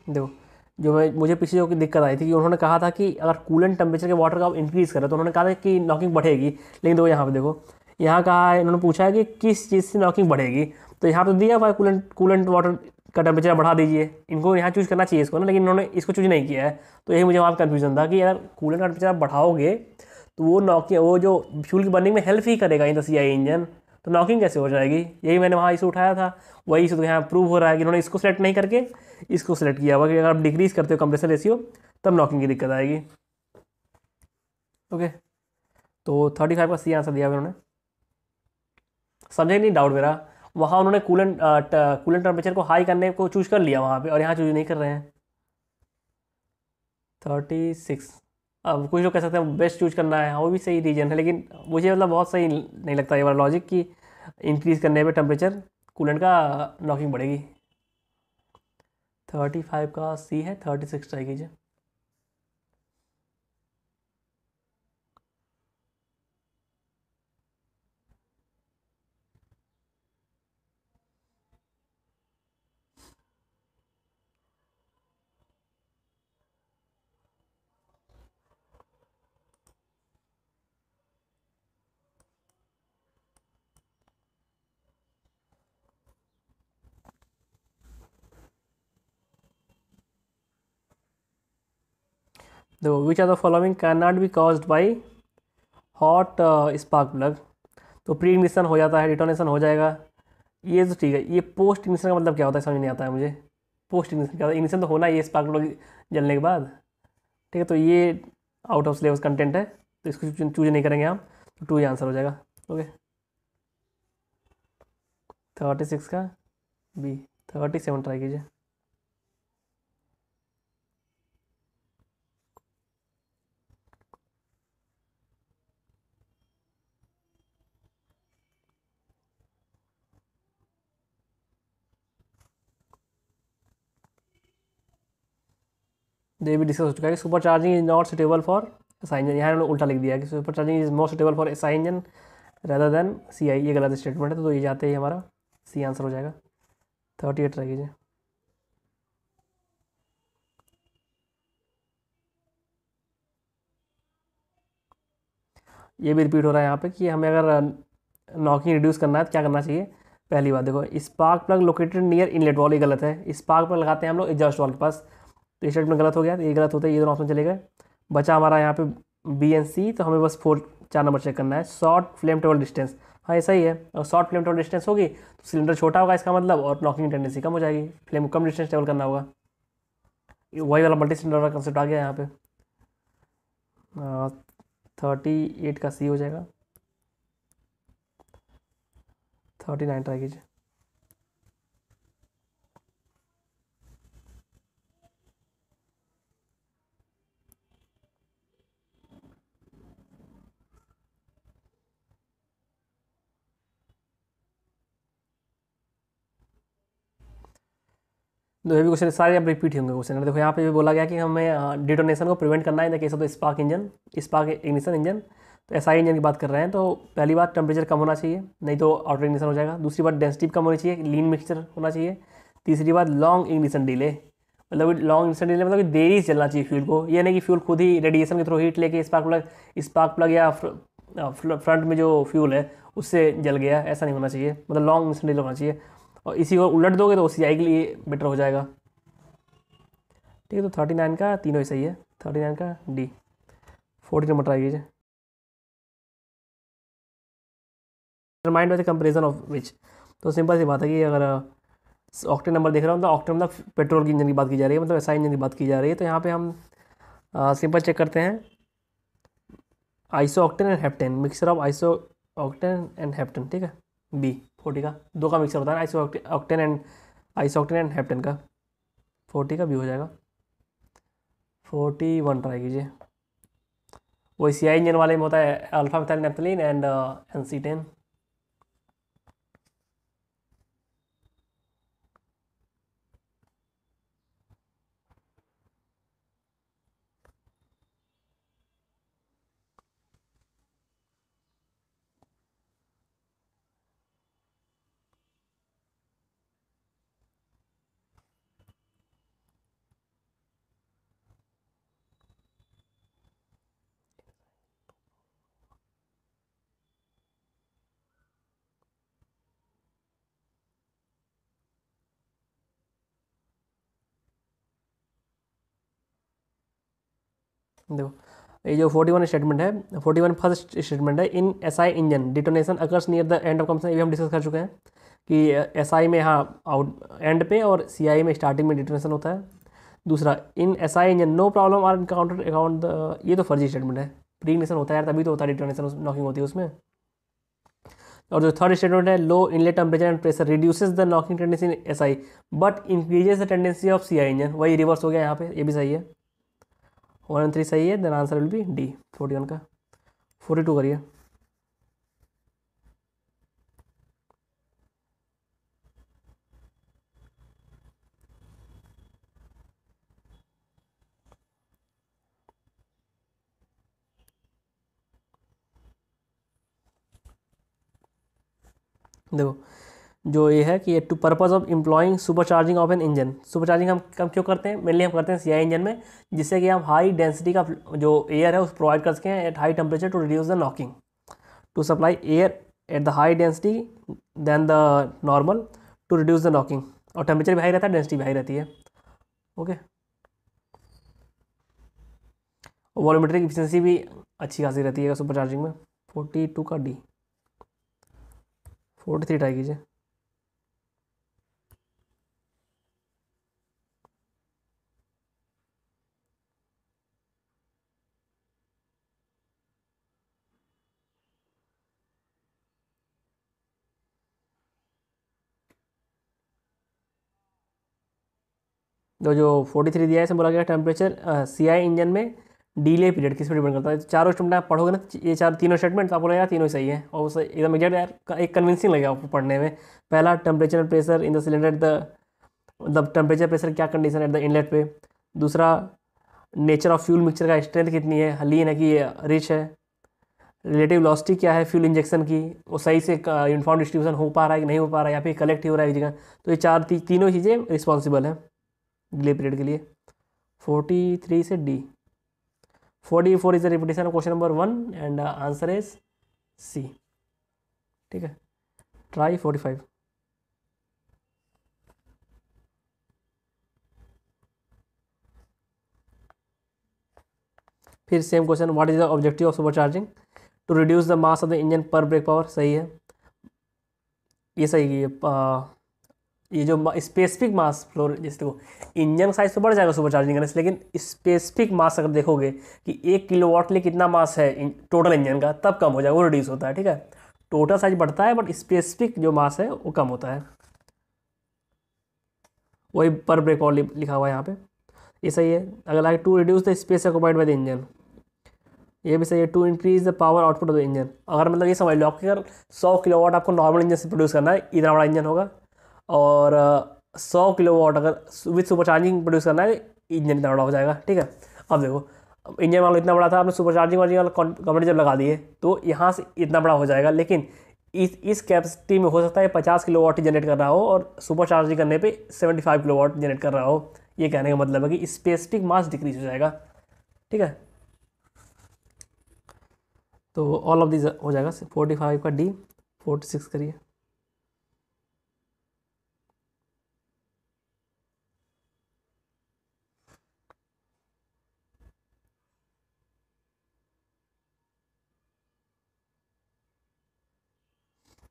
देखो जो मुझे पीछे जो दिक्कत आई थी कि उन्होंने कहा था कि अगर कूलेंट टेम्परेचर के वाटर का आप इंक्रीज़ करें तो उन्होंने कहा था कि नॉकिंग बढ़ेगी, लेकिन देखो यहाँ पे, देखो यहाँ कहा है, इन्होंने पूछा है कि किस चीज़ से नॉकिंग बढ़ेगी। तो यहाँ पे दिया हुआ है कूलेंट वाटर का टेम्परेचर बढ़ा दीजिए, इनको यहाँ चूज़ करना चाहिए इसको ना, लेकिन इन्होंने इसको चूज़ नहीं किया है। तो यही मुझे वहाँ कन्फ्यूजन था कि अगर कूलेंट का टेम्परेचर आप बढ़ाओगे तो वो नॉकिंग, वो जो फ्यूल की बर्निंग में हेल्प ही करेगा इन द सीआई इंजन, तो नॉकिंग कैसे हो जाएगी। यही मैंने वहाँ इशू उठाया था, वही इशू तो यहाँ प्रूव हो रहा है कि उन्होंने इसको सेलेक्ट नहीं करके इसको सेलेक्ट किया हुआ कि अगर आप डिक्रीज़ करते हो कंप्रेसर रेशियो तब नॉकिंग की दिक्कत आएगी। ओके तो 35 का सी आंसर दिया उन्होंने। समझे नहीं डाउट मेरा, वहाँ उन्होंने कूलेंट टेम्परेचर को हाई करने को चूज कर लिया वहाँ पर और यहाँ चूज नहीं कर रहे हैं। 36 अब कुछ लोग कह सकते हैं बेस्ट चूज करना है, वो भी सही रीजन है, लेकिन मुझे मतलब बहुत सही नहीं लगता ये वाला लॉजिक कि इंक्रीज़ करने पे टेम्परेचर कूलेंट का नॉकिंग बढ़ेगी। 35 का सी है, 36 ट्राई कीजिए। देखो, which are the following can not be caused by hot spark plug, तो प्री इग्निशन हो जाता है, डिटोनेशन हो जाएगा, ये तो ठीक है। ये पोस्ट इग्निशन का मतलब क्या होता है समझ नहीं आता है मुझे। पोस्ट इग्निशन क्या होता है? इग्निशन तो होना ही है स्पार्क प्लग जलने के बाद, ठीक है। तो ये आउट ऑफ सिलेबस कंटेंट है, तो इसको चूज नहीं करेंगे हम, तो 2 ही आंसर हो जाएगा। ओके, 36 का बी, 37 ट्राई कीजिए। ये भी डिस्कस हो चुका है कि super charging is not suitable for SI engine. यहाँ उल्टा लिख दिया है कि super charging is more suitable for SI engine rather than CI, ये गलत स्टेटमेंट है। तो ये जाते ही हमारा सी आंसर हो जाएगा। 38 ट्राई कीजिए। ये भी रिपीट हो रहा है यहाँ पे कि हमें अगर नॉकिंग रिड्यूस करना है तो क्या करना चाहिए। पहली बात देखो, spark plug located near inlet wall, ये गलत है। स्पार्क प्लग लगाते हैं हम लोग एग्जॉस्ट वॉल के पास, तो ये स्टेटमेंट गलत हो गया, ये गलत होता है, ये दोनों ऑप्शन चले गए। बचा हमारा यहाँ पे बी एंड सी, तो हमें बस 4 नंबर चेक करना है। शॉर्ट फ्लेम टेबल डिस्टेंस, हाँ ऐसा ही है। और शॉर्ट फ्लेम टेबल डिस्टेंस होगी तो सिलेंडर छोटा होगा इसका मतलब, और नॉकिंग टेंडेंसी कम हो जाएगी। फ्लेम कम डिस्टेंस टेबल करना होगा, वही वाला मल्टी सिलेंडर वाला कंसेप्ट आ गया यहाँ पे। 38 का सी हो जाएगा। 39 ट्राई कीजिए। तो ये भी क्वेश्चन सारे अब रिपीट होंगे क्वेश्चन। देखो यहाँ पे भी बोला गया कि हमें डिटोनेशन को प्रिवेंट करना है, जैसे तो spark engine, spark ignition engine, तो एसआई इंजन की बात कर रहे हैं। तो पहली बात टेम्परेचर कम होना चाहिए, नहीं तो आउटर इग्निशन हो जाएगा। दूसरी बात डेंसिटी कम होनी चाहिए, लीन मिक्सचर होना चाहिए। तीसरी बात लॉन्ग इग्निशन डिले, मतलब लॉन्ग इग्निशन डिले मतलब कि देरी से चलना चाहिए फ्यूल को, यह नहीं कि फ्यूल खुद ही रेडिएशन के थ्रू हीट लेके स्पार्क प्लग या फ्रंट में जो फ्यूल है उससे जल गया, ऐसा नहीं होना चाहिए। मतलब लॉन्ग इग्निशन डिले होना चाहिए, और इसी को उलट दोगे तो सीआई के लिए बेटर हो जाएगा, ठीक है। तो 39 का तीनों ही सही है। 39 का डी। 40 नंबर ट्राई कीजिए। Determined by the comparison of which, तो सिंपल सी बात है कि अगर ऑक्टेन नंबर देख रहा हूँ तो ऑक्टेन मतलब पेट्रोल की इंजन की बात की जा रही है, मतलब एसआई इंजन की बात की जा रही है। तो यहाँ पे हम सिंपल चेक करते हैं iso octane and heptane, mixture of iso octane and heptane, ठीक है। बी 40 का, 2 का मिक्सर होता है आइसो ऑक्टेन एंड हेप्टेन का। 40 का भी हो जाएगा। 41 ट्राई कीजिए। वही सीआई इंजन वाले में होता है अल्फा मेथाइल नेप्थलीन एंड एनसी10। देखो ये जो 41 स्टेटमेंट है, 41 फर्स्ट स्टेटमेंट है, in SI engine detonation occurs near the end of compression. ये भी हम डिस्कस कर चुके हैं कि एसआई में यहाँ आउट एंड पे और सीआई में स्टार्टिंग में डिटोनेशन होता है। दूसरा, in SI engine no problem are encountered account, ये तो फर्जी स्टेटमेंट है। प्री इग्निशन होता है यार तभी तो होता है डिटोनेशन, नॉकिंग होती है उसमें। और जो थर्ड स्टेटमेंट है, low inlet temperature and pressure reduces the knocking tendency in SI but increases the tendency of CI engine, वही रिवर्स हो गया यहाँ पे, ये भी सही है। 1 और 3 सही है, then answer will be D 41 का। 42 करिए। देखो जो ये है कि to purpose of employing supercharging of an engine. Supercharging हम कब क्यों करते हैं? मेनली हम करते हैं सीआई इंजन में, जिससे कि हम हाई डेंसिटी का जो एयर है उस प्रोवाइड कर सकें at high temperature to reduce the knocking, to supply air at the high density than the normal to reduce the knocking. और टेम्परेचर भी हाई रहता है, डेंसिटी भी हाई रहती है। ओके, वॉल्यूमेट्रिक एफिशिएंसी भी अच्छी खासी रहती है सुपर चार्जिंग में। 42 का डी 43 ट्राई कीजिए। जो 43 दिया है इसमें बोला गया टेम्परेचर सीआई इंजन में डिले पीरियड किस पे डिपेंड करता है। तो चारों स्टेटमेंट आप पढ़ोगे ना, ये चार तीनों स्टेटमेंट तो आपको लगेगा तीनों सही है और उससे एकदम एग्जैक्ट यार एक कन्विंसिंग लगेगा आपको पढ़ने में। पहला temperature and pressure in the cylinder, the temperature pressure क्या कंडीशन एट द इनलेट पे। दूसरा नेचर ऑफ फ्यूल मिक्सचर का स्ट्रेंथ कितनी है, लीन है कि रिच है। रिलेटिव वेलोसिटी क्या है फ्यूल इंजेक्शन की, वो सही से यूनिफॉर्म डिस्ट्रीब्यूशन हो पा रहा है कि नहीं हो पा रहा है, या फिर कलेक्ट ही हो रहा है एक जगह। तो ये चार तीनों चीज़ें रिस्पॉन्सिबल हैं डिले पीरियड के लिए। 43 से D. 44 is the repetition of question number 1 and answer is C. ठीक है, ट्राई 45। फिर same question, what is the objective of supercharging? To reduce the mass of the engine per brake power. सही है, ये सही है। ये जो स्पेसिफिक मास फ्लोर, जैसे देखो इंजन साइज तो बढ़ जाएगा सुपर चार्जिंग करने से, लेकिन स्पेसिफिक मास अगर देखोगे कि 1 किलोवाट के लिए कितना मास है टोटल इंजन का, तब कम हो जाएगा, वो रिड्यूस होता है। ठीक है, टोटल साइज बढ़ता है बट स्पेसिफिक जो मास है वो कम होता है। वही पर ब्रेक पावर लिखा हुआ है यहाँ पे, ये सही है। अगला है to reduce the space occupied by the engine, ये भी सही है। To increase the power output of the engine. अगर मतलब ये समझ लो आपके अगर 100 किलोवाट आपको नॉर्मल इंजन से प्रोड्यूस करना है, इतना बड़ा इंजन होगा, और 100 किलोवाट अगर विद सुपर चार्जिंग प्रोड्यूस करना है, इंजन इतना बड़ा हो जाएगा। ठीक है, अब देखो इंजन मान लो इतना बड़ा था, आपने सुपर चार्जिंग वाला कंप्यूटर जब लगा दिए तो यहाँ से इतना बड़ा हो जाएगा, लेकिन इस कैपेसिटी में हो सकता है 50 किलोवाट जनरेट कर रहा हो और सुपर चार्जिंग करने पे 75 किलोवाट जनरेट कर रहा हो। ये कहने का मतलब है कि स्पेसिफिक मास डिक्रीज हो जाएगा। ठीक है, तो ऑल ऑफ दिस हो जाएगा। 45 का डी। 46 करिए।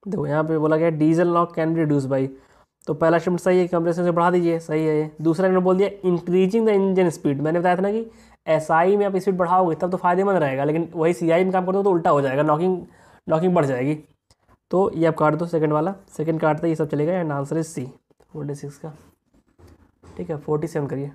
देखो यहाँ पे बोला गया diesel knock can be reduce by. तो पहला स्टेटमेंट सही है, कंप्रेशन से बढ़ा दीजिए, सही है ये। दूसरा इन्होंने बोल दिया इंक्रीजिंग द इंजन स्पीड। मैंने बताया था ना कि एसआई में आप स्पीड बढ़ाओगे तब तो फायदेमंद रहेगा, लेकिन वही सीआई में काम करते हो तो उल्टा हो जाएगा, नॉकिंग बढ़ जाएगी। तो ये आप काट दो, सेकेंड वाला सेकेंड काटते ये सब चलेगा। एंड आंसर इज सी 46 का। ठीक है, 47 करिए।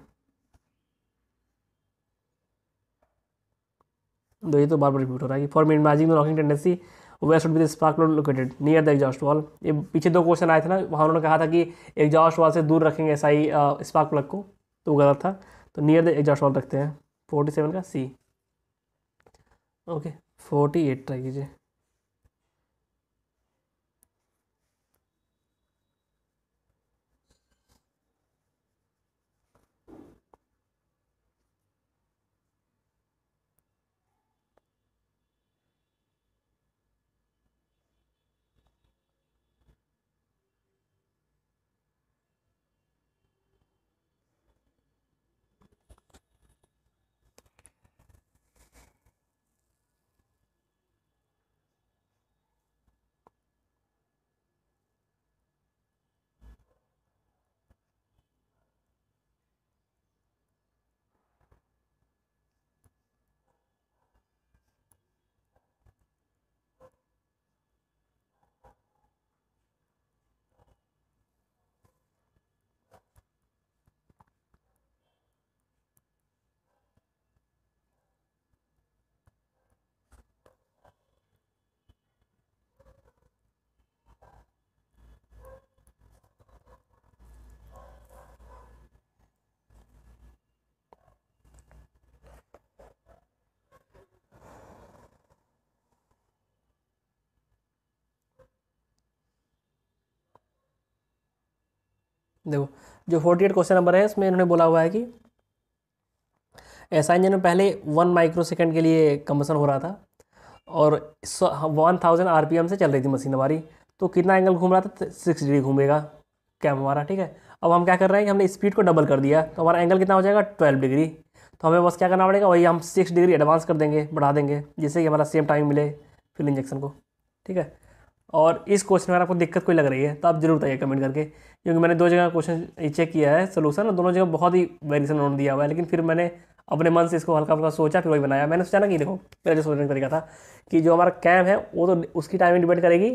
तो ये तो बार बार रिपीट हो रहा है कि for minimizing the knocking tendency where should be the spark plug located near the exhaust wall. ये पीछे 2 क्वेश्चन आए थे ना, वहाँ उन्होंने कहा था कि एग्जॉस्ट वॉल से दूर रखेंगे एसआई स्पार्क प्लग को, तो गलत था, तो नियर द एग्जॉस्ट वॉल रखते हैं। 47 का सी। ओके, 48 ट्राई कीजिए। देखो जो 48 क्वेश्चन नंबर है इसमें इन्होंने बोला हुआ है कि एसआई इंजन में पहले 1 माइक्रोसेकंड के लिए कंबसन हो रहा था और 1000 RPM से चल रही थी मशीन हमारी, तो कितना एंगल घूम रहा था 6 डिग्री घूमेगा कैम हमारा, ठीक है। अब हम क्या कर रहे हैं कि हमने स्पीड को डबल कर दिया तो हमारा एंगल कितना हो जाएगा 12 डिग्री। तो हमें बस क्या करना पड़ेगा, वही हम 6 डिग्री एडवांस कर देंगे, बढ़ा देंगे, जिससे कि हमारा सेम टाइम मिले फिल इंजेक्शन को, ठीक है। और इस क्वेश्चन में अगर आपको दिक्कत कोई लग रही है तो आप जरूर बताइए कमेंट करके, क्योंकि मैंने 2 जगह क्वेश्चन चेक किया है सोल्यूशन और दोनों जगह बहुत ही वेरिएशन उन्होंने दिया हुआ है, लेकिन फिर मैंने अपने मन से इसको हल्का हल्का सोचा फिर वही बनाया। मैंने सोचा ना कि देखो मेरा जो सोचने का तरीका था कि जो हमारा कैम है वो तो उसकी टाइमिंग डिपेंड करेगी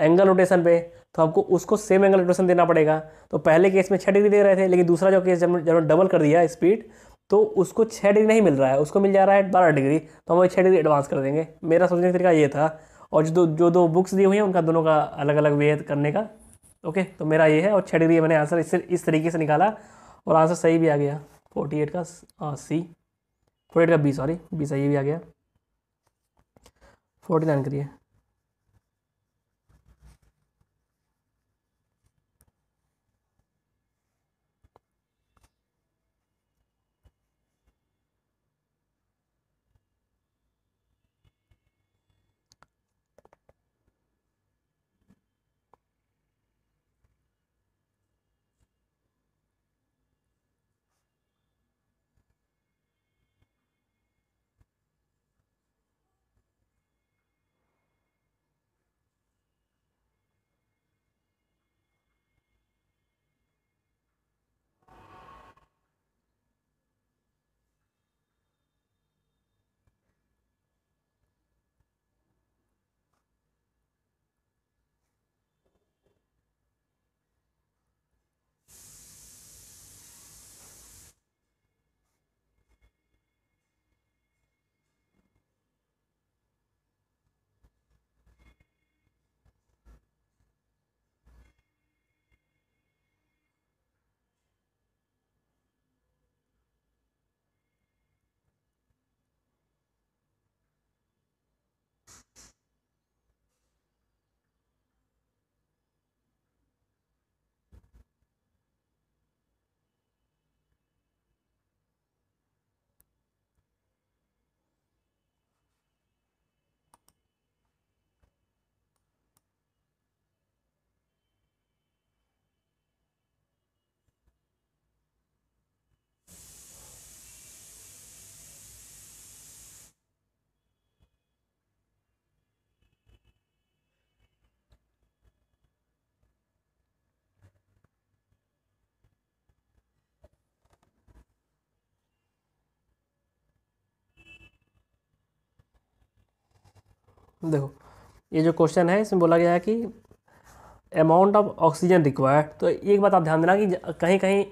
एंगल रोटेशन पे, तो आपको उसको सेम एंगल रोटेशन देना पड़ेगा। तो पहले केस में 6 डिग्री दे रहे थे, लेकिन दूसरा जो केस जब डबल कर दिया स्पीड तो उसको 6 डिग्री नहीं मिल रहा है, उसको मिल जा रहा है 12 डिग्री, तो हम 6 डिग्री एडवांस कर देंगे। मेरा सोचने का तरीका ये था। और जो दो बुक्स दी हुई हैं उनका दोनों का अलग अलग वे करने का, ओके, तो मेरा ये है। और 6 डिग्री मैंने आंसर इस तरीके से निकाला और आंसर सही भी आ गया 48 का सी, 48 का बी, सॉरी बी सही भी आ गया, 49 करिए। देखो ये जो क्वेश्चन है इसमें बोला गया है कि अमाउंट ऑफ ऑक्सीजन रिक्वायर्ड, तो एक बात आप ध्यान देना कि कहीं कहीं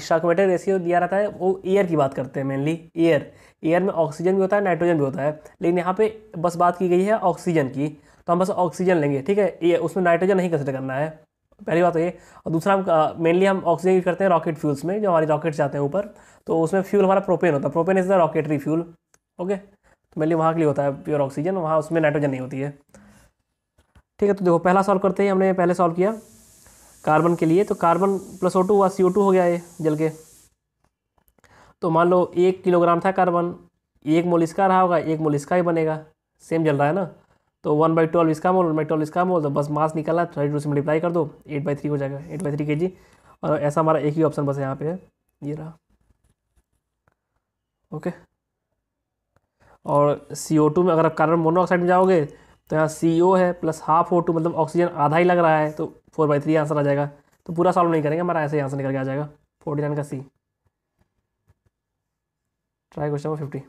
स्टॉकियोमेट्रिक रेशियो दिया रहता है, वो एयर की बात करते हैं मेनली, एयर में ऑक्सीजन भी होता है नाइट्रोजन भी होता है, लेकिन यहाँ पे बस बात की गई है ऑक्सीजन की, तो हम बस ऑक्सीजन लेंगे, ठीक है। ये उसमें नाइट्रोजन नहीं कंसिडर करना है, पहली बात ये। और दूसरा हम मेनली हम ऑक्सीजन यूज करते हैं रॉकेट फ्यूल्स में, जो हमारी रॉकेट जाते हैं ऊपर, तो उसमें फ्यूल हमारा प्रोपेन होता है, propane is the rocketry fuel, okay, mainly वहाँ के लिए होता है प्योर ऑक्सीजन, वहाँ उसमें नाइट्रोजन नहीं होती है, ठीक है। तो देखो पहला सॉल्व करते ही हमने पहले सॉल्व किया कार्बन के लिए, तो कार्बन प्लस O2 हुआ CO2 हो गया ये जल के। तो मान लो 1 किलोग्राम था कार्बन, 1 मोल इसका रहा होगा, 1 मोल इसका ही बनेगा, सेम जल रहा है ना, तो 1/12 इसका मोल, 1/12 इसका मोल, तो बस मास निकाला 32 से मल्टीप्लाई कर दो, 8/3 हो जाएगा, 8/3 kg। और ऐसा हमारा एक ही ऑप्शन बस यहाँ पे है, ये रहा, ओके। और CO2 में अगर आप कार्बन मोनोऑक्साइड में जाओगे तो यहाँ CO है प्लस हाफ O2, मतलब ऑक्सीजन आधा ही लग रहा है, तो 4/3 आंसर आ जाएगा। तो पूरा सॉल्व नहीं करेंगे, हमारा ऐसे ही आंसर निकल के आ जाएगा 49 का C। Try question number 50।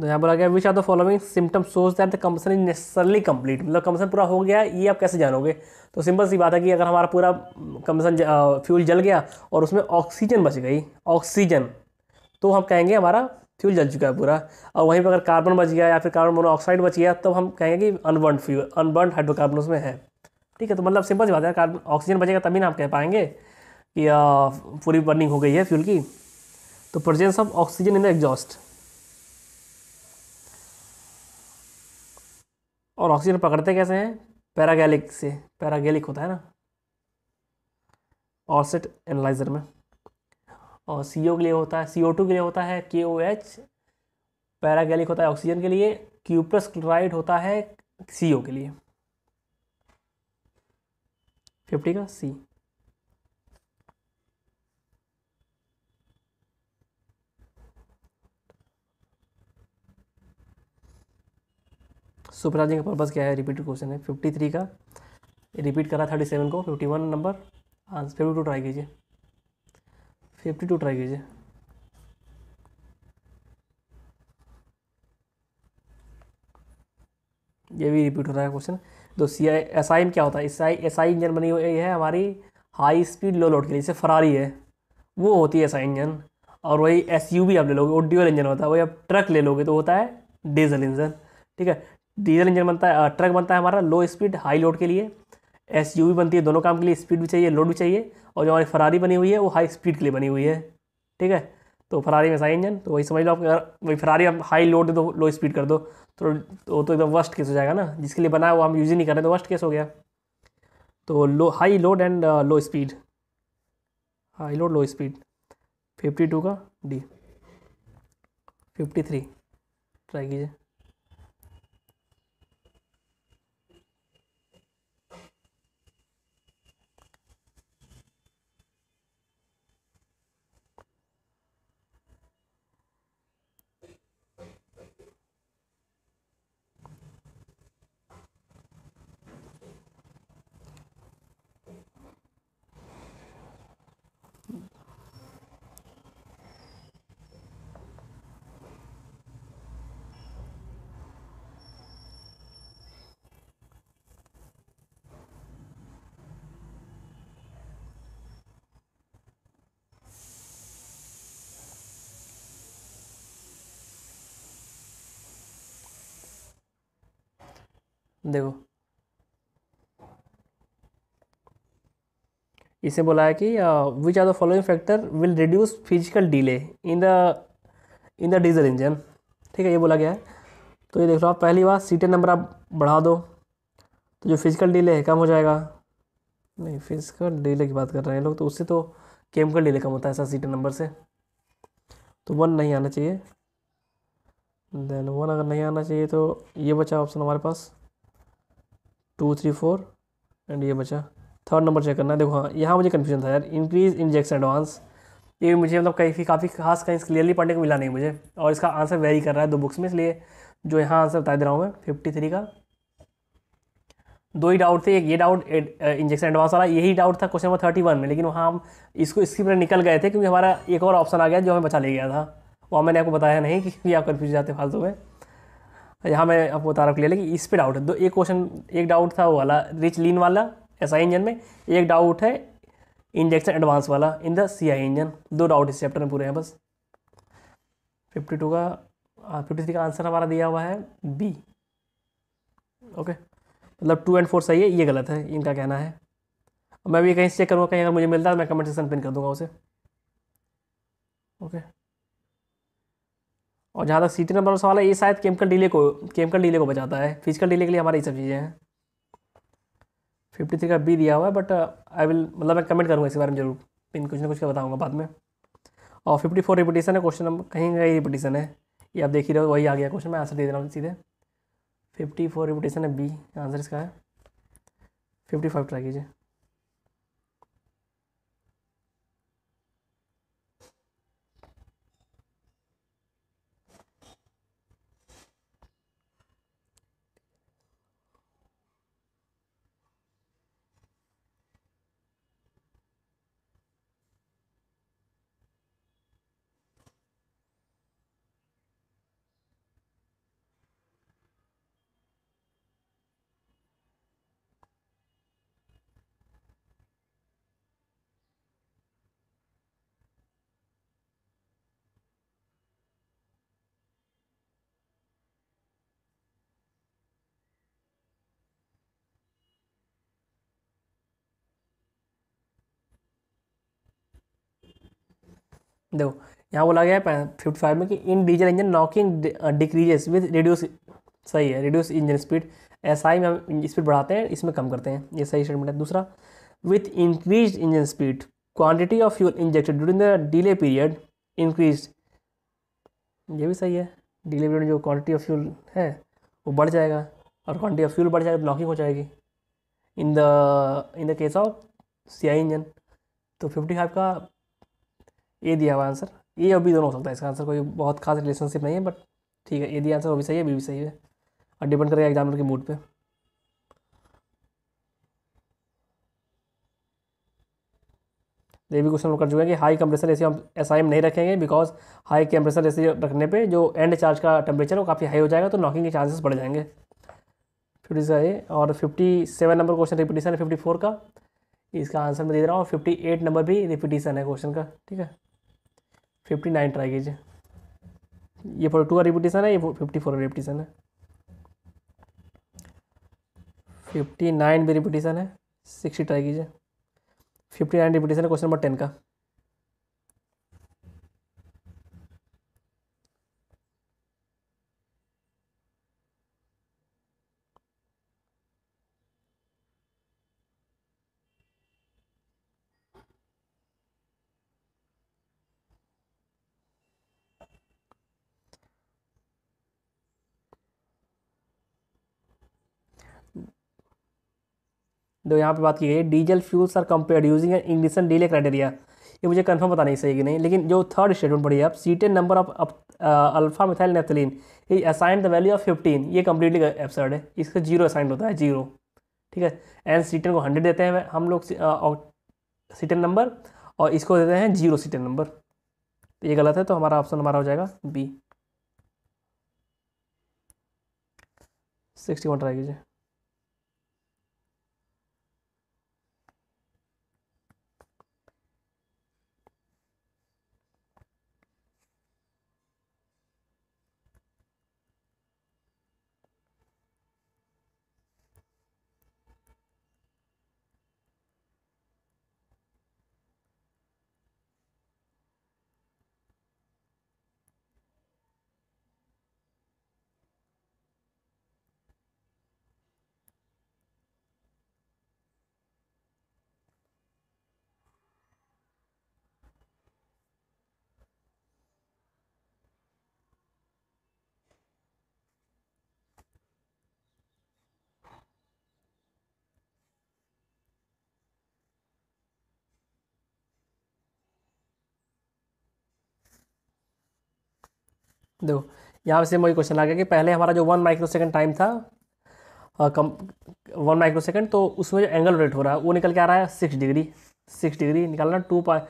तो यहाँ बोला गया which are the following symptom shows that the combustion is necessarily complete, मतलब कंबसन पूरा हो गया, ये आप कैसे जानोगे। तो सिंपल सी बात है कि अगर हमारा पूरा कंबसन फ्यूल जल गया और उसमें ऑक्सीजन बच गई, ऑक्सीजन, तो हम कहेंगे हमारा फ्यूल जल चुका है पूरा। और वहीं पर अगर कार्बन बच गया या फिर कार्बन मोनोऑक्साइड बच गया, तब तो हम कहेंगे कि अनबर्न फ्यूल, अनबर्न हाइड्रोकार्बन उसमें है। ठीक है। तो मतलब सिंपल सी बात है, कार्बन ऑक्सीजन बचेगा तभी ना आप कह पाएंगे कि पूरी बर्निंग हो गई है फ्यूल की। तो presence of oxygen in the exhaust, और ऑक्सीजन पकड़ते कैसे हैं? पैरागैलिक से, पैरागैलिक होता है ना ऑरसेट एनालाइजर में। और CO के लिए होता है, CO2 के लिए होता है KOH, पैरागैलिक होता है ऑक्सीजन के लिए, क्यूप्रस क्लोराइड होता है CO के लिए, 50 का C। सुपरचार्जिंग का पर्पज़ क्या है? रिपीटेड क्वेश्चन है, 53 का रिपीट करा 37 को, 51 नंबर आंसर, 52 ट्राई कीजिए, 52 ट्राई कीजिए। ये भी रिपीट हो रहा है क्वेश्चन। तो SI में क्या होता है? SI इंजन बनी हुई है हमारी हाई स्पीड लो लोड के लिए, जैसे फरारी है वो होती है SI इंजन, और वही SUV आप ले लोगे वो ड्यूल इंजन होता है, वही आप ट्रक ले लोगे तो होता है डीजल इंजन। ठीक है, डीजल इंजन बनता है, ट्रक बनता है हमारा लो स्पीड हाई लोड के लिए, SUV बनती है दोनों काम के लिए, स्पीड भी चाहिए लोड भी चाहिए, और जो हमारी फरारी बनी हुई है वो हाई स्पीड के लिए बनी हुई है। ठीक है, तो फरारी में SI इंजन, तो वही समझ लो आप, वही फरारी आप हाई लोड दो लो स्पीड कर दो तो एकदम वर्स्ट केस हो जाएगा ना, जिसके लिए बनाया वो हम यूज ही नहीं कर रहे तो वर्स्ट केस हो गया। तो low high load and low speed, high load low speed, 52 का D, 53 ट्राई कीजिए। देखो इसे बोला है कि which are the following factor will reduce physical delay in the diesel engine. ठीक है, ये बोला गया है। तो ये देख लो आप, पहली बार सीटें नंबर आप बढ़ा दो तो जो फिजिकल डिले है कम हो जाएगा। नहीं, फिजिकल डिले की बात कर रहे हैं लोग, तो उससे तो केमिकल डिले कम होता है ऐसा सीटें नंबर से। तो 1 नहीं आना चाहिए, देन 1 अगर नहीं आना चाहिए तो ये बचा ऑप्शन हमारे पास 2, 3, 4 एंड ये बचा थर्ड नंबर चेक करना है। देखो हाँ, यहाँ मुझे कन्फ्यूजन था यार, इंक्रीज इंजेक्शन एडवांस, ये मुझे मतलब कहीं काफ़ी खास कहीं क्लियरली पढ़ने को मिला नहीं मुझे, और इसका आंसर वेरी कर रहा है 2 बुक्स में, इसलिए जो यहाँ आंसर बता दे रहा हूँ मैं 53 का। 2 ही डाउट थे, एक ये डाउट इंजेक्शन एडवांस वाला, यही डाउट था क्वेश्चन नंबर 31 में, लेकिन वहाँ हम इसको इसकी पर निकल गए थे क्योंकि हमारा एक और ऑप्शन आ गया जो हमें बचा ले गया था, वहाँ मैंने आपको बताया नहीं क्योंकि आप कन्फ्यूज जाते फालतू में। यहाँ मैं आपको बता रहा हूँ लेकिन इस पे डाउट है। 2 एक क्वेश्चन, एक डाउट था वो वाला रिच लीन वाला SI इंजन में, एक डाउट है इंजेक्शन एडवांस वाला in the CI engine. 2 doubt इस चैप्टर में पूरे हैं बस। 53 का आंसर हमारा दिया हुआ है B। ओके, मतलब 2 और 4 सही है, ये गलत है इनका कहना है। मैं भी कहीं चेक करूँगा, कहीं अगर मुझे मिलता है मैं कमेंट सेक्शन पिन कर दूँगा उसे। ओके, और जहाँ तक सीट नंबर सवाल है, ये शायद केमिकल डिले को बचाता है, फिजिकल डिले के लिए हमारी ये सब चीज़ें हैं। 53 का B दिया हुआ है, बट आई विल मतलब मैं कमेंट करूँगा इसके बारे में जरूर, पिन कुछ ना कुछ का बताऊँगा बाद में। और 54 रिपीटिशन है क्वेश्चन नंबर, कहीं रिपीटिशन है, ये आप देख ही रहे हो, वही आ गया क्वेश्चन, मैं आंसर दे दे रहा हूँ सीधे। 54 रिपीटिशन है B आंसर इसका है। 55 ट्राई कीजिए। देखो यहाँ बोला गया है 55 में कि in diesel engine knocking decreases with reduce, सही है, रिड्यूस इंजन स्पीड। एसआई में हम स्पीड बढ़ाते हैं, इसमें कम करते हैं, ये सही स्टेटमेंट है। दूसरा, with increase engine speed quantity of fuel injected during the delay period increase, ये भी सही है। डिले पीरियड जो क्वान्टिटी ऑफ फ्यूल है वो बढ़ जाएगा और क्वान्टिटी ऑफ फ्यूल बढ़ जाएगा तो नॉकिंग हो जाएगी in the case of C I engine. तो 55 का ये दिया हुआ आंसर, ये और बी दोनों हो सकता है, इसका आंसर कोई बहुत खास रिलेशनशिप नहीं है, बट ठीक है, ए दिया आंसर वो भी सही है, बी भी सही है, और डिपेंड करेगा एग्जामिनर के मूड पे। ये भी क्वेश्चन हम लोग कर चुके हैं कि हाई कंप्रेसर रेशियो हम एसआई में नहीं रखेंगे, बिकॉज हाई कंप्रेसर रेशियो रखने पे जो एंड चार्ज का टेम्परेचर वो काफ़ी हाई हो जाएगा, तो नॉकिंग के चांसेस बढ़ जाएंगे। 50 और 57 नंबर क्वेश्चन रिपीटिशन है 54 का, इसका आंसर मैं दे रहा हूँ। 58 नंबर भी रिपीटिशन है क्वेश्चन का, ठीक है। 59 ट्राई कीजिए, ये 42 का रिपीटिशन है, ये 54 का रिपीटिशन है। 59 भी रिपीटिशन है, 60 ट्राई कीजिए। 59 रिपीटिशन है क्वेश्चन नंबर 10 का। तो यहाँ पे बात की गई diesel fuels are compared using an ignition delay criteria, ये मुझे कंफर्म पता नहीं सही कि नहीं, लेकिन जो थर्ड स्टेटमेंट पढ़ी है आप, C10 number of alpha methyl naphthalene ही असाइंड द वैल्यू ऑफ 15, ये कम्प्लीटली एब्सर्ड है, इसका 0 असाइंड होता है, 0, ठीक है। एंड C10 को 100 देते हैं हम लोग C10 नंबर, और इसको देते हैं 0 C10 नंबर, तो ये गलत है, तो हमारा ऑप्शन हमारा हो जाएगा बी। 61 ट्राई कीजिए, देखो यहाँ से मुझे क्वेश्चन आ गया कि पहले हमारा जो 1 माइक्रोसेकंड टाइम था 1 माइक्रोसेकंड, तो उसमें जो एंगल रोटेट हो रहा है वो निकल के आ रहा है 6 डिग्री। 6 डिग्री निकालना 2 पाई,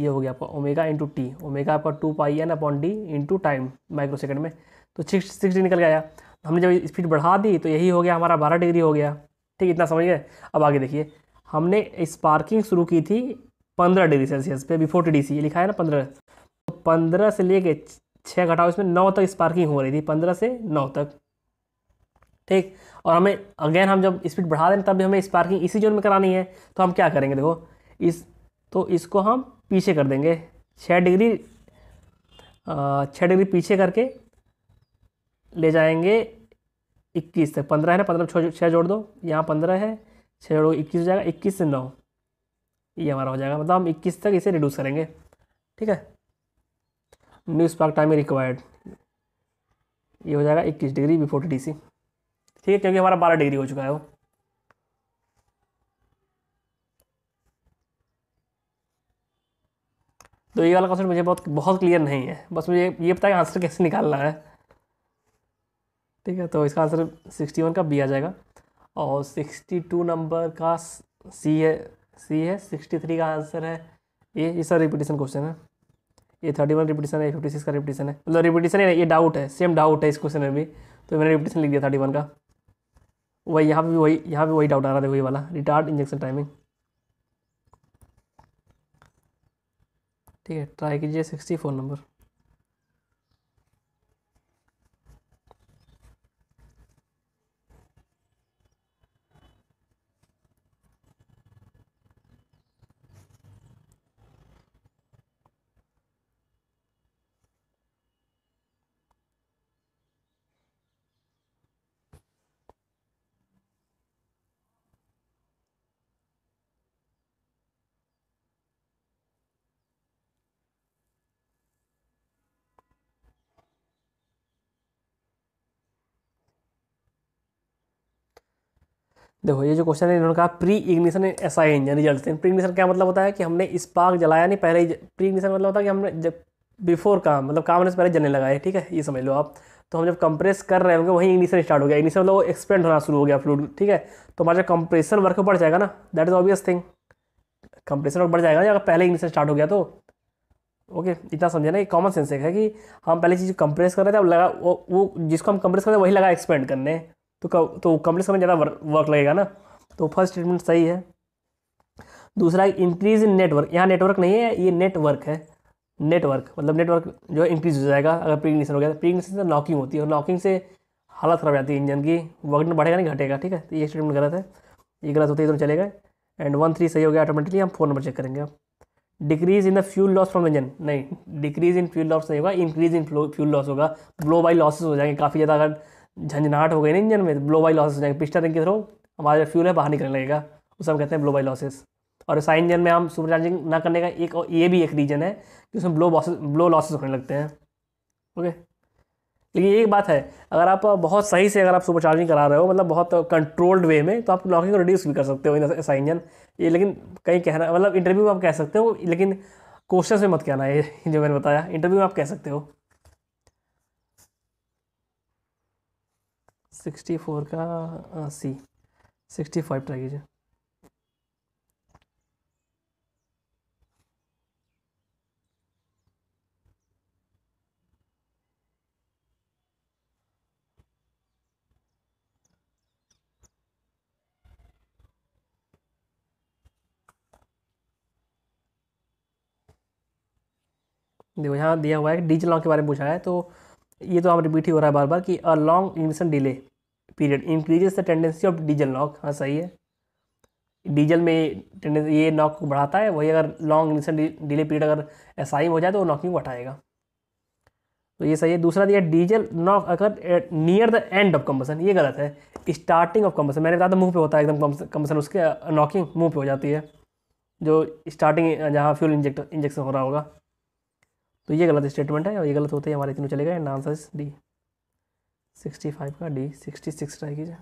ये हो गया आपका ओमेगा इंटू टी, ओमेगा आपका 2 पाई n/d इंटू टाइम माइक्रोसेकंड में, तो 6 डिग्री निकल के आया। हमने जब स्पीड बढ़ा दी तो यही हो गया हमारा 12 डिग्री हो गया, ठीक, इतना समझ गए। अब आगे देखिए, हमने स्पार्किंग शुरू की थी 15 डिग्री सेल्सियस पे, बिफोर TDC, ये लिखा है ना 15, तो 15 से लेके 6 घटाओ इसमें 9 तक स्पार्किंग हो रही थी, 15 से 9 तक, ठीक। और हमें अगेन हम जब स्पीड बढ़ा दें तब भी हमें स्पार्किंग इसी जोन में करानी है, तो हम क्या करेंगे, देखो इस, तो इसको हम पीछे कर देंगे 6 डिग्री पीछे करके ले जाएंगे 21 तक। 15 है ना, 15 6 जोड़ दो, यहाँ 15 है, 6 जोड़ो 21 हो जाएगा, 21 से 9 ये हमारा हो जाएगा, मतलब हम 21 तक इसे रिड्यूस करेंगे, ठीक है। न्यू स्पार्क टाइम रिक्वायर्ड, ये हो जाएगा 21 डिग्री बिफोर TDC, ठीक है, क्योंकि हमारा 12 डिग्री हो चुका है वो। तो ये वाला क्वेश्चन मुझे बहुत क्लियर नहीं है, बस मुझे ये पता है कि आंसर कैसे निकालना है, ठीक है। तो इसका आंसर 61 का बी आ जाएगा, और 62 नंबर का सी है, 63 का आंसर है ये सर रिपीटिशन क्वेश्चन है, ये 31 रिपीटिशन है, 56 का रिपीटिशन है, मतलब रिपीटिशन है, ये डाउट है, सेम डाउट है इस क्वेश्चन में भी, तो मैंने रिपीटिशन लिख दिया 31 का। वही यहाँ पे भी वही डाउट आ रहा था, वही वाला रिटार्ड इंजेक्शन टाइमिंग, ठीक है। ट्राई कीजिए 64 नंबर, 64 देखो ये जो क्वेश्चन है इन्होंने कहा pre ignition in SI engine result. Pre ignition क्या मतलब होता है कि हमने स्पार्क जलाया नहीं पहले ही। प्री इग्निशन मतलब होता है कि हमने जब बिफोर काम मतलब काम होने से पहले जलने लगा है, ठीक है, ये समझ लो आप। तो हम जब कंप्रेस कर रहे होंगे वहीं इग्निशन स्टार्ट हो गया। इग्निशन मतलब एक्सपेंड होना शुरू हो गया फ्लूइड, ठीक है। तो हमारा जो कंप्रेशन वर्क बढ़ जाएगा ना, that is obvious thing, compression work बढ़ जाएगा अगर पहले इग्निशन स्टार्ट हो गया तो। ओके इतना समझे ना, ये कॉमन सेंस है कि हम पहले चीज़ कंप्रेस कर रहे थे, अब लगा वो जिसको हम कंप्रेस कर रहे थे वही लगा एक्सपेंड करने, तो कंप्रेस करने ज़्यादा वर्क लगेगा ना। तो फर्स्ट स्टेटमेंट सही है। दूसरा इंक्रीज इन नेटवर्क, यहाँ नेटवर्क नहीं है, ये नेटवर्क है। नेटवर्क मतलब नेटवर्क जो इंक्रीज हो जाएगा अगर प्री इग्निशन हो गया। प्री इग्निशन से नॉकिंग होती है और नॉकिंग से हालत खराब हो जाती है इंजन की, वर्क बढ़ेगा नहीं घटेगा, ठीक है। तो ये स्टेटमेंट गलत है, ये गलत होती है, तो चलेगा। एंड 1-3 सही हो गया ऑटोमेटिकली। हम 4 नंबर चेक करेंगे। अब decrease in the fuel loss from engine, नहीं डिक्रीज इन फ्यूल लॉस नहीं होगा, इंक्रीज इन फ्यूल लॉस होगा। ब्लो बाई लॉसेस हो जाएंगे काफ़ी ज़्यादा, अगर झंझनाहट हो गई ना इंजन में, ब्लो बाई लॉसेस हो जाएंगे। पिस्टन टैंक के थ्रू हमारा जो फ्यूल है बाहर निकलने लगेगा, उसे हम कहते हैं ब्लो बाई लॉसेस। और एसआई इंजन में हम सुपर चार्जिंग ना करने का एक और ये भी एक रीज़न है कि उसमें ब्लो लॉसेस होने लगते हैं। ओके लेकिन एक बात है, अगर आप बहुत सही से अगर आप सुपर चार्जिंग करा रहे हो मतलब बहुत कंट्रोल्ड वे में, तो आप नॉकिंग को रिड्यूस भी कर सकते हो एसआई इंजन। ये लेकिन कहीं कहना मतलब इंटरव्यू में आप कह सकते हो, लेकिन क्वेश्चन में मत कहना ये जो मैंने बताया, इंटरव्यू में आप कह सकते हो। 64 का सी 65 ट्राई कीजिए। देखो यहाँ दिया हुआ है डीजल लॉन्ग के बारे में पूछा है, तो ये तो हम रिपीट ही हो रहा है बार बार कि a long ignition delay period increases the tendency of diesel lock. हाँ सही है, डीजल में टेंडेंसी ये नॉक को बढ़ाता है, वही अगर लॉन्ग इग्निशन डिले पीरियड अगर एसआई में हो जाए तो वो नॉकिंग को हटाएगा, तो ये सही है। दूसरा दिया डीजल नॉक अगर near the end of combustion, ये गलत है। स्टार्टिंग ऑफ कंबसन मैंने बताया था मुँह पर होता है एकदम कंबसन, उसके नॉकिंग मुँह पर हो जाती है जो स्टार्टिंग जहाँ फ्यूल इंजेक्शन हो रहा होगा, तो ये गलत स्टेटमेंट है और ये गलत होते हैं हमारे तीनों चले गए। एंड आंसर इज डी 65 का डी 66 ट्राई कीजिए।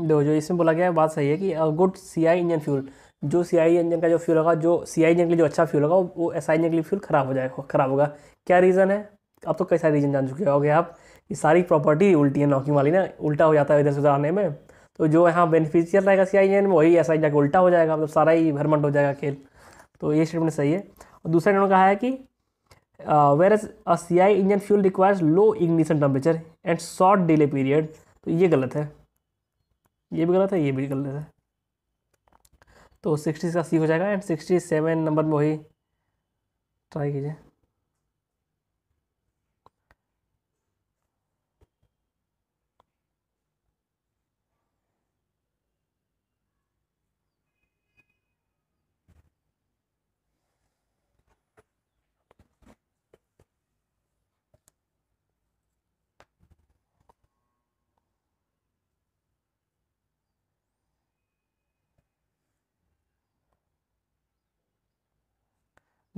देखो जो इसमें बोला गया है बात सही है कि गुड सीआई इंजन फ्यूल, जो सीआई इंजन का जो फ्यूल होगा, जो सीआई इंजन के लिए जो अच्छा फ्यूल होगा वो एसआई इंजन के लिए फ्यूल खराब हो जाएगा, खराब होगा। क्या रीज़न है? अब तो कई सारे रीज़न जान चुके होंगे आप। ये सारी प्रॉपर्टी उल्टी है नॉकिंग वाली ना, उल्टा हो जाता है इधर से उधर आने में, तो जो यहाँ बेनिफिशियल रहेगा सीआई इंजन में वही एसआई इंजन उल्टा हो जाएगा, मतलब सारा ही भरमंड हो जाएगा खेल। तो ये स्टेटमेंट सही है। और दूसरा इन्होंने कहा है कि whereas a CI engine fuel requires low ignition temperature and short delay period, तो ये गलत है, ये भी गलत है, ये भी गलत है। तो 60 का सी हो जाएगा। एंड 67 नंबर में वही ट्राई कीजिए।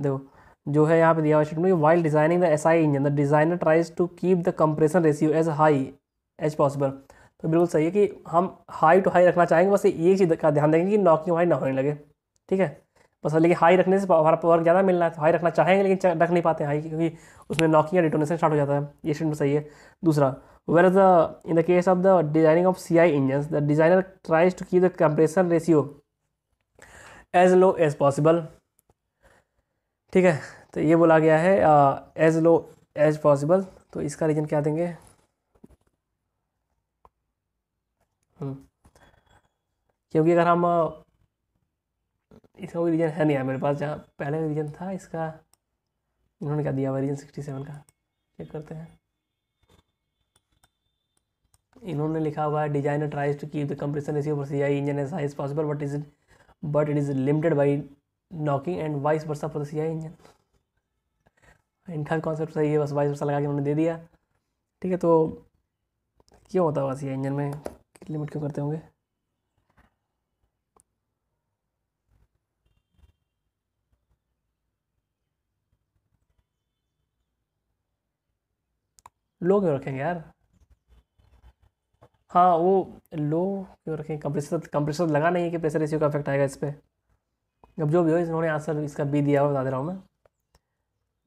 देखो जो है यहाँ पे दिया हुआ statement, while designing the SI engine the designer tries to keep the compression ratio as high as possible, तो बिल्कुल सही है कि हम हाई टू हाई रखना चाहेंगे, बस ये चीज़ का ध्यान देंगे कि नॉकिंग हाई ना होने लगे, ठीक है बस। लेकिन हाई रखने से हमारा वर्क ज़्यादा मिलना है, तो हाई रखना चाहेंगे लेकिन रख नहीं पाते हाई, क्योंकि उसमें नॉकिंग या डिटोनेशन स्टार्ट हो जाता है। ये स्टेटमेंट सही है। दूसरा where the in the case of the designing of CI engine the designer tries to keep the compression ratio as low as possible, ठीक है। तो ये बोला गया है एज लो एज पॉसिबल, तो इसका रीजन क्या देंगे? क्योंकि अगर हम इसका कोई रीजन है नहीं है मेरे पास, जहाँ पहले रीजन था इसका इन्होंने क्या दिया हुआ रीजन 67 का, चेक करते हैं। इन्होंने लिखा हुआ है designer tries to keep the compression ratio for CI engine SI is possible but it is limited by knocking and vice versa for the CI engine. इनका कॉन्सेप्ट सही है, बस वाइस वर्सा लगा के उन्होंने दे दिया। ठीक है, तो क्यों होता होगा सीआई इंजन में, लिमिट क्यों करते होंगे? लो क्यों रखेंगे यार? हाँ, वो लो क्यों रखेंगे? कंप्रेसर लगा नहीं है कि प्रेशर रेशियो का इफेक्ट आएगा इस पर। अब जो भी हो, इन्होंने आंसर इसका बी दिया हुआ, बता दे रहा हूँ मैं।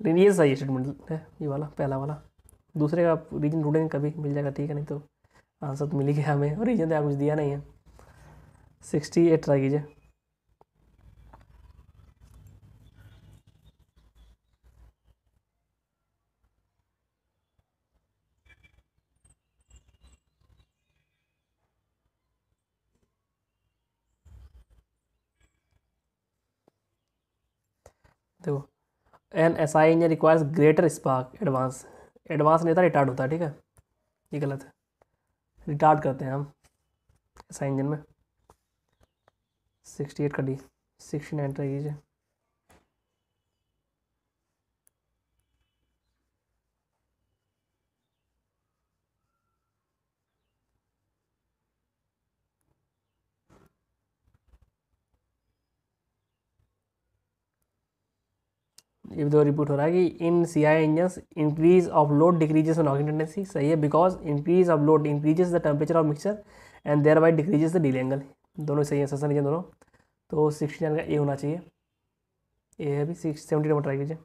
लेकिन ये सही स्टेटमेंट है, ये वाला पहला वाला। दूसरे का रीजन ढूंढेंगे, कभी मिल जाएगा। ठीक है, नहीं तो आंसर तो मिल गया हमें, और रीजन तो कुछ दिया नहीं है। 68 ट्राई कीजिए। देखो, an S I engine requires greater spark advance नहीं होता, रिटार्ड होता है। ठीक है, ये गलत है, रिटार्ड करते हैं हम एस आई इंजन में। 68 का डी, 69 ट्राई कीजिए। ये भी दो रिपोर्ट हो रहा है कि in C I engine increase of load decreases knocking tendency, सही है, because increase of load increases the temperature of mixture and thereby decreases the delay angle. दोनों सही है, ससन इंजन दोनों। तो 69 का ए होना चाहिए, ए है अभी। 70 नंबर ट्राई कीजिए।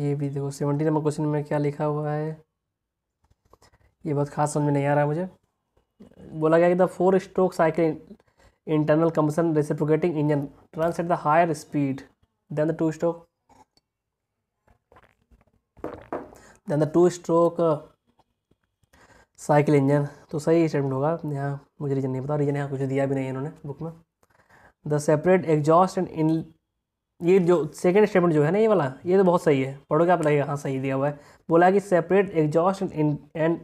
ये भी देखो, 70 नंबर क्वेश्चन में क्या लिखा हुआ है, ये बहुत खास समझ में नहीं आ रहा है मुझे। बोला गया कि the 4 stroke cycle internal combustion reciprocating engine runs at the higher speed than the two stroke cycle engine. तो सही स्टेटमेंट होगा। यहाँ मुझे रीजन नहीं पता, रीजन यहाँ कुछ दिया भी नहीं है इन्होंने बुक में। The separate exhaust and in, ये जो सेकंड स्टेटमेंट जो है ना, ये वाला, ये तो बहुत सही है, पढ़ोगे आप लगेगा हाँ सही दिया हुआ है। बोला कि separate exhaust and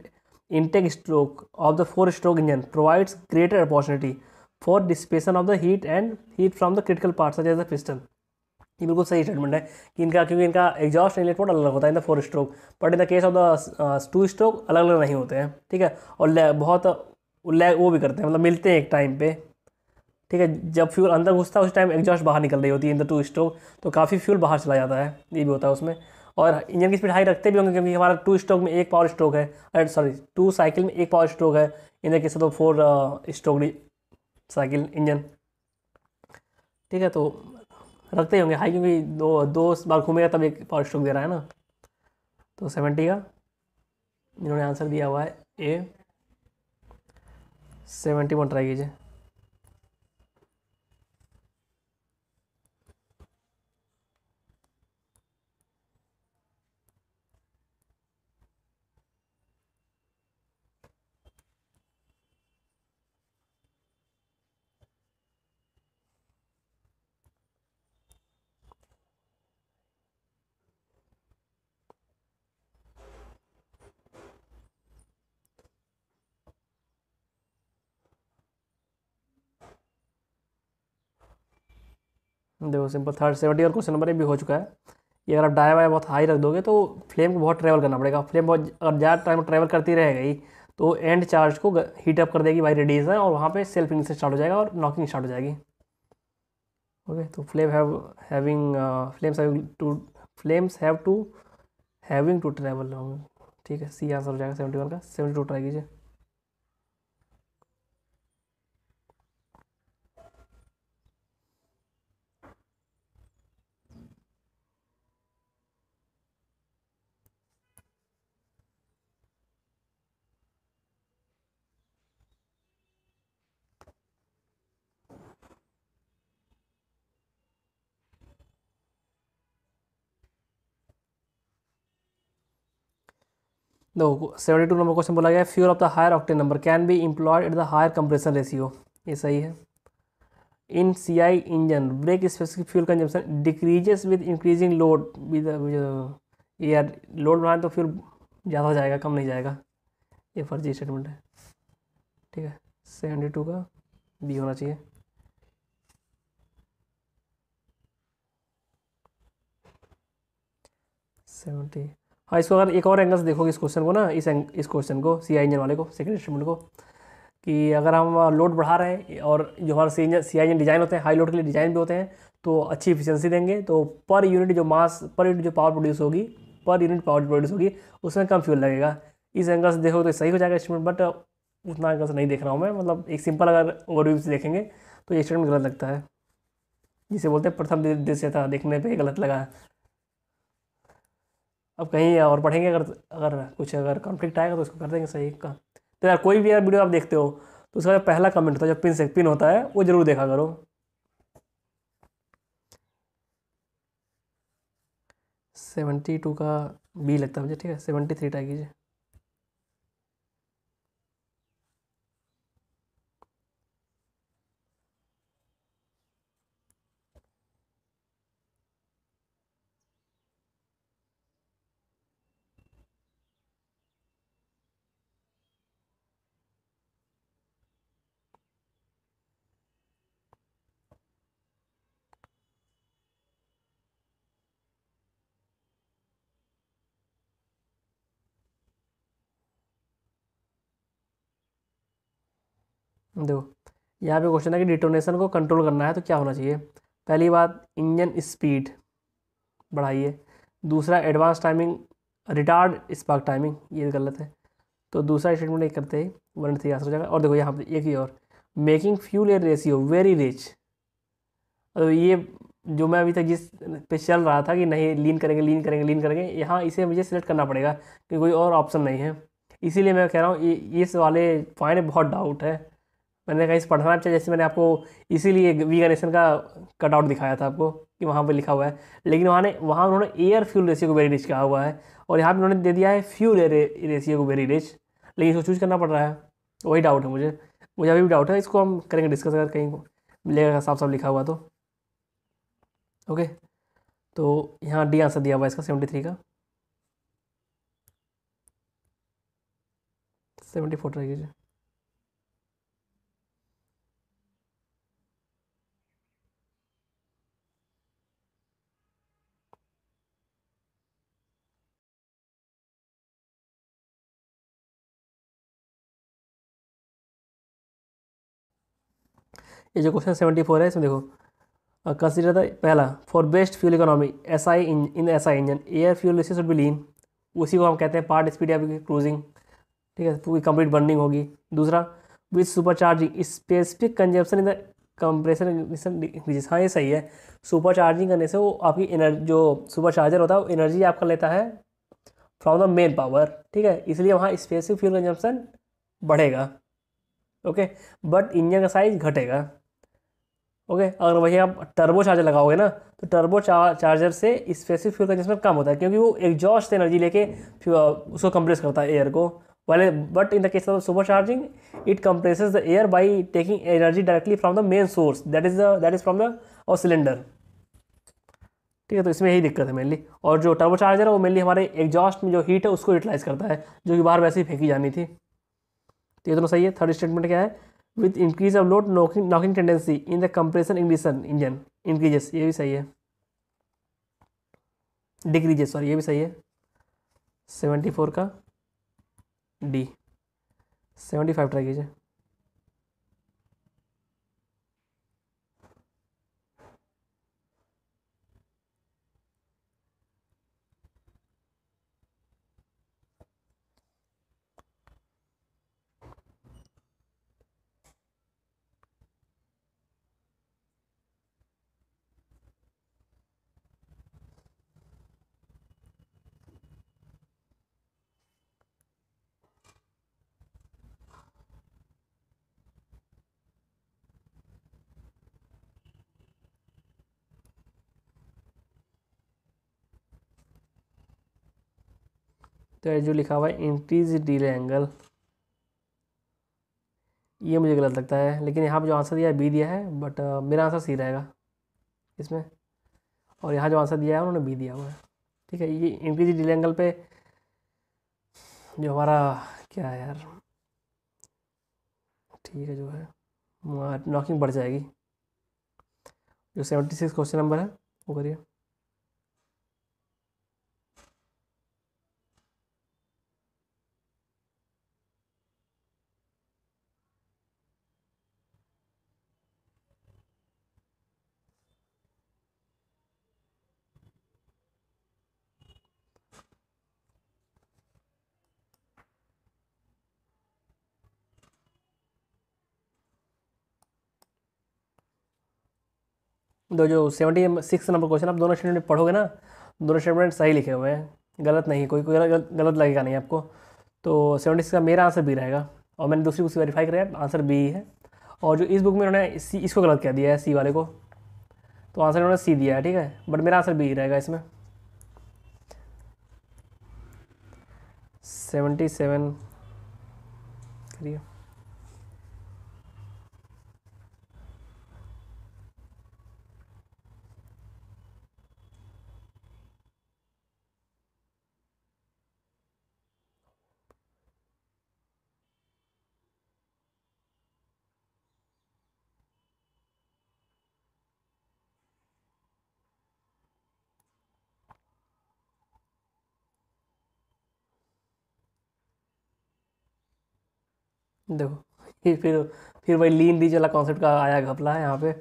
intake stroke of the 4 stroke engine provides greater opportunity for dissipation of the heat and heat from the critical parts such as the piston. ये बिल्कुल सही स्टेटमेंट है कि इनका, क्योंकि इनका एग्जॉस्ट इनलेट पोर्ट अलग होता है in the 4 stroke, but in the case of the 2 stroke अलग अलग नहीं होते हैं। ठीक है, और बहुत वो भी करते हैं, मतलब मिलते हैं एक टाइम पे। ठीक है, जब फ्यूल अंदर घुसता है उस टाइम एग्जॉस्ट बाहर निकल रही होती है इन द 2 स्ट्रोक, तो काफ़ी फ्यूल बाहर चला जाता है, ये भी होता है उसमें। और इंजन की स्पीड हाई रखते भी होंगे क्योंकि हमारा 2 स्ट्रोक में एक पावर स्ट्रोक है, अरे सॉरी 2 साइकिल में एक पावर स्ट्रोक है, in the case of 4 stroke cycle engine. ठीक है, तो रखते ही होंगे हाई क्योंकि दो बार घूमेगा तब एक पावर स्ट्रोक दे रहा है ना। तो 70 का इन्होंने आंसर दिया हुआ है ए। 71 ट्राई कीजिए। देखो सिंपल थर्ड 70 और क्वेश्चन नंबर ये भी हो चुका है। ये अगर आप डाई वाई बहुत हाई रख दोगे तो फ्लेम को बहुत ट्रैवल करना पड़ेगा, फ्लेम बहुत अगर ज़्यादा टाइम ट्रैवल करती रहेगी तो एंड चार्ज को हीटअप कर देगी बाई रेडिएशन, और वहाँ पे सेल्फ इग्निशन स्टार्ट हो जाएगा और नॉकिंग स्टार्ट हो जाएगी। Okay, so flames have to travel long. ठीक है, सी आंसर हो जाएगा 71 का। 72 ट्राई कीजिए। देखो 72 नंबर क्वेश्चन बोला गया है fuel of the higher octane number can be employed at the higher compression ratio, ये सही है। In CI engine brake specific fuel consumption decreases with increasing load, with यार लोड बढ़ाएं तो फ्यूल ज़्यादा हो जाएगा, कम नहीं जाएगा, ये फर्जी स्टेटमेंट है। ठीक है, 72 का बी होना चाहिए। हाँ, इसको अगर एक और एंगल से देखोगे इस क्वेश्चन को ना, इस क्वेश्चन को सीआई इंजन वाले को, सेकंड स्टेटमेंट को, कि अगर हम लोड बढ़ा रहे हैं और जो हमारे सीआई इंजन डिज़ाइन होते हैं हाई लोड के लिए डिज़ाइन भी होते हैं तो अच्छी एफिशिएंसी देंगे, तो पर यूनिट जो मास, पर यूनिट जो पावर प्रोड्यूस होगी, उसमें कम फ्यूल लगेगा। इस एंगल से देखो तो सही हो जाएगा स्टेटमेंट, बट उतना एंगल से नहीं देख रहा हूँ मैं, मतलब एक सिंपल अगर ओवरव्यू से देखेंगे तो ये स्टेटमेंट गलत लगता है, जिसे बोलते हैं प्रथम दृश्य था, देखने पर गलत लगा। अब कहीं और पढ़ेंगे, अगर कुछ कॉन्फ्लिक्ट आएगा तो उसको कर देंगे सही का। तो यार कोई भी यार वीडियो आप देखते हो तो उसका पहला कमेंट होता है, जो पिन होता है वो जरूर देखा करो। सेवेंटी टू का बी लगता है मुझे। ठीक है, 73 टाइप कीजिए। देखो यहाँ पे क्वेश्चन है कि डिटोनेशन को कंट्रोल करना है तो क्या होना चाहिए। पहली बात, इंजन स्पीड बढ़ाइए। दूसरा, advance timing retard spark timing, ये गलत है, तो दूसरा स्टेटमेंट एक करते ही 1 3 आंसर हो जाएगा। और देखो यहाँ पे एक ही और, making fuel air ratio very rich, ये जो मैं अभी तक जिस पे चल रहा था कि नहीं लीन करेंगे, यहाँ इसे मुझे सिलेक्ट करना पड़ेगा क्योंकि कोई और ऑप्शन नहीं है। इसीलिए मैं कह रहा हूँ इस वाले पॉइंट में बहुत डाउट है, मैंने कहीं पढ़ना चाहिए। जैसे मैंने आपको इसीलिए वीगा नेशन का कटआउट दिखाया था आपको कि वहाँ पे लिखा हुआ है, लेकिन वहाँ उन्होंने एयर फ्यूल रेशियो को वेरी रिच कहा हुआ है और यहाँ पे उन्होंने दे दिया है फ्यूल एयर रेशियो को वेरी रिच, लेकिन इसको चूज करना पड़ रहा है। वही डाउट है मुझे अभी भी डाउट है, इसको हम करेंगे डिस्कस अगर कहीं मिलेगा साफ लिखा हुआ तो। ओके, तो यहाँ डी आंसर दिया हुआ है इसका 73 का। 74 ट्राई कीजिए। ये जो क्वेश्चन 74 है इसमें देखो, कंसीडर द पहला for best fuel economy SI in SI engine air fuel ratio should be lean, उसी को हम कहते हैं पार्ट स्पीड या क्रूजिंग। ठीक है, पूरी कंप्लीट बर्निंग होगी। दूसरा, with supercharging specific consumption in the compression, हाँ ये सही है, सुपर चार्जिंग करने से वो आपकी एनर्जी, जो सुपर चार्जर होता है वो एनर्जी आपका लेता है फ्रॉम द मेन पावर। ठीक है, इसलिए वहाँ स्पेसिफिक फ्यूल कंजम्पशन बढ़ेगा। ओके, बट इंजन का साइज घटेगा। ओके, अगर वही आप टर्बो चार्जर लगाओगे ना तो टर्बो चार्जर से स्पेसिफिक फ्यूल कंजम्पशन कम होता है क्योंकि वो एग्जॉस्ट से एनर्जी लेके उसको कंप्रेस करता है एयर को वाले, but in the case of supercharging it compresses the air by taking energy directly from the main source, that is from the और सिलेंडर। ठीक है, तो इसमें यही दिक्कत है मेनली। और जो टर्बो चार्जर है वो मेनली हमारे एग्जॉस्ट में जो हीट है उसको यूटिलाइज करता है, जो कि बाहर वैसे ही फेंकी जानी थी। तो ये दोनों सही है। थर्ड स्टेटमेंट क्या है, with increase of load knocking tendency in the compression ignition engine increases, ये भी सही है, डिक्रीजेस, सॉरी, ये भी सही है। 74 का डी। 75 ट्राई कीजिए। तो जो लिखा हुआ है इंक्रीज डील एंगल, ये मुझे गलत लगता है, लेकिन यहाँ पर जो आंसर दिया है बी दिया है, बट मेरा आंसर सी रहेगा इसमें, और यहाँ जो आंसर दिया है उन्होंने बी दिया हुआ है। ठीक है, ये इंक्रीज डील एंगल पे जो हमारा क्या है यार, ठीक है, जो है नॉकिंग बढ़ जाएगी। जो 76 क्वेश्चन नंबर है वो करिए। तो जो 76 नंबर क्वेश्चन आप दोनों स्टूडेंट पढ़ोगे ना, दोनों स्टूडेंट सही लिखे हुए हैं, गलत नहीं, कोई गलत लगेगा नहीं आपको। तो 76 का मेरा आंसर बी रहेगा, और मैंने दूसरी बुक से वेरीफाई कराया, आंसर बी है। और जो इस बुक में उन्होंने सी, इसको गलत कह दिया है, सी वाले को, तो आंसर उन्होंने सी दिया है। ठीक है, बट मेरा आंसर बी रहेगा इसमें। 77 करिए, देखो ये फिर वही लीन डीज वाला कॉन्सेप्ट का आया घपला है यहाँ पे।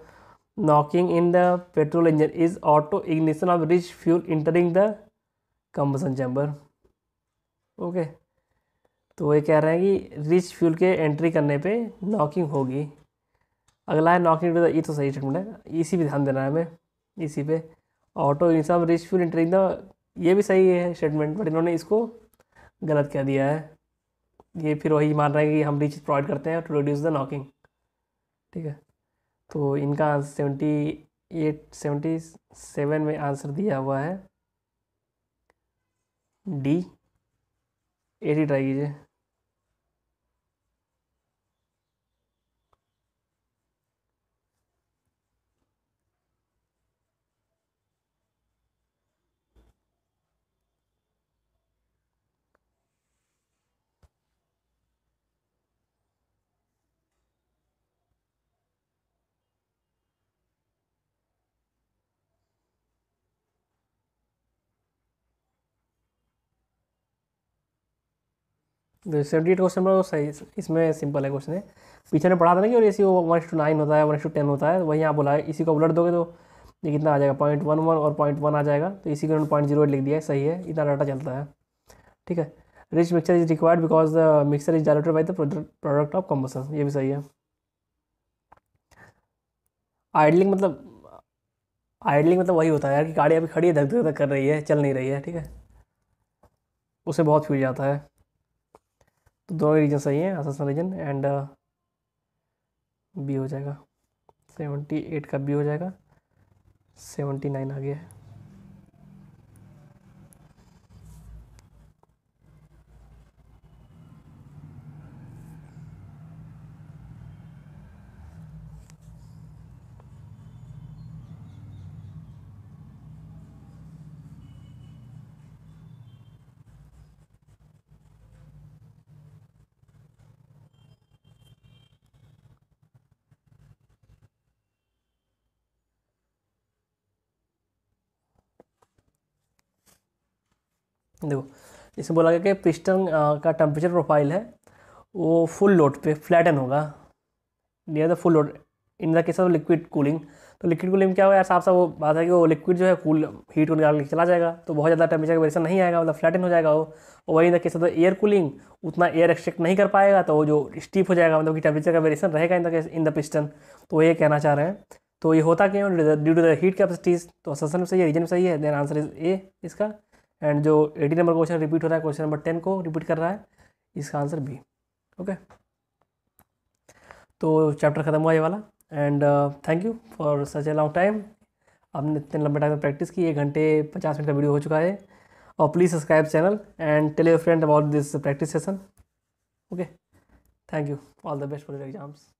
Knocking in the petrol engine is auto ignition of rich fuel entering the combustion chamber. Okay, तो ये कह रहे हैं कि रिच फ्यूल के एंट्री करने पे नॉकिंग होगी। अगला है नॉकिंग, ये तो सही स्टेटमेंट है, इसी पे ध्यान देना है हमें, इसी पे auto ignition of rich fuel entering the, ये भी सही है स्टेटमेंट, बट इन्होंने इसको गलत कह दिया है। ये फिर वही मान रहे हैं कि हम रिच प्रोवाइड करते हैं टू रिड्यूस द नॉकिंग। ठीक है, तो इनका आंसर 77 में आंसर दिया हुआ है डी। 80 ट्राई कीजिए। तो 78 क्वेश्चन नंबर सही, इसमें सिंपल है क्वेश्चन है, पीछे ने पढ़ा था ना कि रेशियो 1:9 होता है, 1:10 होता है, वही यहाँ बोला है। इसी को उलट दोगे तो ये कितना आ जाएगा, 0.11 और 0.1 आ जाएगा, तो इसी को उन्होंने 0.08 लिख दिया है, सही है, इतना डाटा चलता है। ठीक है, rich mixture is required because the mixture is diluted by the product of combustion, ये भी सही है। आइडलिंग मतलब, आइडलिंग मतलब वही होता है यार कि गाड़ी अभी खड़ी है, धक धक कर रही है, चल नहीं रही है। ठीक है, उसे बहुत फ्यूल जाता है। तो दोनों रीजन सही है, असेंशनल रीजन एंड बी हो जाएगा। 78 का बी हो जाएगा। 79 आ गया है। देखो इसमें बोला गया कि पिस्टन का टेम्परेचर प्रोफाइल है वो फुल लोड पे फ्लैटन होगा near the full load in the case of liquid cooling. तो लिक्विड कूलिंग क्या होगा यार, साफ साफ वो बात है कि वो लिक्विड जो है कूल हीट निकाल के चला जाएगा, तो बहुत ज़्यादा टेम्परेचर का वेरिएशन नहीं आएगा, मतलब फ्लैटन हो जाएगा वो। और वही in the case of the air cooling उतना एयर एक्सट्रैक्ट नहीं कर पाएगा, तो वो जो स्टीप हो जाएगा, मतलब कि टेम्परेचर का वेरिएशन रहेगा in the case in the piston. तो ये कहना चाह रहे हैं, तो ये होता क्यों, due to the heat capacities. तो असेंशन में सही है, रीजन में सही है, देन आंसर इज ए इसका। एंड जो 80 नंबर क्वेश्चन रिपीट हो रहा है, क्वेश्चन नंबर 10 को रिपीट कर रहा है, इसका आंसर बी। ओके, तो चैप्टर ख़त्म हुआ ये वाला। And thank you for such a long time, आपने इतने लंबे टाइम में प्रैक्टिस की, 1 घंटे 50 मिनट का वीडियो हो चुका है। और please subscribe channel and tell your friend about this practice session. Okay, thank you, all the best for your exams.